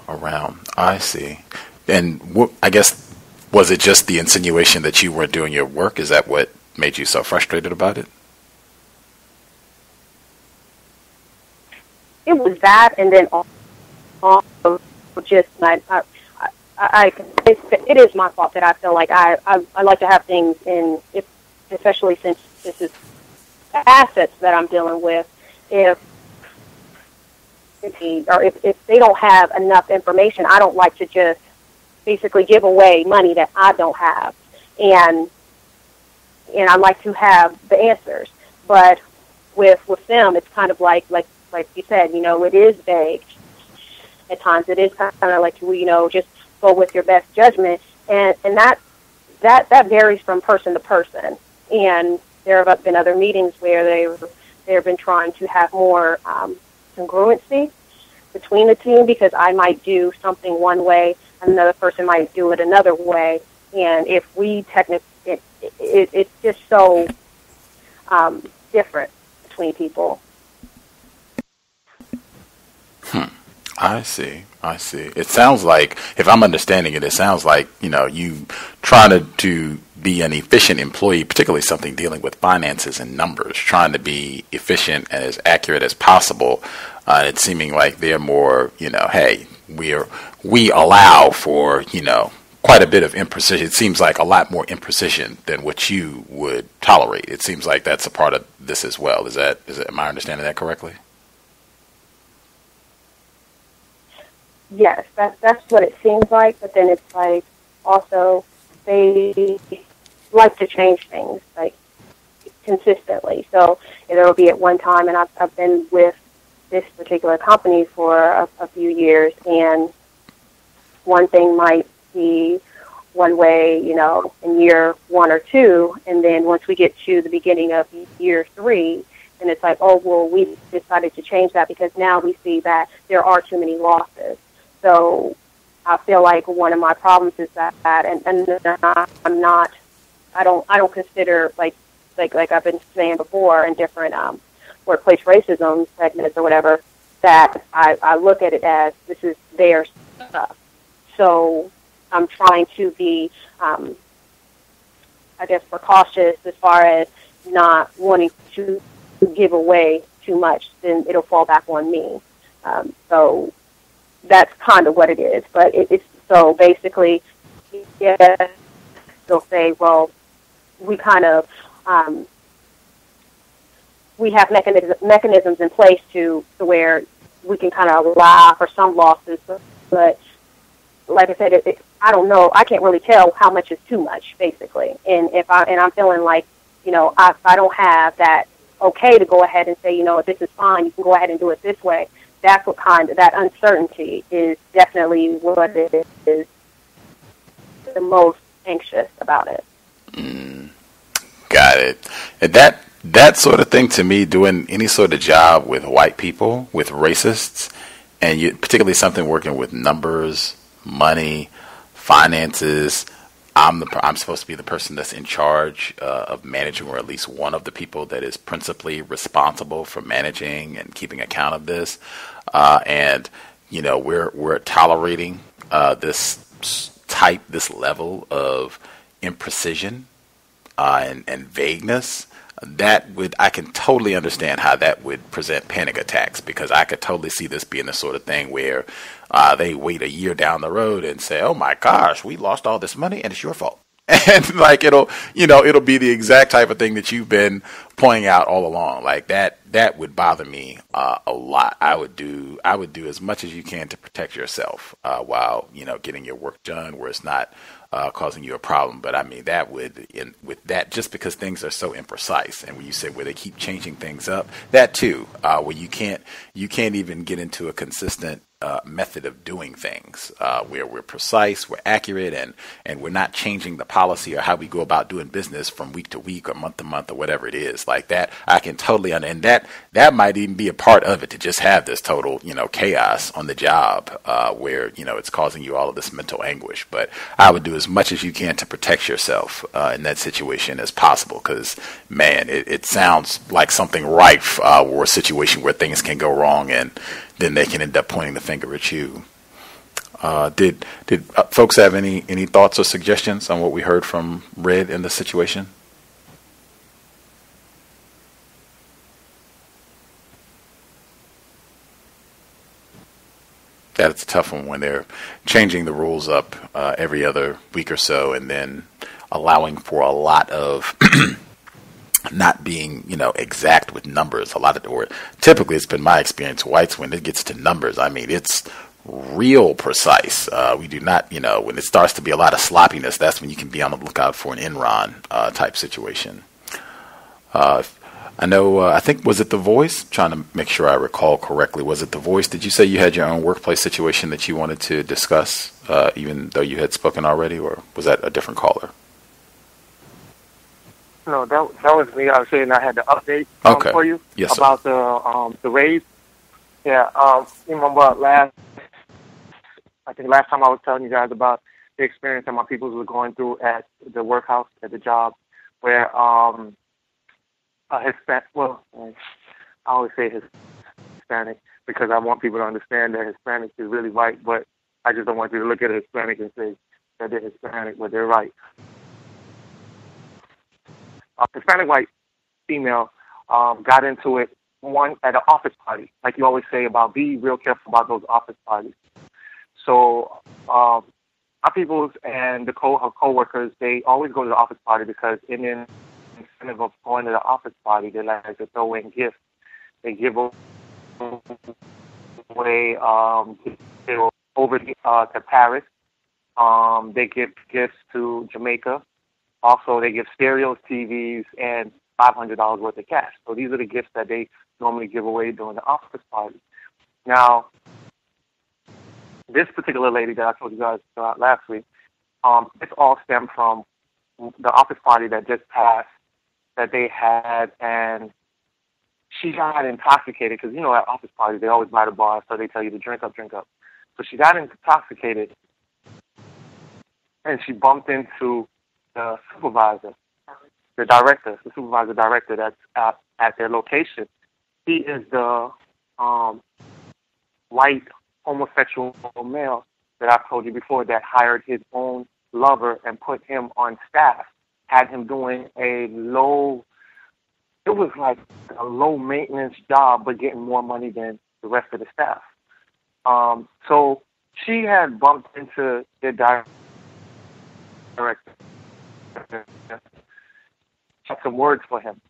around. I see. And I guess, was it just the insinuation that you weren't doing your work? Is that what made you so frustrated about it? It was that, and then also just it is my fault that I feel like I like to have things in, especially since this is assets that I'm dealing with, if they don't have enough information, I don't like to just basically give away money that I don't have, and I like to have the answers. But with them, it's kind of like you said, you know, it is vague at times. It is kind of like, you know, just go with your best judgment, and that varies from person to person. And there have been other meetings where they've been trying to have more congruency between the team, because I might do something one way, another person might do it another way, and if we technically, it's just so different between people. I see. It sounds like, if I'm understanding it, it sounds like, you know, you trying to be an efficient employee, particularly something dealing with finances and numbers, trying to be efficient and as accurate as possible. It's seeming like they're more, you know, hey, we allow for, you know, quite a bit of imprecision. It seems like a lot more imprecision than what you would tolerate. It seems like that's a part of this as well. Am I understanding that correctly? Yes, that's what it seems like, but then it's like also they like to change things, like, consistently. So it'll be at one time, and I've been with this particular company for a few years, and one thing might be one way, you know, in year one or two, and then once we get to the beginning of year three, and it's like, oh, well, we decided to change that because now we see that there are too many losses. So I feel like one of my problems is that, and I don't consider, like I've been saying before, in different workplace racism segments or whatever, that I look at it as this is their stuff. So I'm trying to be, I guess, precautious as far as not wanting to give away too much, then it'll fall back on me. So that's kind of what it is. But it's so basically, yeah, they'll say, well, we kind of we have mechanisms in place to where we can kind of allow for some losses, but like I said, I don't know. I can't really tell how much is too much, basically. And I'm feeling like, you know, I don't have that okay to go ahead and say, you know, if this is fine, you can go ahead and do it this way. That's what kind of, that uncertainty is definitely what it is the most anxious about it. Got it. And that sort of thing, to me, doing any sort of job with white people, with racists, and particularly something working with numbers, money, finances, I'm supposed to be the person that's in charge of managing, or at least one of the people that is principally responsible for managing and keeping account of this. And, you know, we're tolerating this level of imprecision and vagueness. I can totally understand how that would present panic attacks, because I could totally see this being the sort of thing where they wait a year down the road and say, oh my gosh, we lost all this money and it's your fault. And like, it'll be the exact type of thing that you've been pointing out all along. Like that would bother me a lot. I would do as much as you can to protect yourself while, you know, getting your work done where it's not causing you a problem. But I mean, just because things are so imprecise, and when you say where they keep changing things up, that too, where you can't even get into a consistent method of doing things, where we're precise, we're accurate, and we're not changing the policy or how we go about doing business from week to week or month to month or whatever it is. Like that, I can totally and that might even be a part of it, to just have this total, you know, chaos on the job, where, you know, it's causing you all of this mental anguish. But I would do as much as you can to protect yourself in that situation as possible, because, man, it sounds like something rife, or a situation where things can go wrong and then they can end up pointing the finger at you. Did folks have any thoughts or suggestions on what we heard from Red in the situation? That's a tough one when they're changing the rules up every other week or so, and then allowing for a lot of not being, exact with numbers. Typically, it's been my experience. Whites, when it gets to numbers, it's real precise. We do not, when it starts to be a lot of sloppiness, that's when you can be on the lookout for an Enron type situation. I know, I think, was it The Voice? Trying to make sure I recall correctly. Was it The Voice? Did you say you had your own workplace situation that you wanted to discuss, even though you had spoken already, or was that a different caller? No, that was me. I was saying I had the update for you about the raise. Yeah, you remember I think last time I was telling you guys about the experience that my people were going through at the workhouse, at the job, where I always say Hispanic because I want people to understand that Hispanic is really white, but I just don't want you to look at a Hispanic and say that they're Hispanic, but they're white. Hispanic white female got into it at an office party. Like you always say about, be real careful about those office parties. So our people and her co-workers, they always go to the office party because in the incentive of going to the office party, they like to throw in gifts. They give away over to Paris. They give gifts to Jamaica. Also, they give stereos, TVs, and $500 worth of cash. So these are the gifts that they normally give away during the office party. Now, this particular lady that I told you guys about last week, it's all stemmed from the office party that just passed that they had, and she got intoxicated because, at office parties, they always buy the bar, so they tell you to drink up, drink up. So she got intoxicated, and she bumped into the supervisor, the supervisor director that's at their location. He is the white homosexual male that I've told you before that hired his own lover and put him on staff, had him doing a low maintenance job, but getting more money than the rest of the staff. So she had bumped into the director. Had some words for him,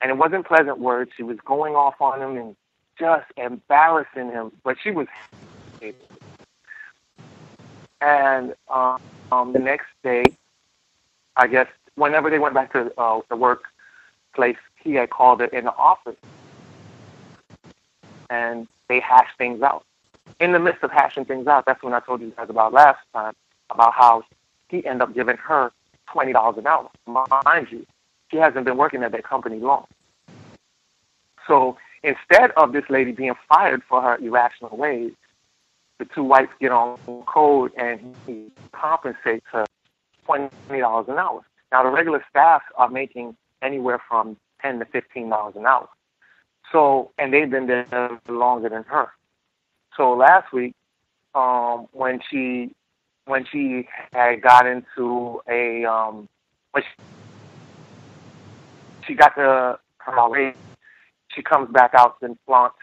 and it wasn't pleasant words. She was going off on him and just embarrassing him, but she was happy. And the next day, I guess whenever they went back to the workplace, he had called her in the office and they hashed things out. In the midst of hashing things out, that's when I told you guys about last time about how he ended up giving her $20 an hour. Mind you, she hasn't been working at that company long. So instead of this lady being fired for her irrational ways, the two whites get on code and he compensates her $20 an hour. Now, the regular staff are making anywhere from $10 to $15 an hour. So, and they've been there longer than her. So last week, when she had got into a, when she got to her raise, she comes back out and flaunts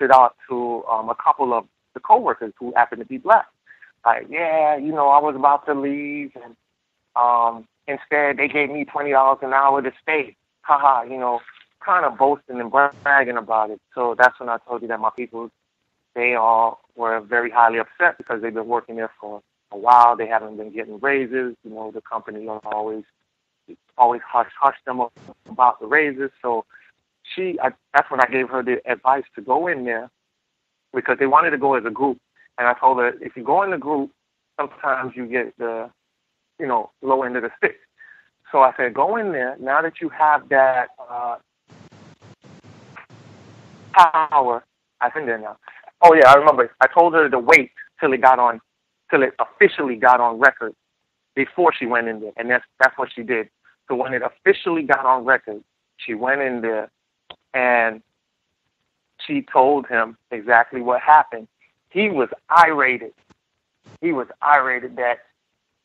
it out to a couple of the coworkers who happen to be black. Like, yeah, I was about to leave, and instead they gave me $20 an hour to stay. Haha, kind of boasting and bragging about it. So that's when I told you that my people, they all were very highly upset because they've been working there for a while. They haven't been getting raises. The company always hush them up about the raises. So that's when I gave her the advice to go in there because they wanted to go as a group. And I told her, if you go in the group, sometimes you get the, low end of the stick. So I said, go in there. Now that you have that power, I've been there now. Oh yeah, I remember. I told her to wait till it officially got on record before she went in there, and that's what she did. So when it officially got on record, she went in there and she told him exactly what happened. He was irated. That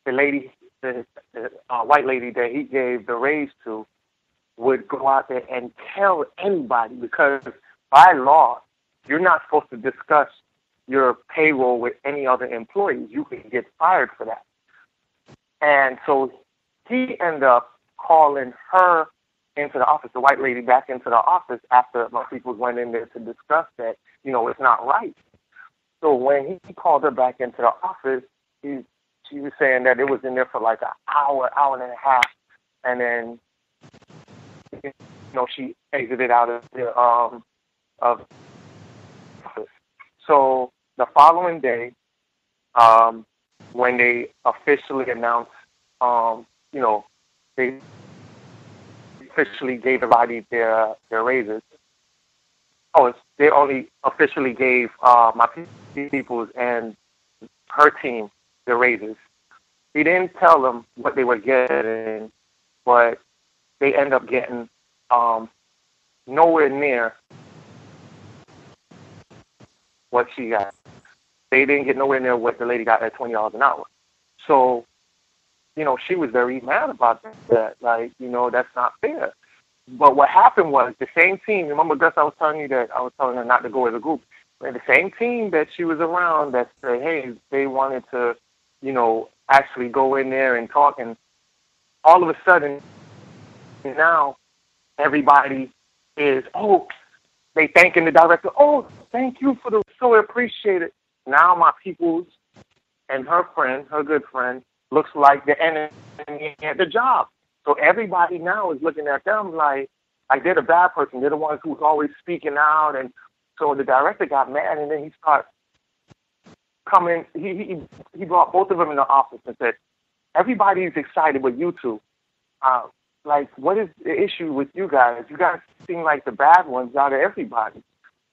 the lady, the white lady that he gave the raise to, would go out there and tell anybody because by law, you're not supposed to discuss your payroll with any other employees. You could get fired for that. And so he ended up calling her into the office, the white lady back into the office after my people went in there to discuss that, you know, it's not right. So when he called her back into the office, she was saying that it was in there for like an hour, hour and a half. And then, you know, she exited out of the office. So the following day, when they officially announced, you know, they officially gave everybody their raises. Oh, they only officially gave my peoples and her team their raises. He didn't tell them what they were getting, but they end up getting nowhere near what she got. They didn't get nowhere near what the lady got at $20 an hour. So, you know, she was very mad about that. Like, you know, that's not fair. But what happened was the same team, remember, Gus, I was telling you that I was telling her not to go as a group. And the same team that she was around that said, hey, they wanted to, you know, actually go in there and talk. And all of a sudden, now everybody is, oh, they thanking the director. Oh, thank you for the, so appreciate it. Now my peoples and her friend, her good friend, looks like the enemy at the job. So everybody now is looking at them like they're the bad person. They're the ones who's always speaking out. And so the director got mad, and then he started coming. He brought both of them in the office and said, everybody's excited with you two. Like, what is the issue with you guys? You guys seem like the bad ones out of everybody.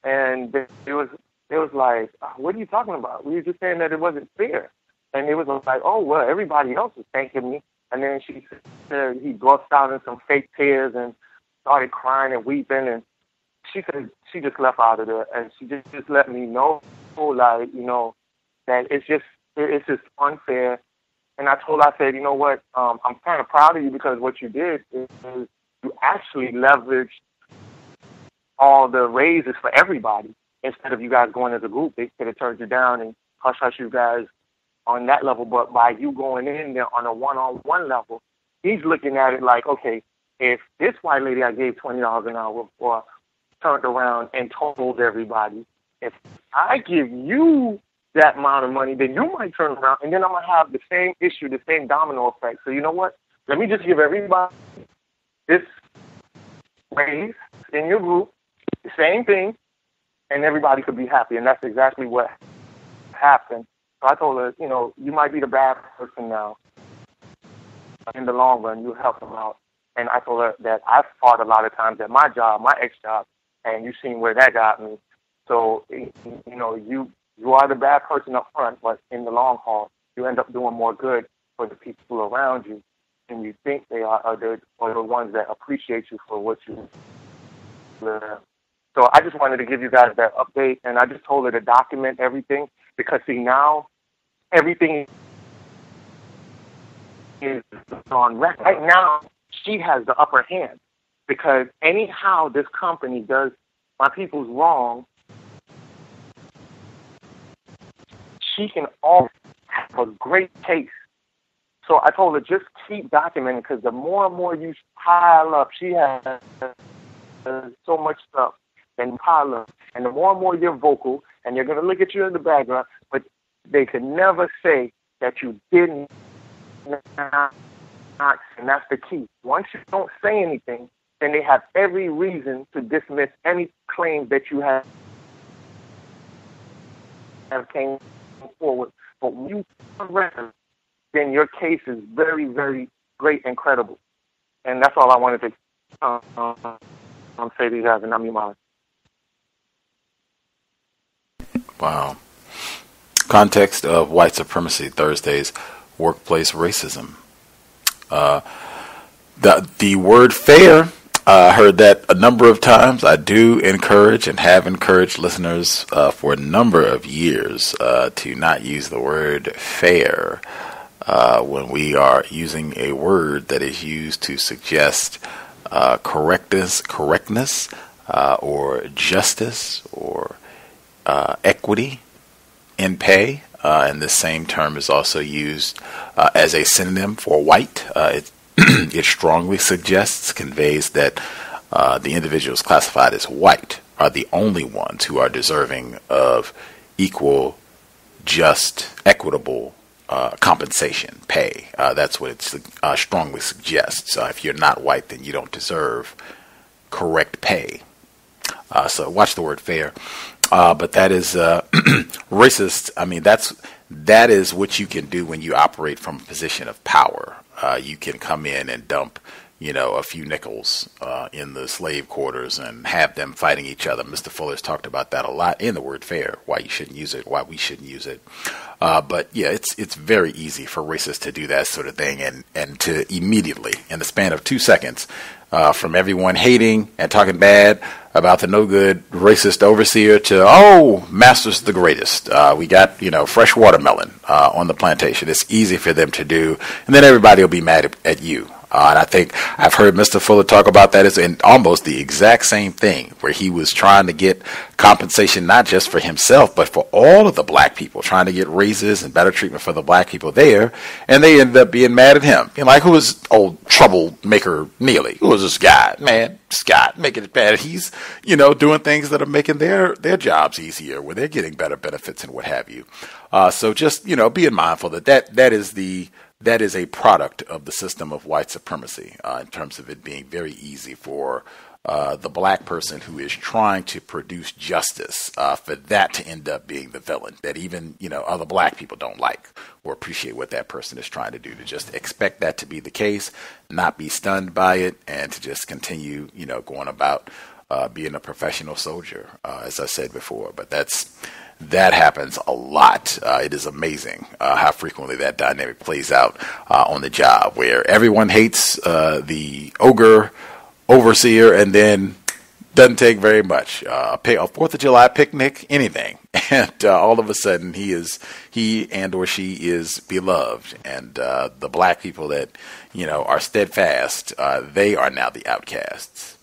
And it was like, what are you talking about? We were just saying that it wasn't fair. And it was like, oh, well, everybody else is thanking me. And then she said, he burst out in some fake tears and started crying and weeping. And she said she just left out of there. And she just let me know, like, you know, that it's just unfair. And I told her, I said, you know what, I'm kind of proud of you because what you did is you actually leveraged all the raises for everybody. Instead of you guys going as a group, they could have turned you down and hush-hush you guys on that level, but by you going in there on a one-on-one level, he's looking at it like, okay, if this white lady I gave $20 an hour for turned around and told everybody, if I give you that amount of money, then you might turn around, and then I'm going to have the same issue, the same domino effect. So you know what? Let me just give everybody this raise in your group, the same thing, and everybody could be happy, and that's exactly what happened. So I told her, you know, you might be the bad person now. In the long run, you help them out. And I told her that I've fought a lot of times at my job, my ex-job, and you've seen where that got me. So, you know, you are the bad person up front, but in the long haul, you end up doing more good for the people around you than you think they are the ones that appreciate you for what you do. So I just wanted to give you guys that update, and I just told her to document everything because, see, now everything is on record. Right now, she has the upper hand because anyhow this company does my people's wrong, she can always have a great case. So I told her just keep documenting because the more and more you pile up, she has so much stuff. And pile and the more and more you're vocal, and they're going to look at you in the background, but they can never say that you didn't. And that's the key. Once you don't say anything, then they have every reason to dismiss any claim that you have came forward. But when you surrender, then your case is very, very great and credible. And that's all I wanted to say to you guys, and I'm your mom. Wow. Context of White Supremacy Thursdays, workplace racism. The word fair, I heard that a number of times. I do encourage and have encouraged listeners for a number of years to not use the word fair when we are using a word that is used to suggest correctness, or justice, or equity, in pay, and this same term is also used as a synonym for white. It strongly suggests, conveys that the individuals classified as white are the only ones who are deserving of equal, just, equitable compensation, pay. That's what it strongly suggests. If you're not white, then you don't deserve correct pay. So watch the word fair. But that is racist. I mean, that is what you can do when you operate from a position of power. You can come in and dump, you know, a few nickels in the slave quarters and have them fighting each other. Mr. Fuller's talked about that a lot in the word fair, why you shouldn't use it, why we shouldn't use it. But yeah, it's very easy for racists to do that sort of thing and to immediately, in the span of 2 seconds, from everyone hating and talking bad about the no good racist overseer to, oh, master's the greatest. We got, you know, fresh watermelon on the plantation. It's easy for them to do. And then everybody will be mad at you. And I think I've heard Mr. Fuller talk about that as in almost the exact same thing, where he was trying to get compensation not just for himself, but for all of the black people, trying to get raises and better treatment for the black people there. And they ended up being mad at him. You know, like, who is old troublemaker Neely? Who is this guy, man? Scott making it bad. He's, you know, doing things that are making their jobs easier, where they're getting better benefits and what have you. So just, you know, being mindful that is a product of the system of white supremacy in terms of it being very easy for the black person who is trying to produce justice for that to end up being the villain that even, you know, other black people don't like or appreciate what that person is trying to do, to just expect that to be the case, not be stunned by it, and to just continue, you know, going about being a professional soldier, as I said before. But that happens a lot. It is amazing how frequently that dynamic plays out on the job, where everyone hates the ogre overseer, and then doesn't take very much. A 4th of July picnic, anything, and all of a sudden he and or she is beloved, and the black people that, you know, are steadfast, they are now the outcasts.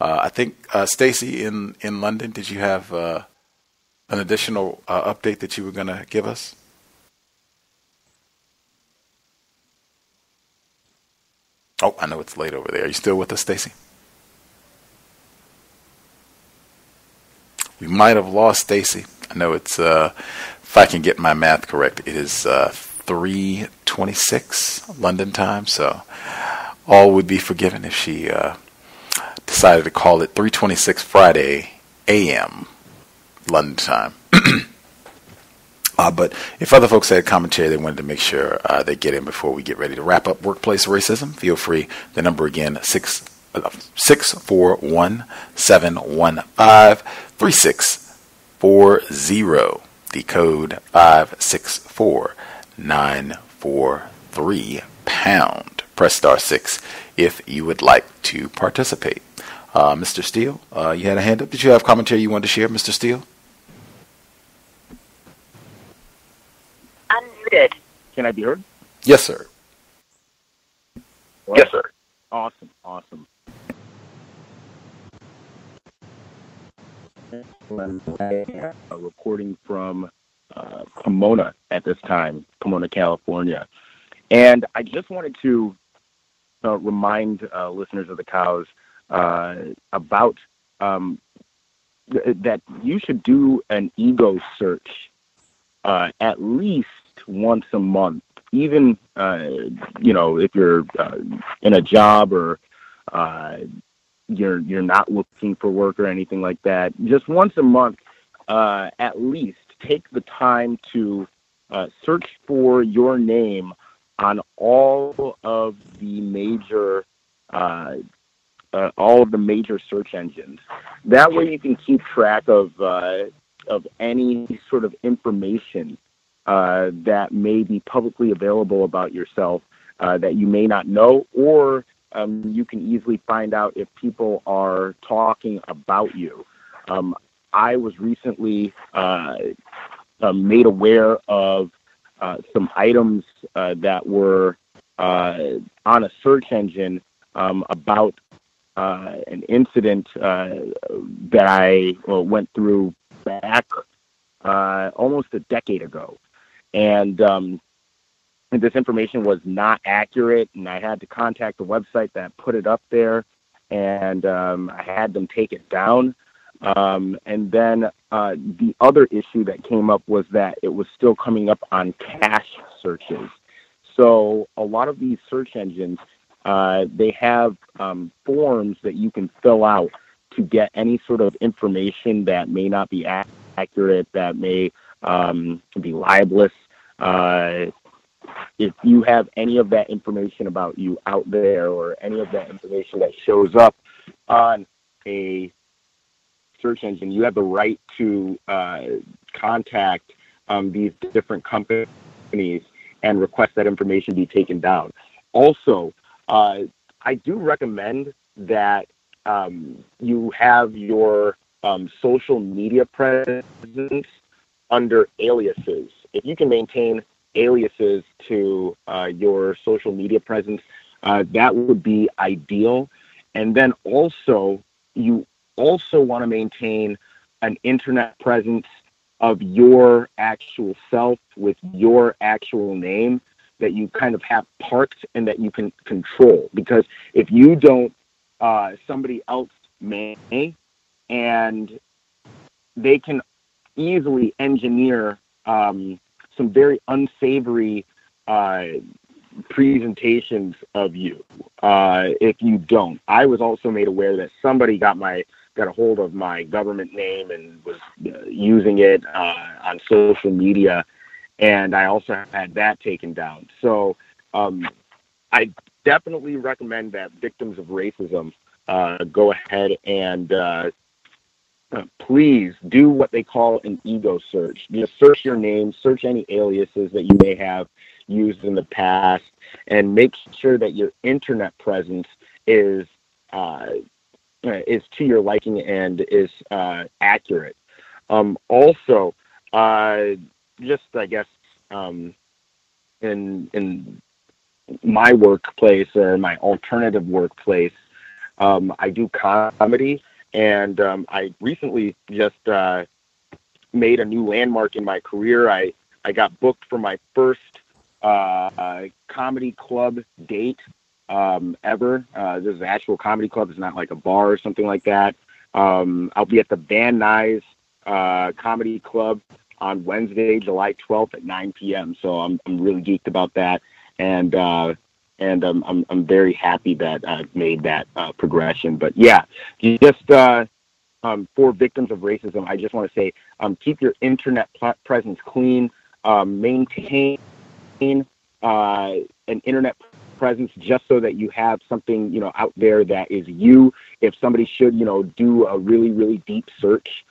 I think Stacy in London, did you have an additional update that you were going to give us? Oh, I know it's late over there. Are you still with us, Stacy? We might have lost Stacy. I know it's, if I can get my math correct, it is 3:26 London time. So all would be forgiven if she decided to call it 3:26 Friday a.m. London time. But if other folks had commentary they wanted to make sure they get in before we get ready to wrap up workplace racism, feel free. The number again, 641-715-3640. The code 564943#. Press *6 if you would like to participate. Mr. Steele, you had a hand up. Did you have commentary you wanted to share, Mr. Steele? Unmuted. Can I be heard? Yes, sir. Well, yes, sir. Awesome, awesome. I'm recording from Pomona at this time, Pomona, California. And I just wanted to remind listeners of the cows about that you should do an ego search at least once a month, even you know, if you're in a job or you're not looking for work or anything like that. Just once a month, at least take the time to search for your name on all of the major search engines. That way you can keep track of any sort of information that may be publicly available about yourself that you may not know, or you can easily find out if people are talking about you. I was recently made aware of some items that were on a search engine about an incident that I went through back almost a decade ago. And this information was not accurate, and I had to contact the website that put it up there, and I had them take it down. And then the other issue that came up was that it was still coming up on cache searches. So a lot of these search engines, they have forms that you can fill out to get any sort of information that may not be accurate, that may be libelous. If you have any of that information about you out there, or any of that information that shows up on a search engine, you have the right to contact these different companies and request that information be taken down. Also, I do recommend that you have your social media presence under aliases. If you can maintain aliases to your social media presence, that would be ideal. And then also, you also want to maintain an internet presence of your actual self with your actual name that you kind of have parked and that you can control. Because if you don't, somebody else may, and they can easily engineer some very unsavory presentations of you if you don't. I was also made aware that somebody got a hold of my government name and was using it on social media, and I also had that taken down. So I definitely recommend that victims of racism go ahead and please do what they call an ego search. Just search your name, search any aliases that you may have used in the past, and make sure that your internet presence is to your liking and is accurate. Also, just I guess in my workplace or my alternative workplace, I do comedy, and I recently just made a new landmark in my career. I got booked for my first comedy club date ever. This is an actual comedy club. It's not like a bar or something like that. I'll be at the Van Nuys Comedy Club on Wednesday, July 12th at 9 p.m. So I'm really geeked about that, and I'm very happy that I've made that progression. But yeah, just for victims of racism, I just want to say keep your internet presence clean, maintain an internet presence just so that you have something, you know, out there that is you. If somebody should, you know, do a really, really deep search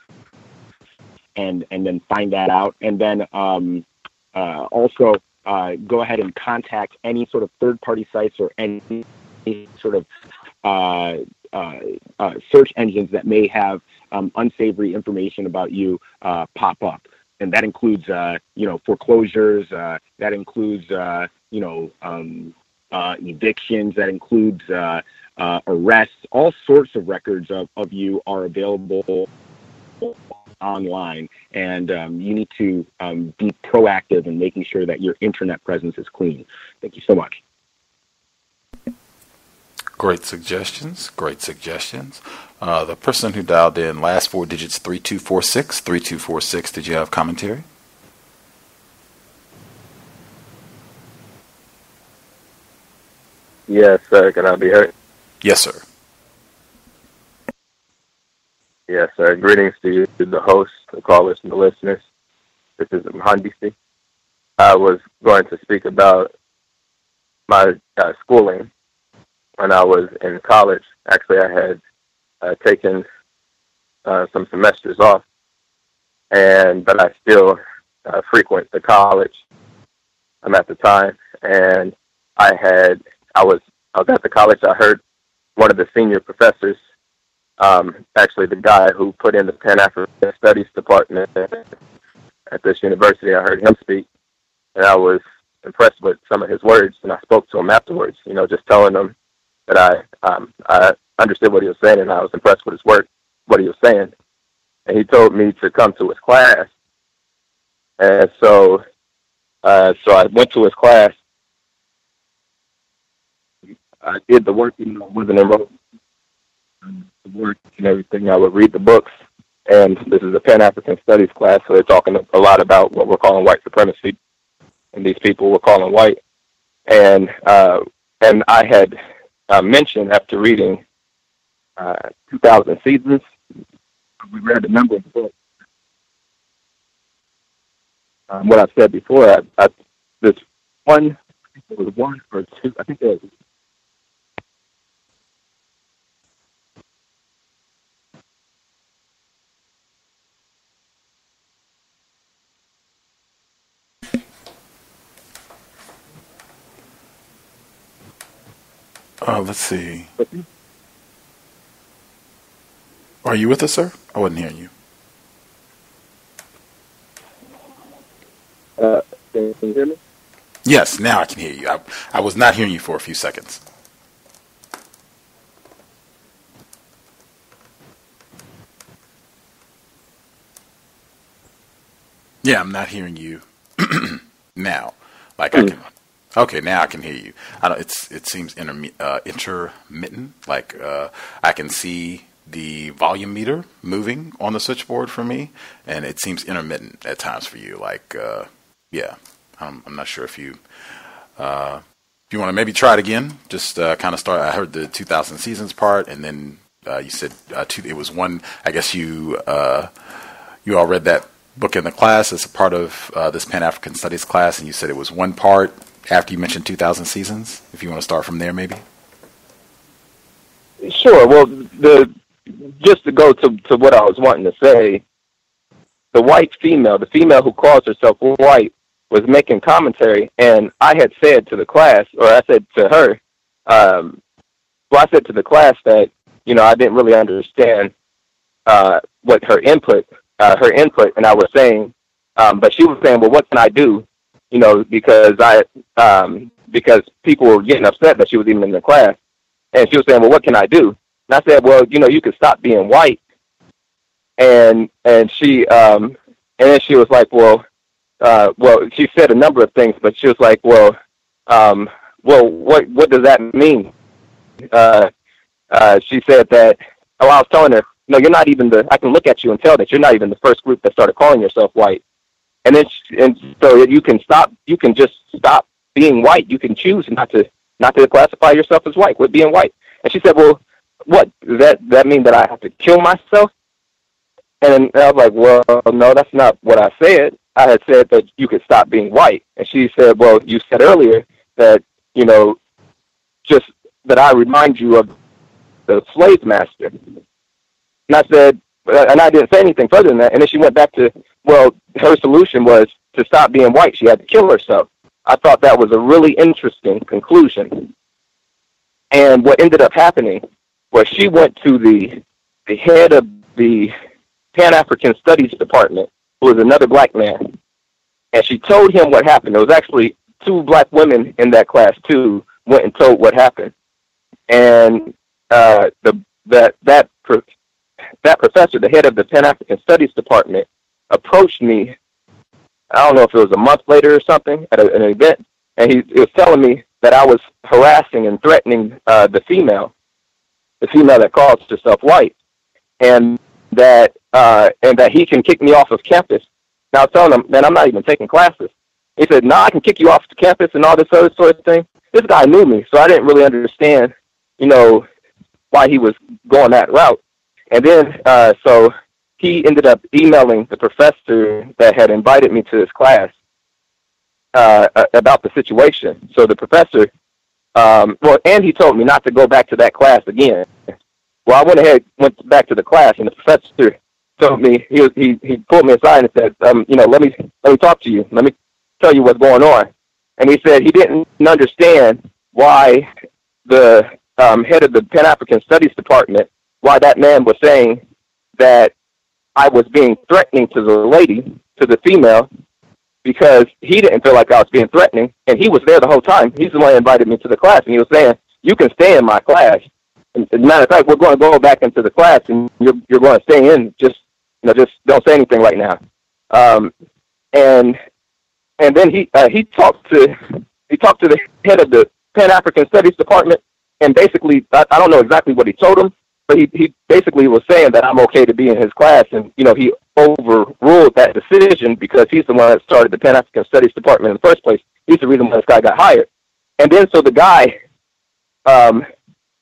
and then find that out. And then also go ahead and contact any sort of third-party sites or any sort of search engines that may have unsavory information about you pop up. And that includes, foreclosures, that includes, evictions, that includes arrests. All sorts of records of you are available online. And you need to be proactive in making sure that your internet presence is clean. Thank you so much. Great suggestions. The person who dialed in, last four digits, 3246. Did you have commentary? Yes, sir. Can I be heard? Yes, sir. Yes, sir. Greetings to you, to the host, the callers, and the listeners. This is Mhandisi. I was going to speak about my schooling. When I was in college, actually, I had taken some semesters off, but I still frequent the college. I'm at the time, and I was at the college. I heard one of the senior professors, actually the guy who put in the Pan African Studies department at this university. I heard him speak, and I was impressed with some of his words. And I spoke to him afterwards, you know, just telling him that I understood what he was saying, and I was impressed with his work, what he was saying. And he told me to come to his class, And so I went to his class. I did the work, even though I wasn't enrolled. The work and everything. I would read the books. And this is a Pan African Studies class, so they're talking a lot about what we're calling white supremacy, and these people were calling white. And I had mentioned after reading 2000 Seasons, we read a number of books. What I've said before, I this one, I think it was one or two, I think it was. Let's see. Are you with us, sir? I wasn't hearing you. Can you hear me? Yes, now I can hear you. I was not hearing you for a few seconds. Yeah, I'm not hearing you now. Like I can. Okay, now I can hear you. I don't, it seems intermittent. Like I can see the volume meter moving on the switchboard for me, and it seems intermittent at times for you. Like, yeah, I'm not sure if you want to maybe try it again. Just kind of start. I heard the 2000 Seasons part, and then you said it was one. I guess you all read that book in the class as a part of this Pan African Studies class, and you said it was one part. After you mentioned 2000 Seasons, if you want to start from there, maybe. Sure. Well, just to go to what I was wanting to say, the female who calls herself white, was making commentary, and I had said to the class, or I said to her, well, I said to the class that I didn't really understand what her input, and I was saying, but she was saying, well, what can I do? Because people were getting upset that she was even in the class, and she was saying, well, what can I do? And I said, well, you could stop being white. And she, and then she was like, well, she said a number of things, but she was like, well, what does that mean? She said that, I was telling her, no, you're not even I can look at you and tell that you're not even the first group that started calling yourself white. And so you can stop. You can just stop being white. You can choose not to classify yourself as white. Quit being white. And she said, "Well, what does that mean? That I have to kill myself?" And I was like, "Well, no, that's not what I said. I had said that you could stop being white." And she said, "Well, you said earlier that just that I remind you of the slave master." And I said, and I didn't say anything further than that. And then she went back to, well, her solution was to stop being white. She had to kill herself. I thought that was a really interesting conclusion. And what ended up happening was she went to the head of the Pan-African Studies Department, who was another black man, and she told him what happened. There was actually two black women in that class, too, went and told what happened. And that professor, the head of the Pan-African Studies Department, approached me, I don't know if it was a month later or something, at an event, and he was telling me that I was harassing and threatening the female that calls herself white, and that he can kick me off of campus. Now I was telling him, man, I'm not even taking classes. He said, no, I can kick you off the campus and all this other sort of thing. This guy knew me, so I didn't really understand, why he was going that route. And then, so he ended up emailing the professor that had invited me to this class about the situation. So the professor, and he told me not to go back to that class again. Well, I went back to the class, and the professor told me, he pulled me aside and said, let me talk to you. Let me tell you what's going on. And he said he didn't understand why the head of the Pan-African Studies Department, why that man was saying that I was being threatening to the lady, to the female, because he didn't feel like I was being threatening, and he was there the whole time. He's the one that invited me to the class, and he was saying, you can stay in my class. And as a matter of fact, we're going to go back into the class, and you're going to stay in. Just don't say anything right now. and then he talked to the head of the Pan African Studies department, and basically I don't know exactly what he told him, but he basically was saying that I'm okay to be in his class, and you know he overruled that decision because he's the one that started the Pan African Studies department in the first place. He's the reason why this guy got hired. And then so the guy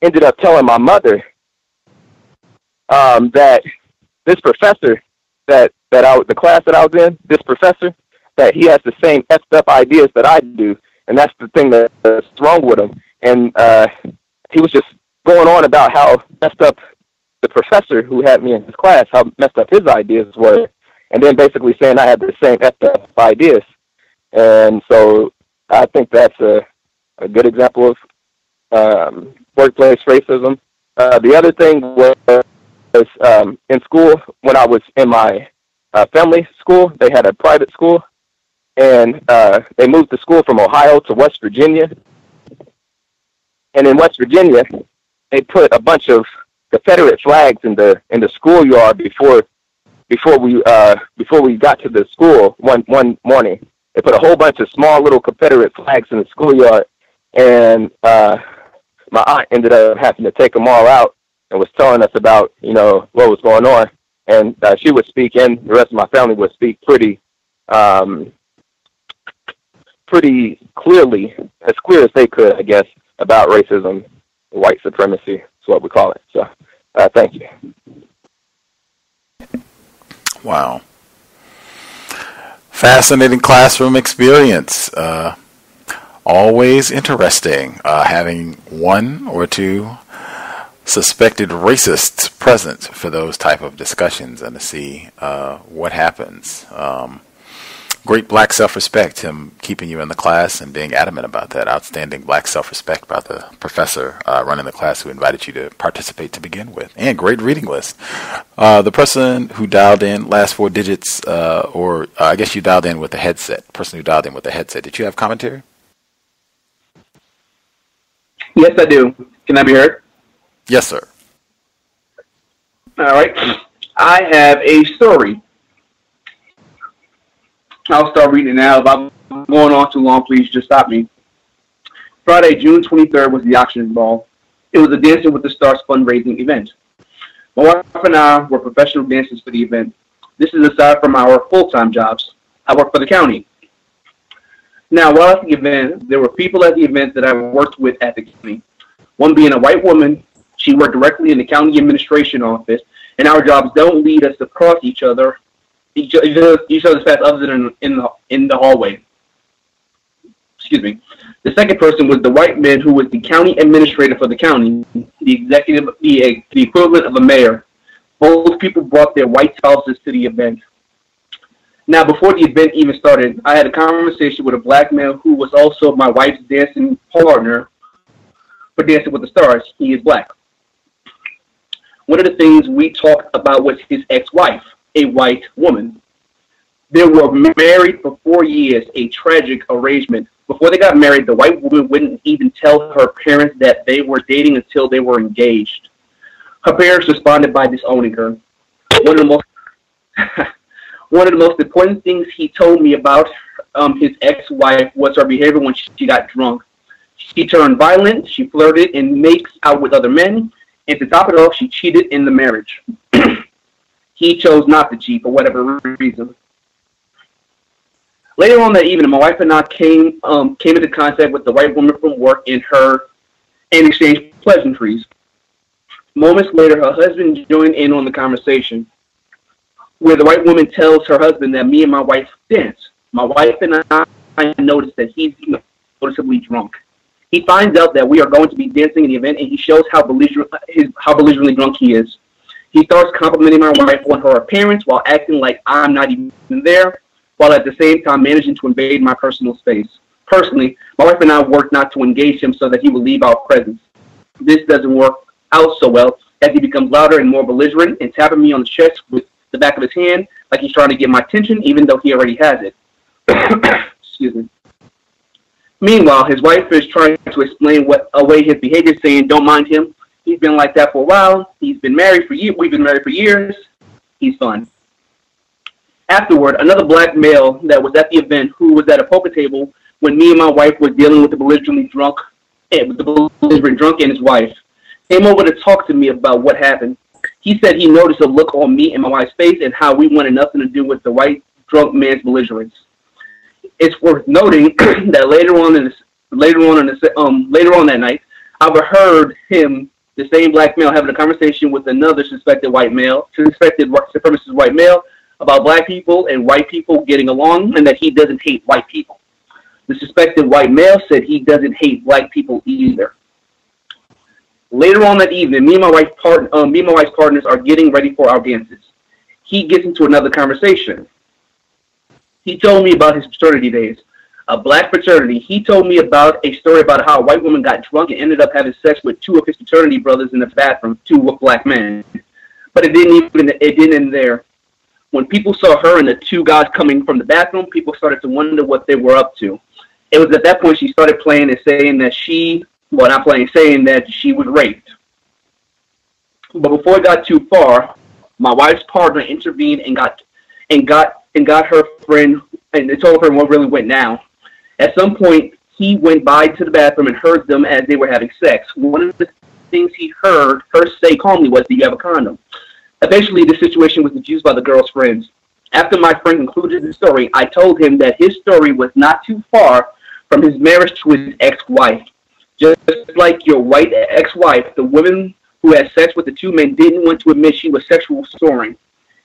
ended up telling my mother that this professor the class that I was in, this professor, that he has the same effed up ideas that I do, and that's the thing that's wrong with him. And he was just going on about how messed up the professor who had me in his class, how messed up his ideas were, and then basically saying I had the same effed up ideas. And so I think that's a good example of workplace racism. The other thing was in school, when I was in my family school, they had a private school, and they moved the school from Ohio to West Virginia. And in West Virginia, they put a bunch of Confederate flags in the schoolyard before we got to the school one morning. They put a whole bunch of small little Confederate flags in the schoolyard, and my aunt ended up having to take them all out and was telling us about, you know, what was going on. And she would speak, and the rest of my family would speak pretty clearly, as clear as they could, I guess, about racism, white supremacy, is what we call it. So, thank you. Wow. Fascinating classroom experience. Always interesting having one or two suspected racists present for those type of discussions and to see what happens. Great black self-respect, him keeping you in the class and being adamant about that. Outstanding black self-respect by the professor running the class who invited you to participate to begin with. And great reading list. The person who dialed in, last four digits, or I guess you dialed in with the headset. Person who dialed in with the headset. Did you have commentary? Yes, I do. Can I be heard? Yes, sir. All right. I have a story. I'll start reading it now. If I'm going on too long, please just stop me. Friday, June 23rd was the auction ball. It was a Dancing with the Stars fundraising event. My wife and I were professional dancers for the event. This is aside from our full-time jobs. I work for the county. Now, while at the event, there were people at the event that I worked with at the county. One being a white woman. She worked directly in the county administration office, and our jobs don't lead us across each other's path other than in the hallway. Excuse me. The second person was the white man who was the county administrator for the county, the equivalent of a mayor. Both people brought their white spouses to the event. Now, before the event even started, I had a conversation with a black man who was also my wife's dancing partner for Dancing with the Stars. He is black. One of the things we talked about was his ex-wife, a white woman. They were married for 4 years, a tragic arrangement. Before they got married, the white woman wouldn't even tell her parents that they were dating until they were engaged. Her parents responded by disowning her. One of the most important things he told me about his ex-wife was her behavior when she got drunk. She turned violent, she flirted and makes out with other men, and to top it off, she cheated in the marriage. He chose not to cheat for whatever reason. Later on that evening, my wife and I came into contact with the white woman from work and exchanged pleasantries. Moments later, her husband joined in on the conversation, where the white woman tells her husband that me and my wife danced. My wife and I noticed that he's noticeably drunk. He finds out that we are going to be dancing in the event, and he shows how belligerently drunk he is. He starts complimenting my wife on her appearance while acting like I'm not even there, while at the same time managing to invade my personal space. Personally, my wife and I worked not to engage him so that he would leave our presence. This doesn't work out so well, as he becomes louder and more belligerent and tapping me on the chest with the back of his hand like he's trying to get my attention, even though he already has it. Excuse me. Meanwhile, his wife is trying to explain away his behavior, saying, "Don't mind him. He's been like that for a while. We've been married for years. He's fun." Afterward, another black male that was at the event, who was at a poker table when me and my wife were dealing with the belligerent drunk and his wife, came over to talk to me about what happened. He said he noticed a look on me and my wife's face and how we wanted nothing to do with the white drunk man's belligerence. It's worth noting that later on that night, I overheard him, the same black male, having a conversation with another suspected supremacist white male, about black people and white people getting along and that he doesn't hate white people. The suspected white male said he doesn't hate black people either. Later on that evening, me and my wife's partners are getting ready for our dances. He gets into another conversation. He told me about his fraternity days, a black fraternity. He told me about a story about how a white woman got drunk and ended up having sex with two of his fraternity brothers in the bathroom, two black men. But it didn't end there. When people saw her and the two guys coming from the bathroom, people started to wonder what they were up to. It was at that point she started playing and saying that she was raped. But before it got too far, my wife's partner intervened and got her friend, and they told her what really went down. At some point, he went by to the bathroom and heard them as they were having sex. One of the things he heard her say calmly was, "Do you have a condom?" Eventually, the situation was diffused by the girl's friends. After my friend concluded the story, I told him that his story was not too far from his marriage to his ex-wife. Just like your white ex-wife, the woman who had sex with the two men didn't want to admit she was sexually soaring,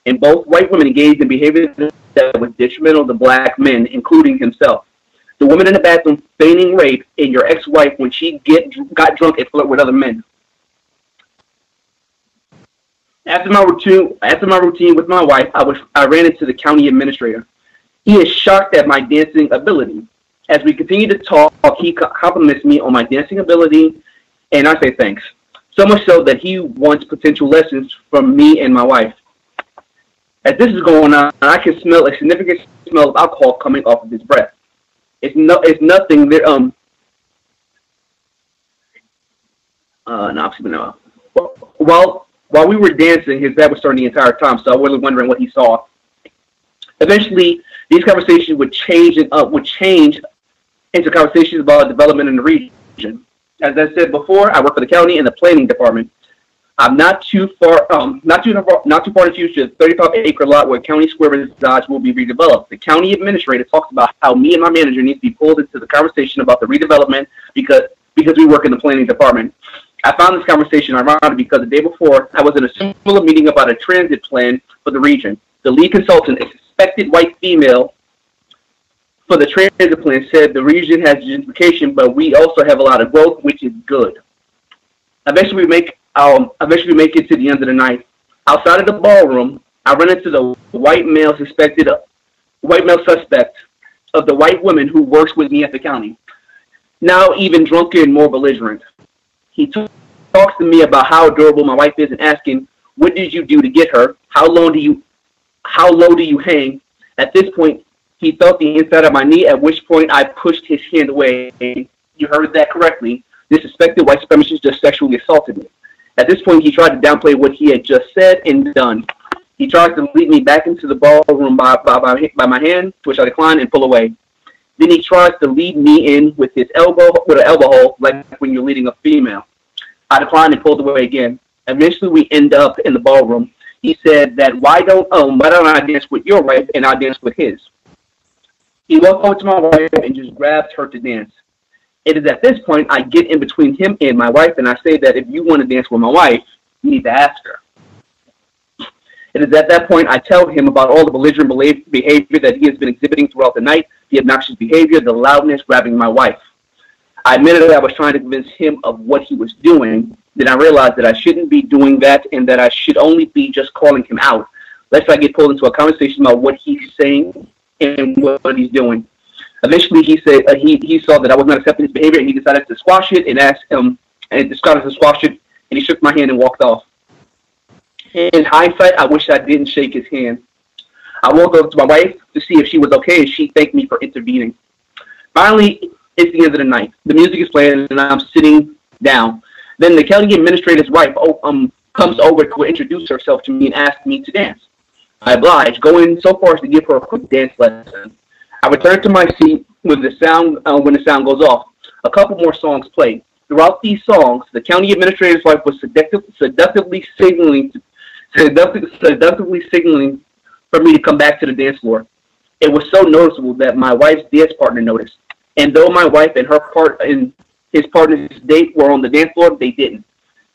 and both white women engaged in behavior that was detrimental to black men, including himself. The woman in the bathroom feigning rape, and your ex-wife when she got drunk and flirted with other men. After my routine with my wife, I ran into the county administrator. He is shocked at my dancing ability. As we continue to talk, he compliments me on my dancing ability, and I say thanks. So much so that he wants potential lessons from me and my wife. As this is going on, I can smell a significant smell of alcohol coming off of his breath. While we were dancing, his dad was starting the entire time, so I wasn't wondering what he saw. Eventually, these conversations would change into conversations about development in the region. As I said before, I work for the county in the planning department. I'm not too far in the future, a 35-acre lot where County Square resides will be redeveloped. The county administrator talks about how me and my manager need to be pulled into the conversation about the redevelopment because we work in the planning department. I found this conversation ironic because the day before, I was in a similar meeting about a transit plan for the region. The lead consultant, a suspected white female for the transit plan, said the region has gentrification, but we also have a lot of growth, which is good. Eventually we make it to the end of the night. Outside of the ballroom, I run into the white male suspect of the white woman who works with me at the county, now even drunker and more belligerent. He talks to me about how adorable my wife is and asking, "What did you do to get her? How low do you hang?" At this point, he felt the inside of my knee, at which point I pushed his hand away. You heard that correctly. This suspected white supremacist just sexually assaulted me. At this point, he tried to downplay what he had just said and done. He tried to lead me back into the ballroom by my hand, to which I declined and pull away. Then he tries to lead me in with an elbow hold, like when you're leading a female. I declined and pulled away again. Eventually, we end up in the ballroom. He said that, why don't I dance with your wife and I dance with his? He walked over to my wife and just grabbed her to dance. It is at this point I get in between him and my wife, and I say that if you want to dance with my wife, you need to ask her. It is at that point I tell him about all the belligerent behavior that he has been exhibiting throughout the night, the obnoxious behavior, the loudness, grabbing my wife. I admitted that I was trying to convince him of what he was doing. Then I realized that I shouldn't be doing that and that I should only be just calling him out, lest I get pulled into a conversation about what he's saying and what he's doing. Eventually, he said he saw that I was not accepting his behavior, and he decided to squash it and he shook my hand and walked off. In hindsight, I wish I didn't shake his hand. I walked over to my wife to see if she was okay, and she thanked me for intervening. Finally, it's the end of the night. The music is playing, and I'm sitting down. Then the county administrator's wife comes over to introduce herself to me and asks me to dance. I obliged, going so far as to give her a quick dance lesson. I returned to my seat when the sound goes off. A couple more songs played. Throughout these songs, the county administrator's wife was seductively signaling for me to come back to the dance floor. It was so noticeable that my wife's dance partner noticed. And though my wife and his partner's date were on the dance floor, they didn't.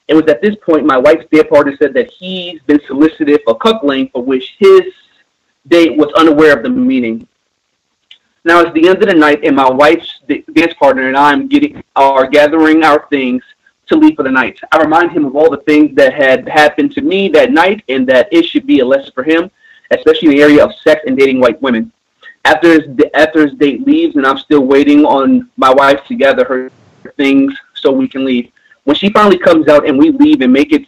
It was at this point my wife's date partner said that he's been solicited for cuckolding, for which his date was unaware of the meaning. Now it's the end of the night, and my wife's dance partner and I are gathering our things to leave for the night. I remind him of all the things that had happened to me that night, and that it should be a lesson for him, especially in the area of sex and dating white women. After his date leaves, and I'm still waiting on my wife to gather her things so we can leave. When she finally comes out and we leave and make it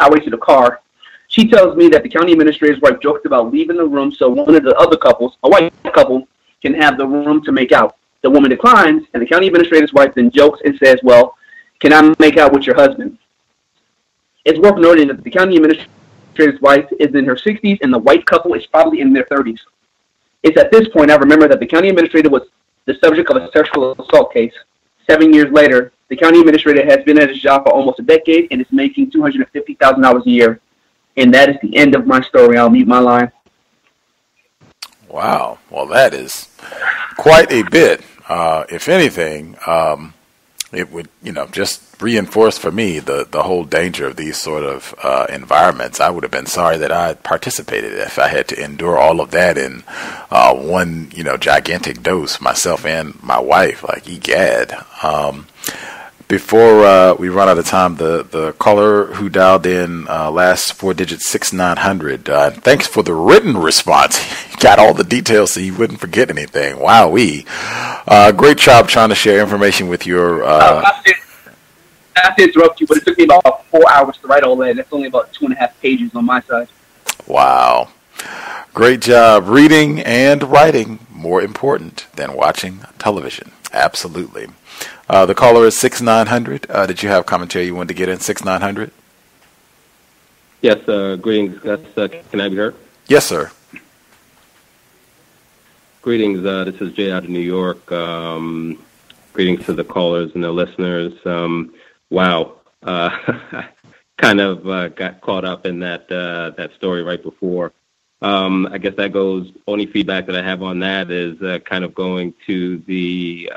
our way to the car, she tells me that the county administrator's wife joked about leaving the room so one of the other couples, a white couple, can have the room to make out. The woman declines, and the county administrator's wife then jokes and says, "Well, can I make out with your husband?" It's worth noting that the county administrator's wife is in her 60s and the white couple is probably in their 30s. It's at this point I remember that the county administrator was the subject of a sexual assault case. 7 years later, the county administrator has been at his job for almost a decade and is making $250,000 a year. And that is the end of my story. I'll mute my line. Wow. Well, that is quite a bit. If anything, it would, just reinforce for me the whole danger of these sort of environments. I would have been sorry that I participated if I had to endure all of that in one, gigantic dose, myself and my wife, like egad. Before we run out of time, the caller who dialed in last four digits 6900. Thanks for the written response. He got all the details so you wouldn't forget anything. Wowee! Great job trying to share information with your. Not to interrupt you, but it took me about 4 hours to write all that. That's only about 2.5 pages on my side. Wow! Great job reading and writing. More important than watching television. Absolutely. The caller is 6900. Did you have commentary you wanted to get in? 6900. Yes. Greetings, Gus. Can I be heard? Yes, sir. Greetings. This is Jay out of New York. Greetings to the callers and the listeners. Wow. Kind of got caught up in that story right before. I guess that goes. Only feedback that I have on that is kind of going to the.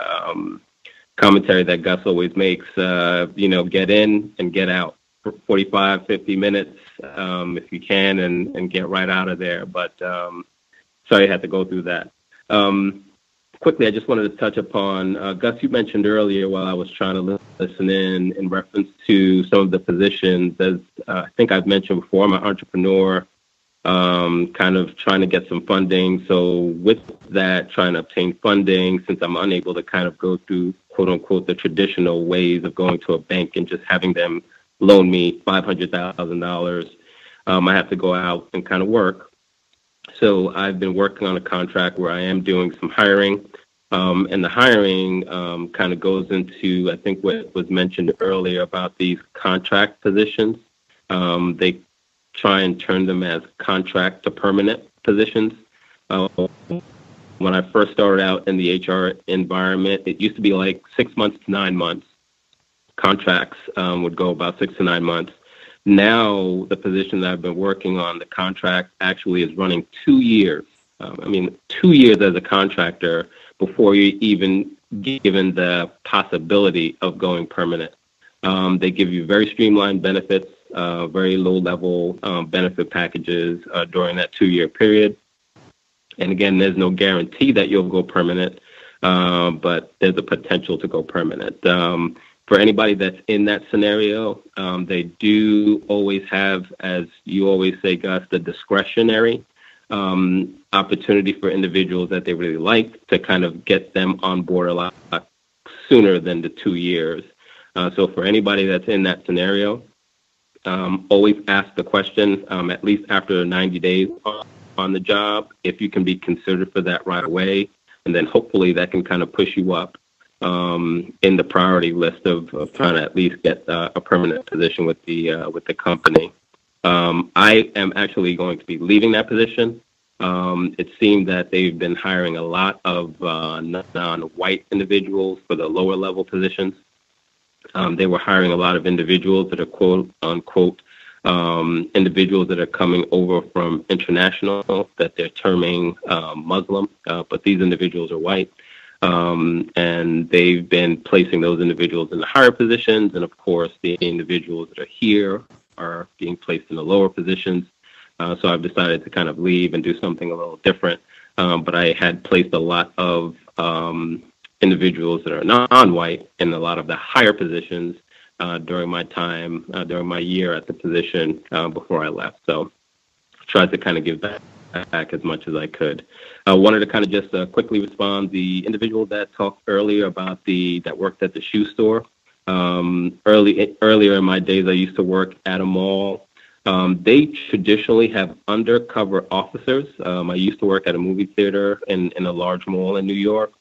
Commentary that Gus always makes, get in and get out for 45, 50 minutes if you can and get right out of there. But sorry I had to go through that. Quickly, I just wanted to touch upon, Gus, you mentioned earlier while I was trying to listen in reference to some of the positions, as I think I've mentioned before, I'm an entrepreneur, kind of trying to get some funding. So with that, trying to obtain funding, since I'm unable to kind of go through quote unquote the traditional ways of going to a bank and just having them loan me $500,000. I have to go out and kind of work. So I've been working on a contract where I am doing some hiring. And the hiring kind of goes into, I think what was mentioned earlier about these contract positions. They try and turn them as contract to permanent positions. When I first started out in the HR environment, it used to be like 6 months to 9 months. Contracts would go about 6 to 9 months. Now, the position that I've been working on, the contract actually is running 2 years. 2 years as a contractor before you're even given the possibility of going permanent. They give you very streamlined benefits, very low-level benefit packages during that 2-year period. And again, there's no guarantee that you'll go permanent, but there's a potential to go permanent. For anybody that's in that scenario, they do always have, as you always say, Gus, the discretionary opportunity for individuals that they really like to kind of get them on board a lot sooner than the 2 years. So for anybody that's in that scenario, always ask the question, at least after 90 days on the job, if you can be considered for that right away. And then hopefully that can kind of push you up in the priority list of trying to at least get a permanent position with the company. I am actually going to be leaving that position. It seemed that they've been hiring a lot of non-white individuals for the lower level positions. They were hiring a lot of individuals that are quote unquote individuals that are coming over from international that they're terming Muslim, but these individuals are white. And they've been placing those individuals in the higher positions. And of course, the individuals that are here are being placed in the lower positions. So I've decided to kind of leave and do something a little different. But I had placed a lot of individuals that are non-white in a lot of the higher positions during my time, during my year at the position before I left. So I tried to kind of give back as much as I could. I wanted to kind of just quickly respond. The individual that talked earlier about that worked at the shoe store. Earlier in my days, I used to work at a mall. They traditionally have undercover officers. I used to work at a movie theater in a large mall in New York.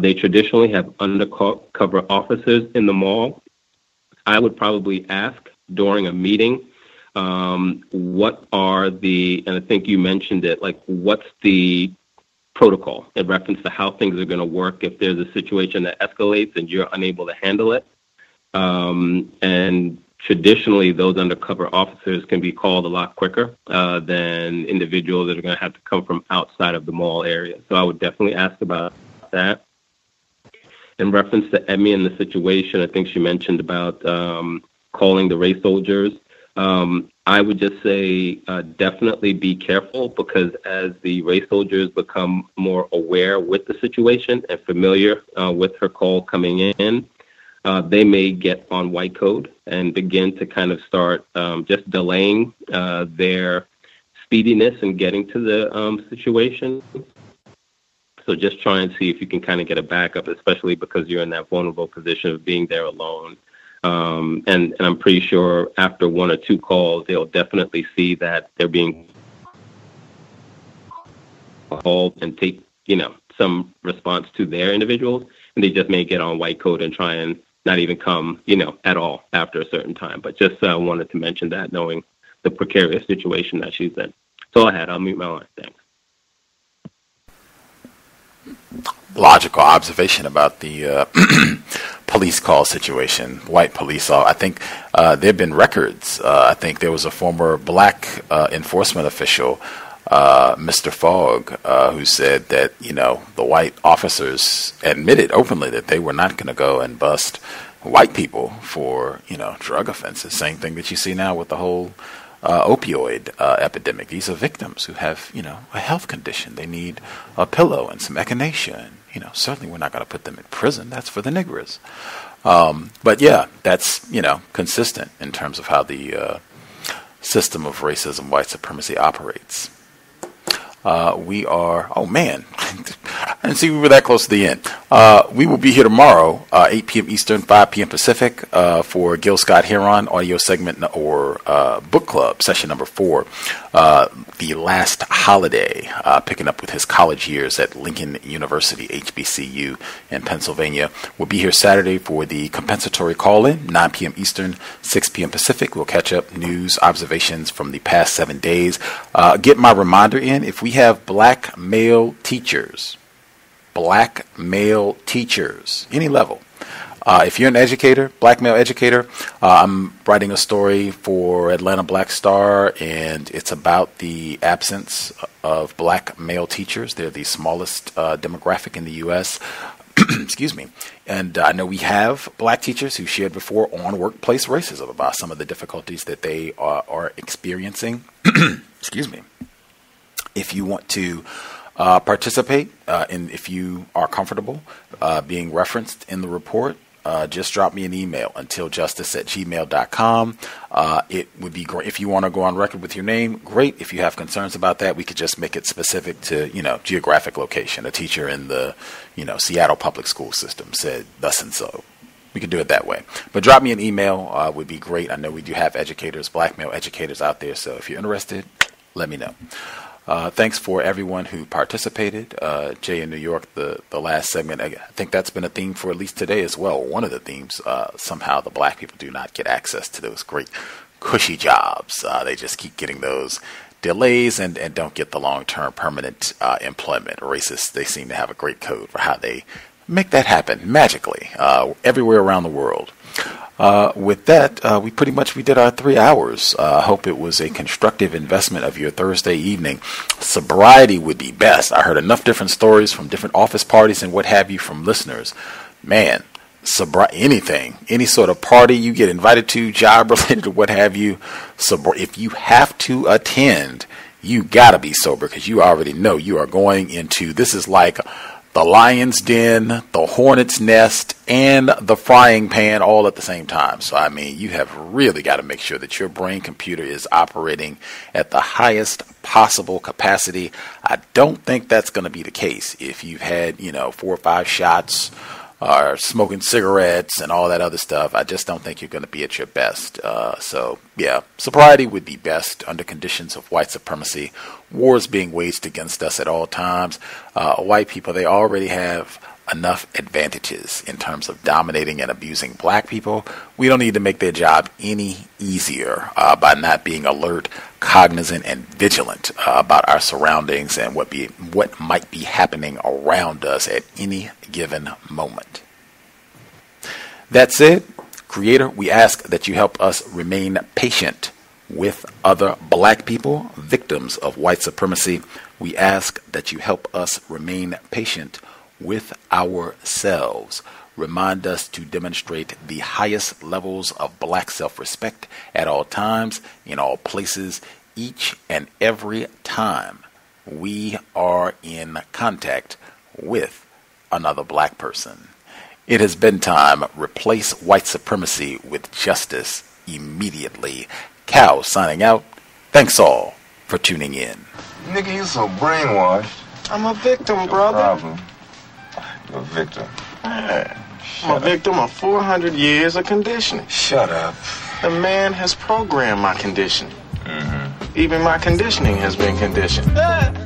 They traditionally have undercover officers in the mall. I would probably ask during a meeting, what are the, and I think you mentioned it, like what's the protocol in reference to how things are going to work if there's a situation that escalates and you're unable to handle it? And traditionally, those undercover officers can be called a lot quicker than individuals that are going to have to come from outside of the mall area. So I would definitely ask about that. In reference to Emmy and the situation, I think she mentioned about calling the race soldiers. I would just say definitely be careful, because as the race soldiers become more aware with the situation and familiar with her call coming in, they may get on white code and begin to kind of start just delaying their speediness and getting to the situation. So just try and see if you can kind of get a backup, especially because you're in that vulnerable position of being there alone. And I'm pretty sure after one or two calls, they'll definitely see that they're being called and take, you know, some response to their individuals. And they just may get on white coat and try and not even come, you know, at all after a certain time. But just wanted to mention that, knowing the precarious situation that she's in. That's all I had. I'll mute my line. Thanks. Logical observation about the police call situation, white police. I think there have been records. I think there was a former black enforcement official, Mr. Fogg, who said that, you know, the white officers admitted openly that they were not going to go and bust white people for, you know, drug offenses. Same thing that you see now with the whole opioid epidemic. These are victims who have, you know, a health condition. They need a pillow and some echinacea. You know, certainly we're not going to put them in prison. That's for the niggers. But yeah, that's, you know, consistent in terms of how the system of racism, white supremacy operates. We are, oh man, I didn't see we were that close to the end. We will be here tomorrow, 8 p.m. Eastern, 5 p.m. Pacific, for Gil Scott-Heron audio segment or book club session number 4, The Last Holiday, picking up with his college years at Lincoln University, HBCU in Pennsylvania. We'll be here Saturday for the compensatory call-in, 9 p.m. Eastern, 6 p.m. Pacific. We'll catch up news, observations from the past 7 days. Get my reminder in. If we have black male teachers, any level. If you're an educator, black male educator, I'm writing a story for Atlanta Black Star, and it's about the absence of black male teachers. They're the smallest demographic in the U.S. Excuse me. And I know we have black teachers who shared before on workplace racism about some of the difficulties that they are experiencing. Excuse me. If you want to participate, and if you are comfortable being referenced in the report, just drop me an email, untiljustice@gmail.com. It would be great if you want to go on record with your name. Great. If you have concerns about that, we could just make it specific to, you know, geographic location. A teacher in the, you know, Seattle public school system said thus and so. We could do it that way. But drop me an email would be great. I know we do have educators, black male educators out there. So if you're interested, let me know. Thanks for everyone who participated. Jay in New York, the last segment, I think that's been a theme for at least today as well. One of the themes, somehow the black people do not get access to those great cushy jobs. They just keep getting those delays and don't get the long-term permanent employment. Racists, they seem to have a great code for how they make that happen magically everywhere around the world. With that, we did our 3 hours. I hope it was a constructive investment of your Thursday evening. Sobriety would be best. I heard enough different stories from different office parties and what have you from listeners. Man, anything, any sort of party you get invited to, job related, what have you. If you have to attend, you gotta be sober, because you already know you are going into, this is like the lion's den, the hornet's nest, and the frying pan all at the same time. So, I mean, you have really got to make sure that your brain computer is operating at the highest possible capacity. I don't think that's going to be the case if you've had, 4 or 5 shots or smoking cigarettes and all that other stuff. I just don't think you're going to be at your best. Sobriety would be best under conditions of white supremacy. Wars being waged against us at all times. White people, they already have enough advantages in terms of dominating and abusing black people. We don't need to make their job any easier by not being alert, cognizant, and vigilant about our surroundings and what might be happening around us at any given moment. That's it. Creator, we ask that you help us remain patient with other black people, victims of white supremacy. We ask that you help us remain patient with ourselves. Remind us to demonstrate the highest levels of black self-respect at all times, in all places, each and every time we are in contact with another black person. It has been time. Replace white supremacy with justice immediately. Cow signing out. Thanks all for tuning in. Nigga, you so brainwashed. I'm a victim, your brother. Problem. You're a victim. Man, I'm a victim of 400 years of conditioning. Shut up. The man has programmed my conditioning. Mm-hmm. Even my conditioning has been conditioned.